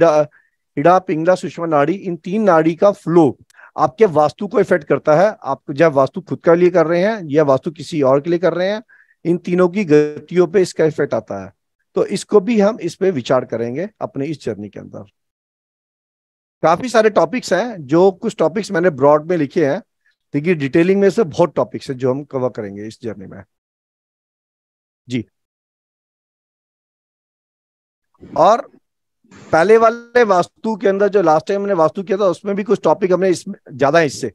इड़ा, पिंगला, सुषमा नाड़ी, इन तीन नाड़ी का फ्लो आपके वास्तु को इफेक्ट करता है। आप जब वास्तु खुद के लिए कर रहे हैं या वास्तु किसी और के लिए कर रहे हैं, इन तीनों की गतियों पे इसका इफेक्ट आता है। तो इसको भी हम इस पे विचार करेंगे अपने इस जर्नी के अंदर। काफी सारे टॉपिक्स हैं, जो कुछ टॉपिक्स मैंने ब्रॉड में लिखे हैं, देखिए डिटेलिंग में से बहुत टॉपिक्स हैं जो हम कवर करेंगे इस जर्नी में। जी, और पहले वाले वास्तु के अंदर जो लास्ट टाइम हमने वास्तु किया था उसमें भी कुछ टॉपिक हमने इसमें ज्यादा है इससे।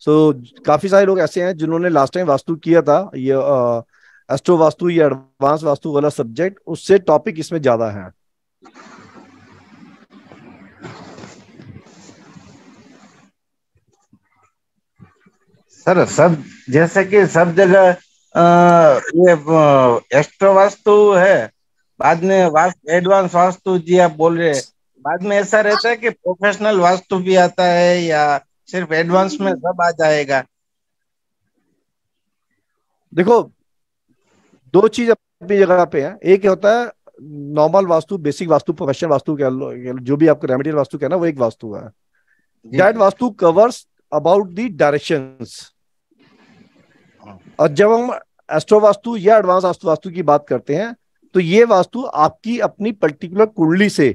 सो काफी सारे लोग ऐसे हैं जिन्होंने लास्ट टाइम वास्तु किया था, ये एस्ट्रो वास्तु या एडवांस वास्तु वाला सब्जेक्ट, उससे टॉपिक इसमें ज्यादा है। सर सब जैसे कि सब जगह ये एस्ट्रो वास्तु है, बाद में एडवांस वास्तु जी आप बोल रहे हैं, बाद में ऐसा रहता है कि प्रोफेशनल वास्तु भी आता है या सिर्फ एडवांस में सब आ जाएगा? देखो दो चीज अपनी जगह पे है, एक होता है normal vastu, basic vastu, professional vastu कह लो, जो भी आपको रेमेडियल वास्तु कहना, वो एक वास्तु है। That vastu covers about the directions. और जब हम एस्ट्रो वास्तु या एडवांस वास्तु की बात करते हैं तो ये वास्तु आपकी अपनी पर्टिकुलर कुंडली से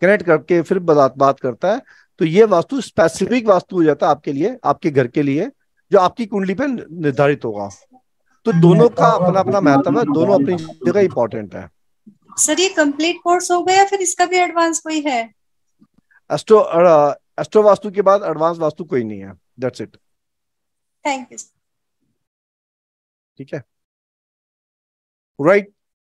कनेक्ट करके फिर बात करता है। तो ये वास्तु स्पेसिफिक वास्तु हो जाता है आपके लिए, आपके घर के लिए, जो आपकी कुंडली पे निर्धारित होगा। तो दोनों का अपना अपना महत्व है, दोनों अपनी जगह इंपॉर्टेंट है। सर ये कंप्लीट कोर्स हो गया, फिर इसका भी एडवांस कोई है? एस्ट्रो वास्तु के बाद एडवांस वास्तु कोई नहीं है, दैट्स इट। Thank you. ठीक है, राइट।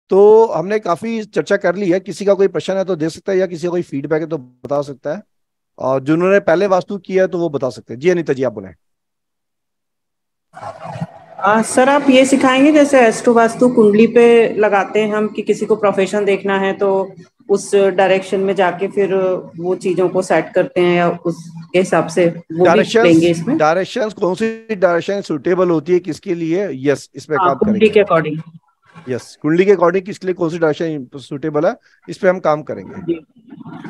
तो हमने काफी चर्चा कर ली है, किसी का कोई प्रश्न है तो दे सकता है, या किसी का कोई फीडबैक है तो बता सकता है, और जिन्होंने पहले वास्तु किया है तो वो बता सकते हैं। जी अनिता जी, आप बोले। सर आप ये सिखाएंगे जैसे एस्ट्रो वास्तु कुंडली पे लगाते हैं हम, कि किसी को प्रोफेशन देखना है तो उस डायरेक्शन में जाके फिर वो चीजों को सेट करते हैं, या उसके हिसाब से वो लेंगे इसमें डायरेक्शंस, कौन सी डायरेक्शन सूटेबल होती है किसके लिए? यस, इसमें काम करेंगे कुंडली के अकॉर्डिंग। यस, कुंडली के अकॉर्डिंग किसके लिए कौन सी डायरेक्शन सूटेबल है, इस पे हम काम करेंगे।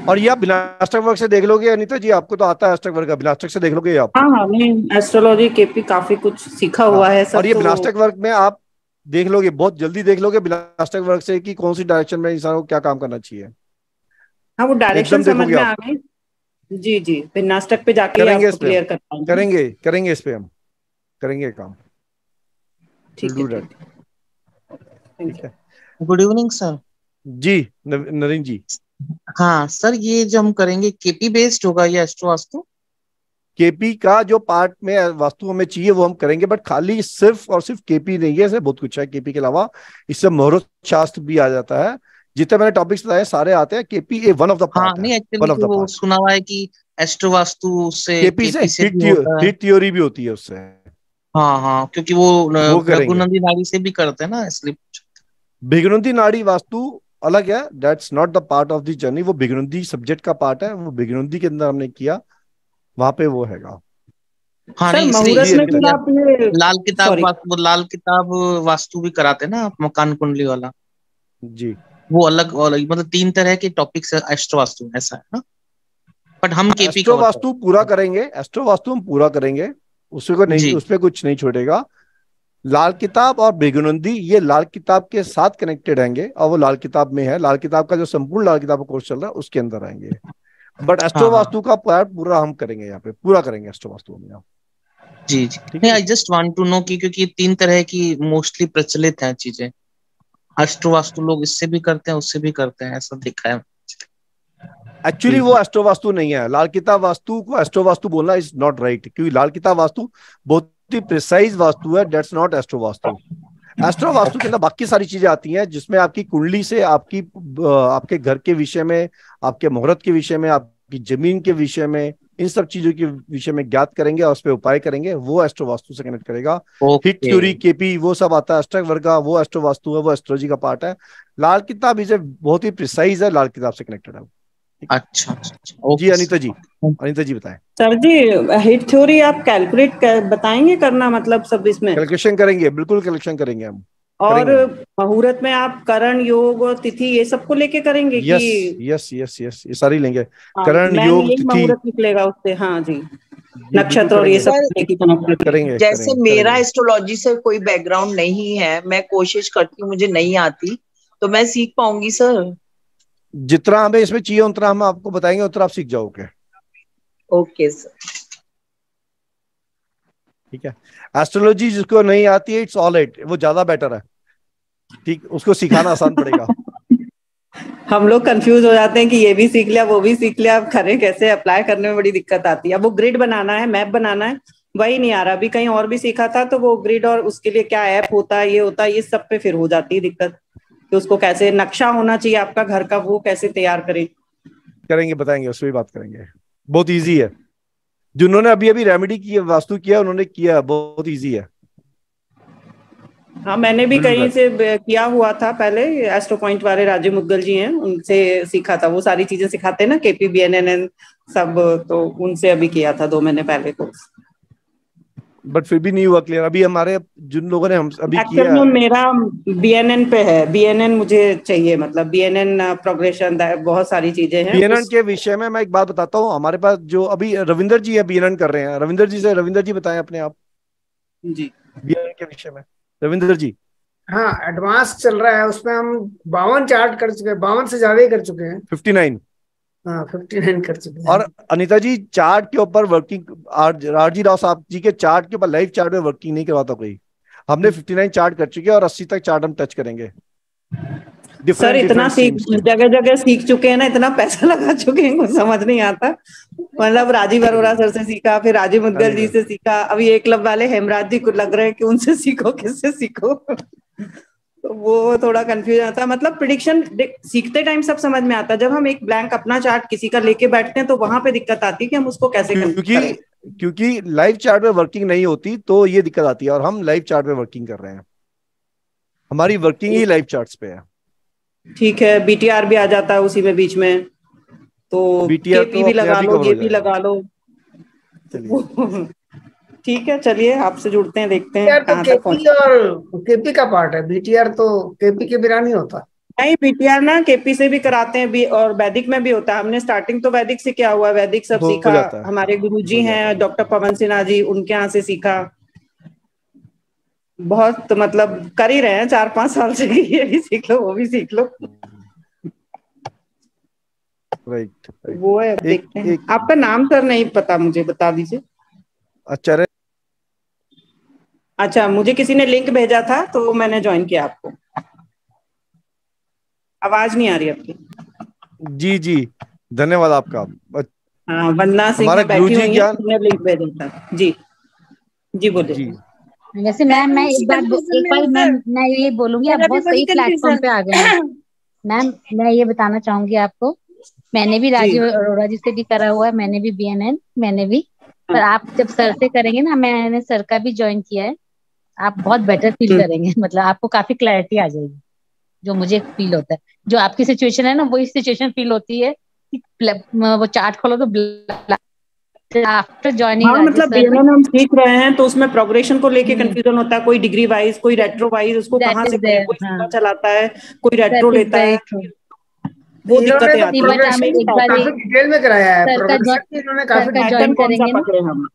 और ये आप बिनास्टक वर्क से देख लोगे अनिता जी, आपको तो आता है एस्ट्रक वर्क, बिनास्टक से देख लोगे आप? हाँ हाँ, मैं एस्ट्रोलॉजी केपी काफी कुछ सीखा हुआ है सब। और ये बिनास्टक वर्क में आप देख लोगे, बहुत जल्दी देख लोगे बिनास्टक वर्क से कि कौन सी डायरेक्शन में इंसान को क्या काम करना चाहिए। हाँ, वो डायरेक्शन समझ में आ गई। जी जी, बिनास्टक पे जाके करेंगे इस पे हम करेंगे काम। ठीक है, गुड इवनिंग सर। जी नरेंद्र जी। हाँ सर, ये जो हम करेंगे केपी बेस्ड होगा या एस्ट्रो वास्तु? केपी का जो पार्ट में वास्तु हमें चाहिए वो हम करेंगे, बट खाली सिर्फ और सिर्फ केपी नहीं है, इसमें बहुत कुछ है। केपी के अलावा इससे मुहूर्त शास्त्र भी आ जाता है, जितने मैंने टॉपिक्स बताए सारे आते हैं। KP a one of the part. नहीं एक्चुअली वो सुना हुआ है कि एस्ट्रो वास्तु से केपी से हिट थ्योरी भी होती है उससे। हाँ हाँ, क्योंकि वो लघुनंदी नाड़ी से भी करते हैं ना, इसलिए। भिघुनंदी नाड़ी वास्तु अलग है, that's not the part of the journey, वो भिघुनंदी सब्जेक्ट का पार्ट है, वो भिघुनंदी के अंदर हमने किया, वहां पे वो हैगा। हाँ, लाल किताब वास्तु भी कराते ना आप, मकान कुंडली वाला? जी वो अलग, मतलब तीन तरह के टॉपिक्स एस्ट्रो वास्तु ऐसा है ना, बट हम केपी एस्ट्रो वास्तु पूरा करेंगे, एस्ट्रो वास्तु हम पूरा करेंगे, उसको नहीं, उस पर कुछ नहीं छोड़ेगा। लाल किताब और बेगुनंदी ये लाल किताब के साथ कनेक्टेड आएंगे और वो लाल किताब में है, लाल किताब का जो संपूर्ण लाल किताब का कोर्स चल रहा है उसके अंदर आएंगे। बट एस्ट्रोवास्तु का पार्ट पूरा हम करेंगे, यहाँ पे पूरा करेंगे एस्ट्रोवास्तु में। जी जी, नहीं I just want to know कि क्योंकि तीन तरह की मोस्टली प्रचलित है चीजें, एस्ट्रोवास्तु लोग इससे भी करते हैं उससे भी करते हैं, ऐसा देखा है। एक्चुअली वो एस्ट्रोवास्तु नहीं है, लाल किताब वास्तु को एस्ट्रोवास्तु बोलना इज नॉट राइट, क्योंकि लाल किताब वास्तु बहुत ही प्रिसाइज वास्तु है, दैट्स नॉट एस्ट्रोवास्तु। एस्ट्रोवास्तु के अंदर बाकी सारी चीजें आती हैं जिसमें आपकी कुंडली से आपकी आपके घर के विषय में, आपके मुहूर्त के विषय में, आपकी जमीन के विषय में, इन सब चीजों के विषय में ज्ञात करेंगे और उस पर उपाय करेंगे, वो एस्ट्रोवास्तु से कनेक्ट करेगा। हिट थ्योरी, केपी, वो सब आता है, अष्टक वर्गा वो एस्ट्रोवास्तु है, वो एस्ट्रोलॉजी का पार्ट है। लाल किताब इसे बहुत ही प्रिसाइज है, लाल किताब से कनेक्टेड है। अच्छा जी अनीता जी, अनीता जी बताएं। सर जी हिट थ्योरी आप कैलकुलेट बताएंगे करना, मतलब सब इसमें कैलकुलेशन करेंगे, बिल्कुल कैलकुलेशन करेंगे हम। और मुहूर्त में आप करण, योग और तिथि ये सबको लेके करेंगे कि यस यस यस ये सारी लेंगे, करण योग तिथि मुहूर्त निकलेगा उससे। हाँ जी, नक्षत्र और ये सब लेके करेंगे। जैसे मेरा एस्ट्रोलॉजी से कोई बैकग्राउंड नहीं है, मैं कोशिश करती हूँ, मुझे नहीं आती, तो मैं सीख पाऊंगी सर? जितना हमें इसमें चाहिए उतना हम आपको बताएंगे, उतना आप सीख जाओगे। ओके सर, ठीक है। एस्ट्रोलॉजी जिसको नहीं आती है इट्स ऑल राइट, वो ज्यादा बेटर है, ठीक, उसको सिखाना आसान पड़ेगा। हम लोग कंफ्यूज हो जाते हैं कि ये भी सीख लिया वो भी सीख लिया, अब खरे कैसे अप्लाई करने में बड़ी दिक्कत आती है। अब वो ग्रिड बनाना है, मैप बनाना है, वही नहीं आ रहा। अभी कहीं और भी सीखा था तो वो ग्रिड और उसके लिए क्या ऐप होता है, ये होता है, ये सब पे फिर हो जाती है दिक्कत कि उसको कैसे नक्शा होना चाहिए आपका घर का, वो कैसे तैयार करें। करेंगे, बताएंगे, उसमें बात करेंगे। बहुत ईजी है, जिन्होंने अभी अभी रेमेडी की वास्तु किया उन्होंने किया, बहुत इजी है। हाँ, मैंने भी कहीं से किया हुआ था पहले, एस्ट्रो पॉइंट वाले राजीव मुद्गल जी हैं, उनसे सीखा था। वो सारी चीजें सिखाते हैं ना, केपी, बीएनएन सब, तो उनसे अभी किया था 2 महीने पहले कोर्स, बट फिर भी नहीं हुआ क्लियर। अभी हमारे जिन लोगों ने हम अभी किया, मेरा बीएनएन पे है, बीएनएन मुझे चाहिए, मतलब बीएनएन प्रोग्रेशन बहुत सारी चीजें हैं। बीएनएन के विषय में मैं एक बात बताता हूँ, हमारे पास जो अभी रविंदर जी है बीएनएन कर रहे हैं, रविंदर जी से, रविंदर जी बताएं अपने आप जी बीएनएन के विषय में। रविंदर जी, हाँ एडवांस चल रहा है, उसमें हम 52 चार्ट कर चुके हैं, 52 से ज्यादा ही कर चुके हैं, 59 कर चुके हैं। और अनीता जी चार्ट के ऊपर वर्किंग, राजी राव साहब जी के चार्ट के ऊपर लाइव चार्ट में वर्किंग नहीं करवाता कोई, हमने 59 चार्ट कर चुके हैं और 80 तक चार्ट हम टच करेंगे। सर इतना सीख, जगह जगह सीख चुके हैं ना, इतना पैसा लगा चुके हैं, कुछ समझ नहीं आता। मतलब राजीव अरोरा सर से सीखा, फिर राजीव मुद्गल जी से सीखा, अभी एक क्लब वाले हेमराज जी को लग रहे हैं कि उनसे सीखो, किससे सीखो, तो वो थोड़ा कंफ्यूज आता है। मतलब प्रिडिक्शन सीखते टाइम सब समझ में आता है, जब हम एक ब्लैंक अपना चार्ट किसी का लेके बैठते हैं तो वहां पे दिक्कत आती है कि हम उसको कैसे, क्योंकि लाइव चार्ट में वर्किंग नहीं होती, तो ये दिक्कत आती है। और हम लाइव चार्ट में वर्किंग कर रहे हैं, हमारी वर्किंग ही लाइव चार्ट पे है, ठीक है। बीटीआर भी आ जाता है उसी में बीच में, तो बीटीआर भी लगा लो, ये भी लगा लो, ठीक है। चलिए आपसे जुड़ते हैं, देखते हैं कहां तक पहुंचे। और केपी का पार्ट है, बीटीआर तो केपी के बिना नहीं होता। नहीं, बीटीआर ना केपी से भी कराते हैं, और वैदिक में भी होता है। हमने स्टार्टिंग तो वैदिक से क्या हुआ, वैदिक सब सीखा, हमारे गुरुजी हैं डॉक्टर पवन सिन्हा जी, उनके यहाँ से सीखा बहुत, मतलब कर ही रहे हैं 4-5 साल से, ये भी सीख लो वो भी सीख लो। राइट, वो है, देखते हैं। आपका नाम सर नहीं पता मुझे, बता दीजिए। अच्छा, अच्छा, मुझे किसी ने लिंक भेजा था तो मैंने ज्वाइन किया आपको। आवाज नहीं आ रही आपकी। जी जी, धन्यवाद आपका। हाँ, वंदना सिंह बैठी हुई है, उन्होंने लिंक भेजा था। जी जी बोलिए। वैसे मैम मैं एक बार मैं ये बोलूंगी, आप बहुत सही प्लेटफॉर्म पे आ गए मैम। मैं ये बताना चाहूंगी आपको, मैंने भी राजीव अरोड़ा जी से भी करा हुआ है, मैंने भी बीएनएन, मैंने भी, पर आप जब सर से करेंगे ना, मैंने सर का भी ज्वाइन किया है, आप बहुत बेटर फील करेंगे, मतलब आपको काफी क्लैरिटी आ जाएगी। जो मुझे फील होता है, जो आपकी सिचुएशन है ना, वही सिचुएशन फील होती है कि वो चार्ट खोलो तो आफ्टर ज्वाइनिंग, हाँ, मतलब बीएनएन हम सीख रहे हैं तो उसमें प्रोग्रेशन को लेके कंफ्यूजन होता है, कोई डिग्री वाइज, कोई रेट्रो वाइज, उसको कहाँ से चलाता है, कोई रेट्रो लेता है, वो दिक्कतें आती हैं। काफी डिटेल में कराया है, प्रोग्रेशन इन्होंने काफी डिटेल में पकड़े हम।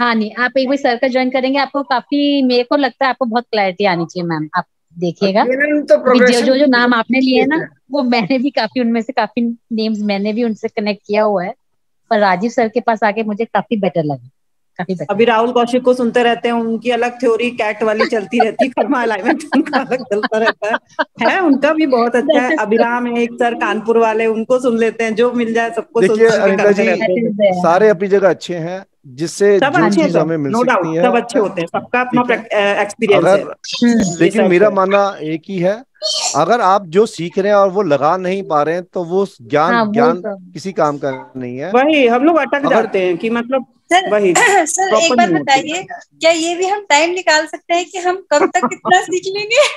हाँ नहीं, आप एक बार सर का ज्वाइन करेंगे, आपको काफी, मेरे को लगता है आपको बहुत क्लैरिटी आनी चाहिए मैम। आप देखिएगा तो जो नाम आपने लिए ना, वो मैंने भी काफी, उनमें से काफी नेम्स मैंने भी उनसे कनेक्ट किया हुआ है, पर राजीव सर के पास आके मुझे काफी बेटर लगा, काफी बेटर। अभी राहुल कौशिक को सुनते रहते हैं, उनकी अलग थ्योरी कैट वाली चलती रहती है, कर्मा अलाइनमेंट उनका अलग चलता रहता है, उनका भी बहुत अच्छा है। अभिराम है एक सर कानपुर वाले, उनको सुन लेते हैं, जो मिल जाए सबको सुनते हैं। सारे अपनी जगह अच्छे हैं, जिससे सब अच्छे हमें मिल सकती है, सब अच्छे होते हैं, सबका अपना एक्सपीरियंस है। लेकिन मेरा मानना एक ही है, अगर आप जो सीख रहे हैं और वो लगा नहीं पा रहे हैं तो वो ज्ञान ज्ञान किसी काम का नहीं है, वही हम लोग अटक जाते हैं कि मतलब वही। सर एक बात बताइए, क्या ये भी हम टाइम निकाल सकते हैं कि हम कब तक कितना सीख लेंगे?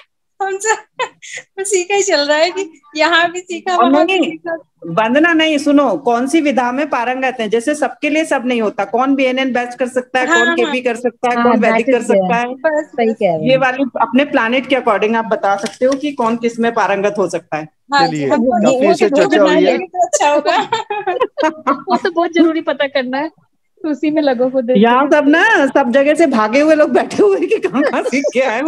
हमसे सीखा ही चल रहा है कि यहाँ भी सीखा, वहाँ भी सीखा। वंदना नहीं, सुनो, कौन सी विधा में पारंगत है, जैसे सबके लिए सब नहीं होता, कौन बीएनएन बैच कर सकता है, कौन केपी कर सकता है, कौन वैदिक कर सकता है, ये वाली अपने प्लैनेट के अकॉर्डिंग आप बता सकते हो कि कौन किस में पारंगत हो सकता है। वो तो बहुत जरूरी पता करना है, उसी में लगो को देखो। यहाँ सब ना सब जगह से भागे हुए लोग बैठे हुए कि कहाँ सीख के आए,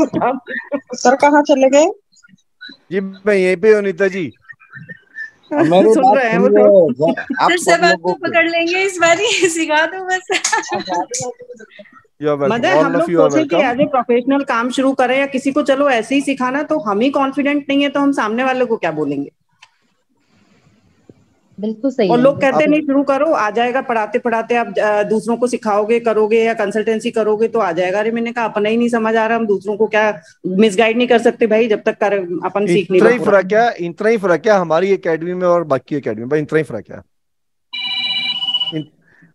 सर कहाँ चले गए जी? मैं यहीं पे हूँ नीता जी, सुन रहे हैं वो तो। सर सब आपको पकड़ लेंगे इस बारी, सिखा दो बस। मतलब हम लोग सोचे कि एज ए प्रोफेशनल काम शुरू करें या किसी को चलो ऐसे ही सिखाना, तो हम ही कॉन्फिडेंट नहीं है तो हम सामने वाले को क्या बोलेंगे? बिल्कुल सही। और लोग कहते नहीं, शुरू करो आ जाएगा, पढ़ाते पढ़ाते आप दूसरों को सिखाओगे करोगे या कंसल्टेंसी करोगे तो आ जाएगा। अरे मैंने कहा अपना ही नहीं समझ आ रहा, हम दूसरों को क्या मिसगाइड नहीं कर सकते भाई, जब तक अपन सीख नहीं। इतना ही फर्क है हमारी एकेडमी में और बाकी एकेडमी में, इतना ही फर्क है।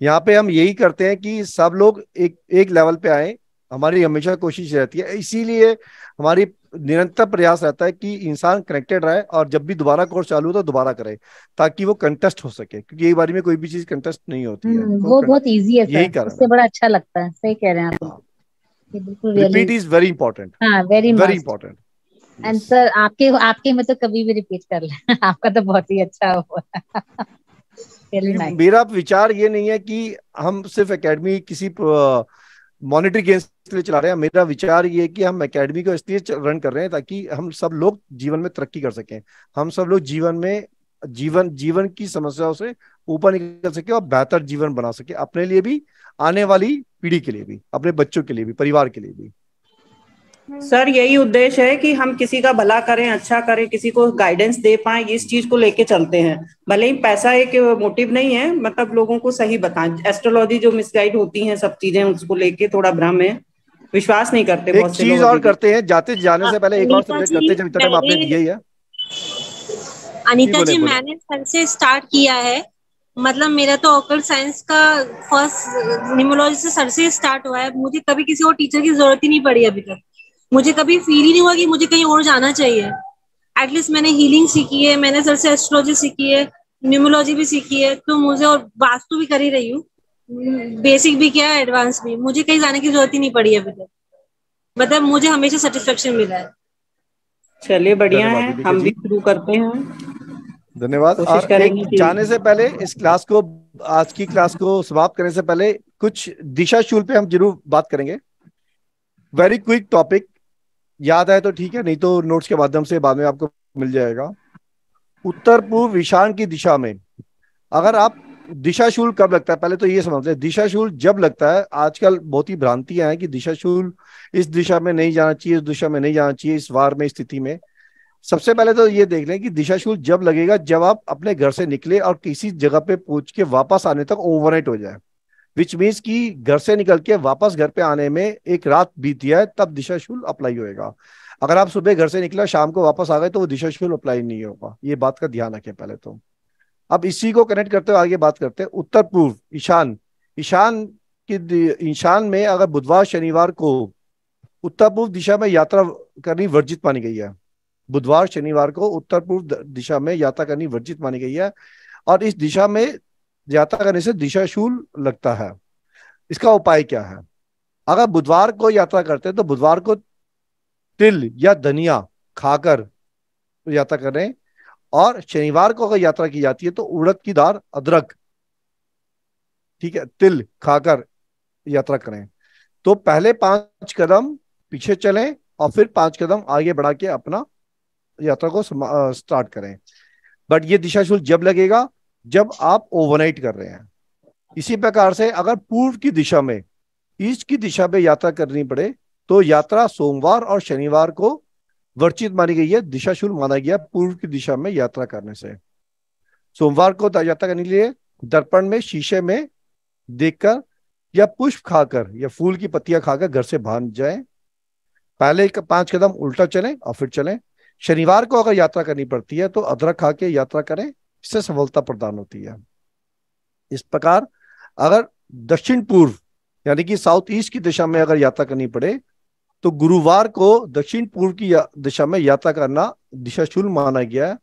यहाँ पे हम यही करते हैं कि सब लोग एक लेवल पे आए, हमारी हमेशा कोशिश रहती है, इसीलिए हमारी निरंतर प्रयास रहता है कि इंसान कनेक्टेड रहे और जब भी दोबारा कोर्स चालू हो तो दोबारा करे, ताकि वो कंटेस्ट हो सके, क्योंकि एक बार में कोई भी चीज कंटेस्ट नहीं होती है। वो बहुत इजी है, यही कर उससे बड़ा अच्छा लगता है। सही कह रहे हैं आप, बिल्कुल। Repeat is very important, very very important. And sir आपके में तो कभी भी रिपीट कर ले, आपका तो बहुत ही अच्छा हुआ। मेरा विचार ये नहीं है कि हम सिर्फ एकेडमी किसी मॉनिटरी गेम्स के लिए चला रहे हैं। मेरा विचार ये है कि हम एकेडमी को इसलिए रन कर रहे हैं ताकि हम सब लोग जीवन में तरक्की कर सकें, हम सब लोग जीवन में जीवन की समस्याओं से ऊपर निकल सके और बेहतर जीवन बना सके, अपने लिए भी, आने वाली पीढ़ी के लिए भी, अपने बच्चों के लिए भी, परिवार के लिए भी। सर यही उद्देश्य है कि हम किसी का भला करें, अच्छा करें, किसी को गाइडेंस दे पाए, इस चीज को लेके चलते हैं। भले ही पैसा एक मोटिव नहीं है, मतलब लोगों को सही बताएं। एस्ट्रोलॉजी जो मिसगाइड होती है, सब चीजें उसको लेके थोड़ा भ्रम है, विश्वास नहीं करते बहुत से लोग। एक चीज और करते हैं, जाते जाने से पहले एक और सब्जेक्ट करते हैं, जो टाइम आपने दिया ही है। अनीता जी, मैंने सर से स्टार्ट किया है, मतलब मेरा तो ऑकल्ट साइंस का फर्स्ट न्यूमरोलॉजी से सर से स्टार्ट हुआ है। मुझे कभी किसी और टीचर की जरूरत ही नहीं पड़ी अभी तक, मुझे कभी फील ही नहीं हुआ कि मुझे कहीं और जाना चाहिए। एटलीस्ट मैंने हीलिंग सीखी है, मैंने सर से एस्ट्रोलॉजी सीखी है, न्यूमरोलॉजी भी सीखी है, तो मुझे, और वास्तु भी कर ही रही हूँ, बेसिक भी किया है, एडवांस भी, मुझे कहीं जाने की जरूरत ही नहीं पड़ी अभी तक। मतलब मुझे हमेशा सेटिस्फेक्शन मिला है। चलिए बढ़िया है, हम भी शुरू करते हैं। धन्यवाद। जाने से पहले इस क्लास को, आज की क्लास को समाप्त करने से पहले कुछ दिशा शूल पे हम जरूर बात करेंगे। वेरी क्विक टॉपिक, याद आए तो ठीक है, नहीं तो नोट्स के माध्यम से बाद में आपको मिल जाएगा। उत्तर पूर्व ईशान की दिशा में अगर आप, दिशाशूल कब लगता है पहले तो ये समझते हैं। दिशाशूल जब लगता है, आजकल बहुत ही भ्रांतियां हैं कि दिशाशूल इस दिशा में नहीं जाना चाहिए, इस दिशा में नहीं जाना चाहिए, इस वार में, स्थिति में। सबसे पहले तो ये देख लें कि दिशाशूल जब लगेगा जब आप अपने घर से निकले और किसी जगह पे पहुंच के वापस आने तक ओवरनाइट हो जाए, विच मीन्स कि घर से निकल के वापस घर पे आने में एक रात बीती है, तब दिशाशूल अप्लाई होएगा। अगर आप सुबह घर से निकला, शाम को वापस आ गए, तो वो दिशाशूल अप्लाई नहीं होगा। ये बात का ध्यान रखें पहले तो। अब इसी को कनेक्ट करते हुए आगे बात करते हैं उत्तर पूर्व ईशान। ईशान में अगर बुधवार शनिवार को उत्तर पूर्व दिशा में यात्रा करनी वर्जित मानी गई है। बुधवार शनिवार को उत्तर पूर्व दिशा में यात्रा करनी वर्जित मानी गई है, और इस दिशा में यात्रा करने से दिशाशूल लगता है। इसका उपाय क्या है? अगर बुधवार को यात्रा करते हैं तो बुधवार को तिल या धनिया खाकर यात्रा करें, और शनिवार को अगर यात्रा की जाती है तो उड़द की दाल, अदरक, ठीक है, तिल खाकर यात्रा करें। तो पहले 5 कदम पीछे चलें और फिर 5 कदम आगे बढ़ा के अपना यात्रा को स्टार्ट करें। बट ये दिशाशूल जब लगेगा जब आप ओवरनाइट कर रहे हैं। इसी प्रकार से अगर पूर्व की दिशा में ईस्ट की दिशा में यात्रा करनी पड़े तो यात्रा सोमवार और शनिवार को वर्जित मानी गई है, दिशाशूल माना गया पूर्व की दिशा में यात्रा करने से। सोमवार को यात्रा करने के लिए दर्पण में शीशे में देखकर या पुष्प खाकर या फूल की पत्तियां खाकर घर से बाहर जाएं। पहले 5 कदम उल्टा चलें और फिर चलें। शनिवार को अगर यात्रा करनी पड़ती है तो अदरक खा के यात्रा करें, इससे सफलता प्रदान होती है। इस प्रकार अगर दक्षिण पूर्व यानी कि साउथ ईस्ट की दिशा में अगर यात्रा करनी पड़े तो गुरुवार को दक्षिण पूर्व की दिशा में यात्रा करना दिशाशूल माना गया है।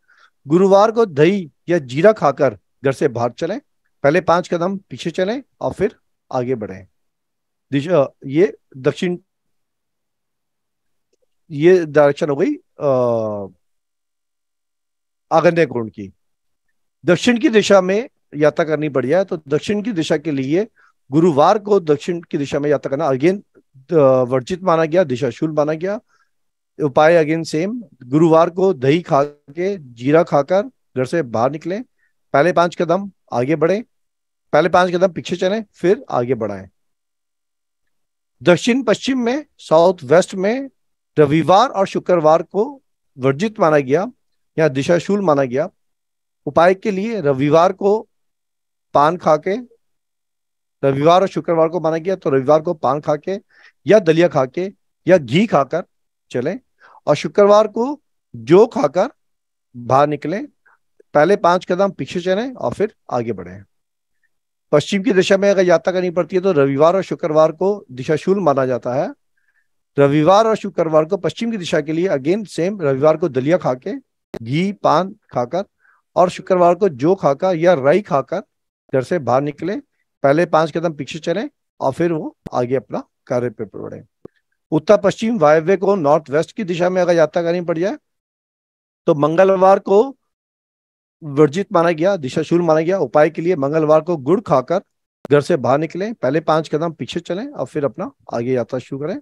गुरुवार को दही या जीरा खाकर घर से बाहर चलें। पहले 5 कदम पीछे चलें और फिर आगे बढ़ें। ये दक्षिण, ये डायरेक्शन हो गई आग्नेय कोण की। दक्षिण की दिशा में यात्रा करनी बढ़िया है तो दक्षिण की दिशा के लिए गुरुवार को दक्षिण की दिशा में यात्रा करना अगेन वर्जित माना गया, दिशाशूल माना गया। उपाय अगेन सेम, गुरुवार को दही खा के जीरा खाकर घर से बाहर निकलें। पहले 5 कदम आगे बढ़ें, पहले 5 कदम पीछे चलें, फिर आगे बढ़ाएं। दक्षिण पश्चिम में साउथ वेस्ट में रविवार और शुक्रवार को वर्जित माना गया या दिशाशूल माना गया। उपाय के लिए रविवार को पान खा के, रविवार और शुक्रवार को माना गया तो रविवार को पान खा के या दलिया खा के या घी खाकर चलें और शुक्रवार को जौ खाकर बाहर निकलें। पहले 5 कदम पीछे चलें और फिर आगे बढ़ें। पश्चिम की दिशा में अगर यात्रा करनी पड़ती है तो रविवार और शुक्रवार को दिशाशूल माना जाता है। रविवार और शुक्रवार को पश्चिम की दिशा के लिए अगेन सेम, रविवार को दलिया खा के घी पान खाकर और शुक्रवार को जौ खाकर या राई खाकर घर से बाहर निकले। पहले 5 कदम पीछे चलें और फिर वो आगे अपना कार्य पे बढ़े। उत्तर पश्चिम वायव्य को नॉर्थ वेस्ट की दिशा में अगर यात्रा करनी पड़ जाए तो मंगलवार को वर्जित माना गया, दिशाशूल माना गया। उपाय के लिए मंगलवार को गुड़ खाकर घर से बाहर निकलें। पहले 5 कदम पीछे चलें और फिर अपना आगे यात्रा शुरू करें।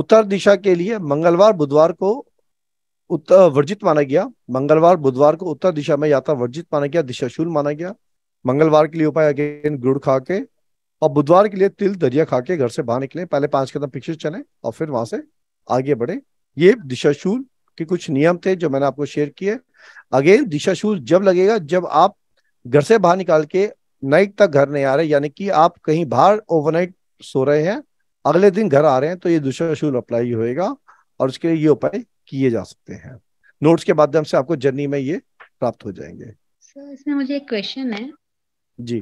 उत्तर दिशा के लिए मंगलवार बुधवार को उत्तर वर्जित माना गया। मंगलवार बुधवार को उत्तर दिशा में यात्रा वर्जित माना गया, दिशाशूल माना गया। मंगलवार के लिए उपाय अगेन गुड़ खा के और बुधवार के लिए तिल दरिया खा के घर से बाहर निकले। पहले 5 कदम पीछे चलें और फिर वहां से आगे बढ़े। ये दिशाशूल के कुछ नियम थे जो मैंने आपको शेयर किए। अगेन दिशाशूल जब लगेगा जब आप घर से बाहर निकाल के नाइट तक घर नहीं आ रहे, यानी कि आप कहीं बाहर ओवरनाइट सो रहे हैं, अगले दिन घर आ रहे हैं, तो ये दिशाशूल अप्लाई होएगा और उसके लिए ये उपाय किए जा सकते हैं। नोट्स के माध्यम से आपको जर्नी में ये प्राप्त हो जाएंगे। सर इसमें मुझे एक क्वेश्चन है जी,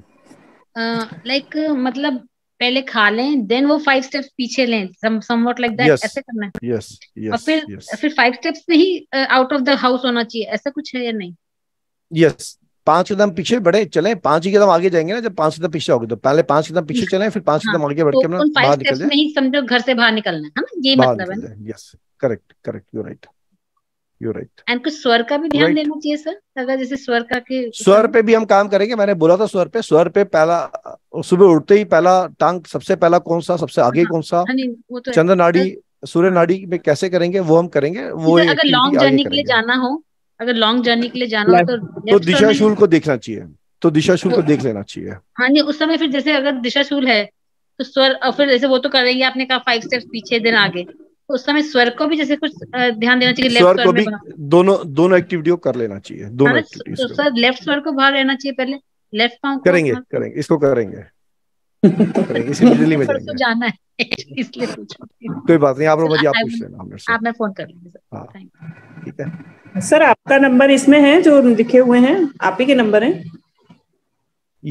मतलब पहले खा लें देन वो 5 स्टेप्स पीछे लें, समवॉट लाइक दैट, ऐसे करना है? Yes yes. और फिर 5 स्टेप्स में ही आउट ऑफ द हाउस होना चाहिए, ऐसा कुछ है या नहीं? यस, 5 कदम पीछे बढ़े चलें, 5 ही कदम आगे जाएंगे ना, जब 5 कदम पीछे होगे तो पहले 5 कदम पीछे चलें फिर 5 कदम आगे बढ़ के हम बाहर निकल जाएं। नहीं समझो घर से बाहर निकलना है ना, ये मतलब है? Yes, correct correct, you right you right. And कुछ स्वर का भी ध्यान देना चाहिए सर, अगर जैसे स्वर का के स्वर पे भी हम काम करेंगे। मैंने बोला था स्वर पे पहला सुबह उठते ही पहला टांग सबसे पहला कौन सा, सबसे आगे कौन सा, चंद्र नाड़ी सूर्य नाड़ी में कैसे करेंगे वो हम करेंगे। वो अगर लॉन्ग जर्नी के लिए जाना हो, अगर लॉन्ग जर्नी के लिए जाना हो तो दिशाशूल को देखना चाहिए, तो दिशाशूल को देख लेना चाहिए। हाँ जी, उस समय फिर जैसे अगर दिशाशूल है तो स्वर, और फिर जैसे वो तो करेंगे आपने कहा 5 स्टेप्स पीछे दिन आगे, तो उस समय स्वर को भी जैसे कुछ ध्यान देना चाहिए। स्वर को भी दोनों एक्टिविटीज कर लेना चाहिए, दोनों एक्टिविटीज। तो सर लेफ्ट स्वर को बाहर रहना चाहिए, पहले लेफ्ट पांव करेंगे इसको करेंगे इसी में जाना है, इसलिए कोई बात नहीं, आप मुझे आप पूछ लेना, आप मैं फोन कर लूंगी सर। ठीक है सर, आपका नंबर इसमें है जो लिखे हुए हैं, आप ही के नंबर हैं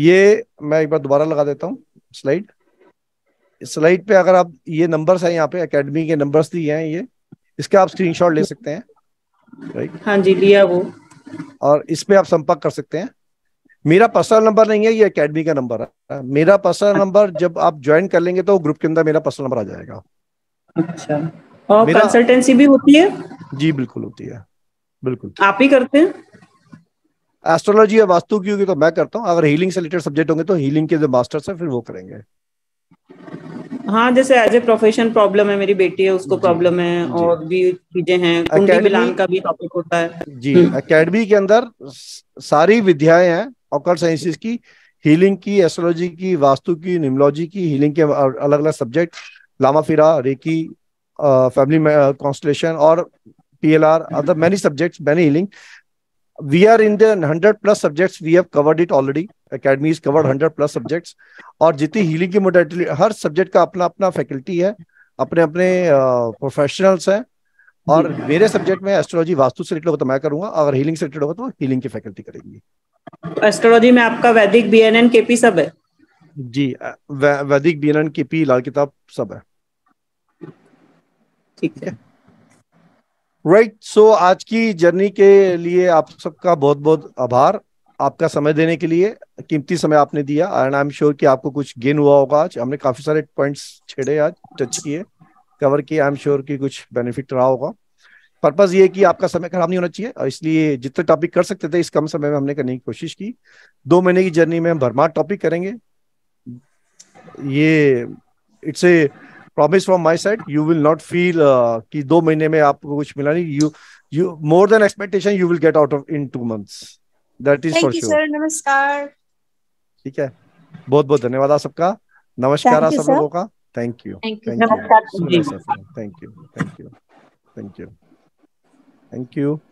ये। मैं एक बार दोबारा लगा देता हूँ स्लाइड पे। अगर आप ये नंबर्स हैं यहाँ पे एकेडमी के नंबर्स दिए हैं, ये इसका आप स्क्रीनशॉट ले सकते हैं, राइट? हाँ जी, लिया वो, और इसपे आप संपर्क कर सकते हैं। मेरा पर्सनल नंबर नहीं है, ये एकेडमी का नंबर है। मेरा पर्सनल नंबर जब आप ज्वाइन कर लेंगे तो ग्रुप के अंदर मेरा पर्सनल नंबर आ जाएगा। अच्छा, और कंसल्टेंसी भी होती है? जी बिल्कुल होती है, बिल्कुल। आप ही करते हैं एस्ट्रोलॉजी या वास्तु की होगी तो मैं करता हूँ, अगर हीलिंग से रिलेटेड सब्जेक्ट होंगे तो हीलिंग के जो मास्टर्स हैं फिर वो करेंगे। हाँ, जैसे एज ए प्रोफेशन प्रॉब्लम है, मेरी बेटी है उसको प्रॉब्लम है और भी चीजें हैं, कुंडली मिलान का भी टॉपिक होता है जी। एकेडमी के अंदर सारी विद्याएं हैं ऑकल्ट साइंसेस की, हीलिंग की, एस्ट्रोलॉजी की, वास्तु की, न्यूमरोलॉजी की, हीलिंग के अलग अलग सब्जेक्ट, लामा फिरा, रेकी, फैमिली कॉन्स्टेलेशन और PLR, other many subjects, many healing. We are in the 100+ subjects. We have covered it already. Academy has covered 100+ subjects. और जितनी हीलिंग की मोडेलिटी, हर सब्जेक्ट का अपना अपना फैकल्टी है, अपने अपने प्रोफेशनल्स हैं। और मेरे सब्जेक्ट में एस्ट्रोलॉजी वास्तु से रिलेटेड होगा तो मैं करूंगा, अगर हीलिंग से रिलेटेड होगा तो हीलिंग की फैकल्टी करेंगी। एस्ट्रोलॉजी में आपका वैदिक, BNN, KP सब है जी? वैदिक, BNN, KP, लाल किताब सब है। ठीक है, राइट। सो आज की जर्नी के लिए आप सबका बहुत बहुत आभार, आपका समय देने के लिए, कीमती समय आपने दिया। एंड आई एम श्योर कि आपको कुछ गेन हुआ होगा। आज हमने काफी सारे पॉइंट्स छेड़े, आज टच किए, कवर किए। आई एम श्योर कि कुछ बेनिफिट रहा होगा। पर्पस ये कि आपका समय खराब नहीं होना चाहिए और इसलिए जितने टॉपिक कर सकते थे इस कम समय में हमने करने की कोशिश की। 2 महीने की जर्नी में हम भरमार टॉपिक करेंगे। ये it's a Promise from my side, you will not feel कि 2 महीने में आपको कुछ मिला नहीं। You more than expectation you will get out of in 2 months. That is for sure. Thank you sir, नमस्कार। ठीक है, बहुत बहुत धन्यवाद आप सबका, नमस्कार आप सब लोगों का। Thank you, नमस्कार, thank you, thank you, thank you, thank you.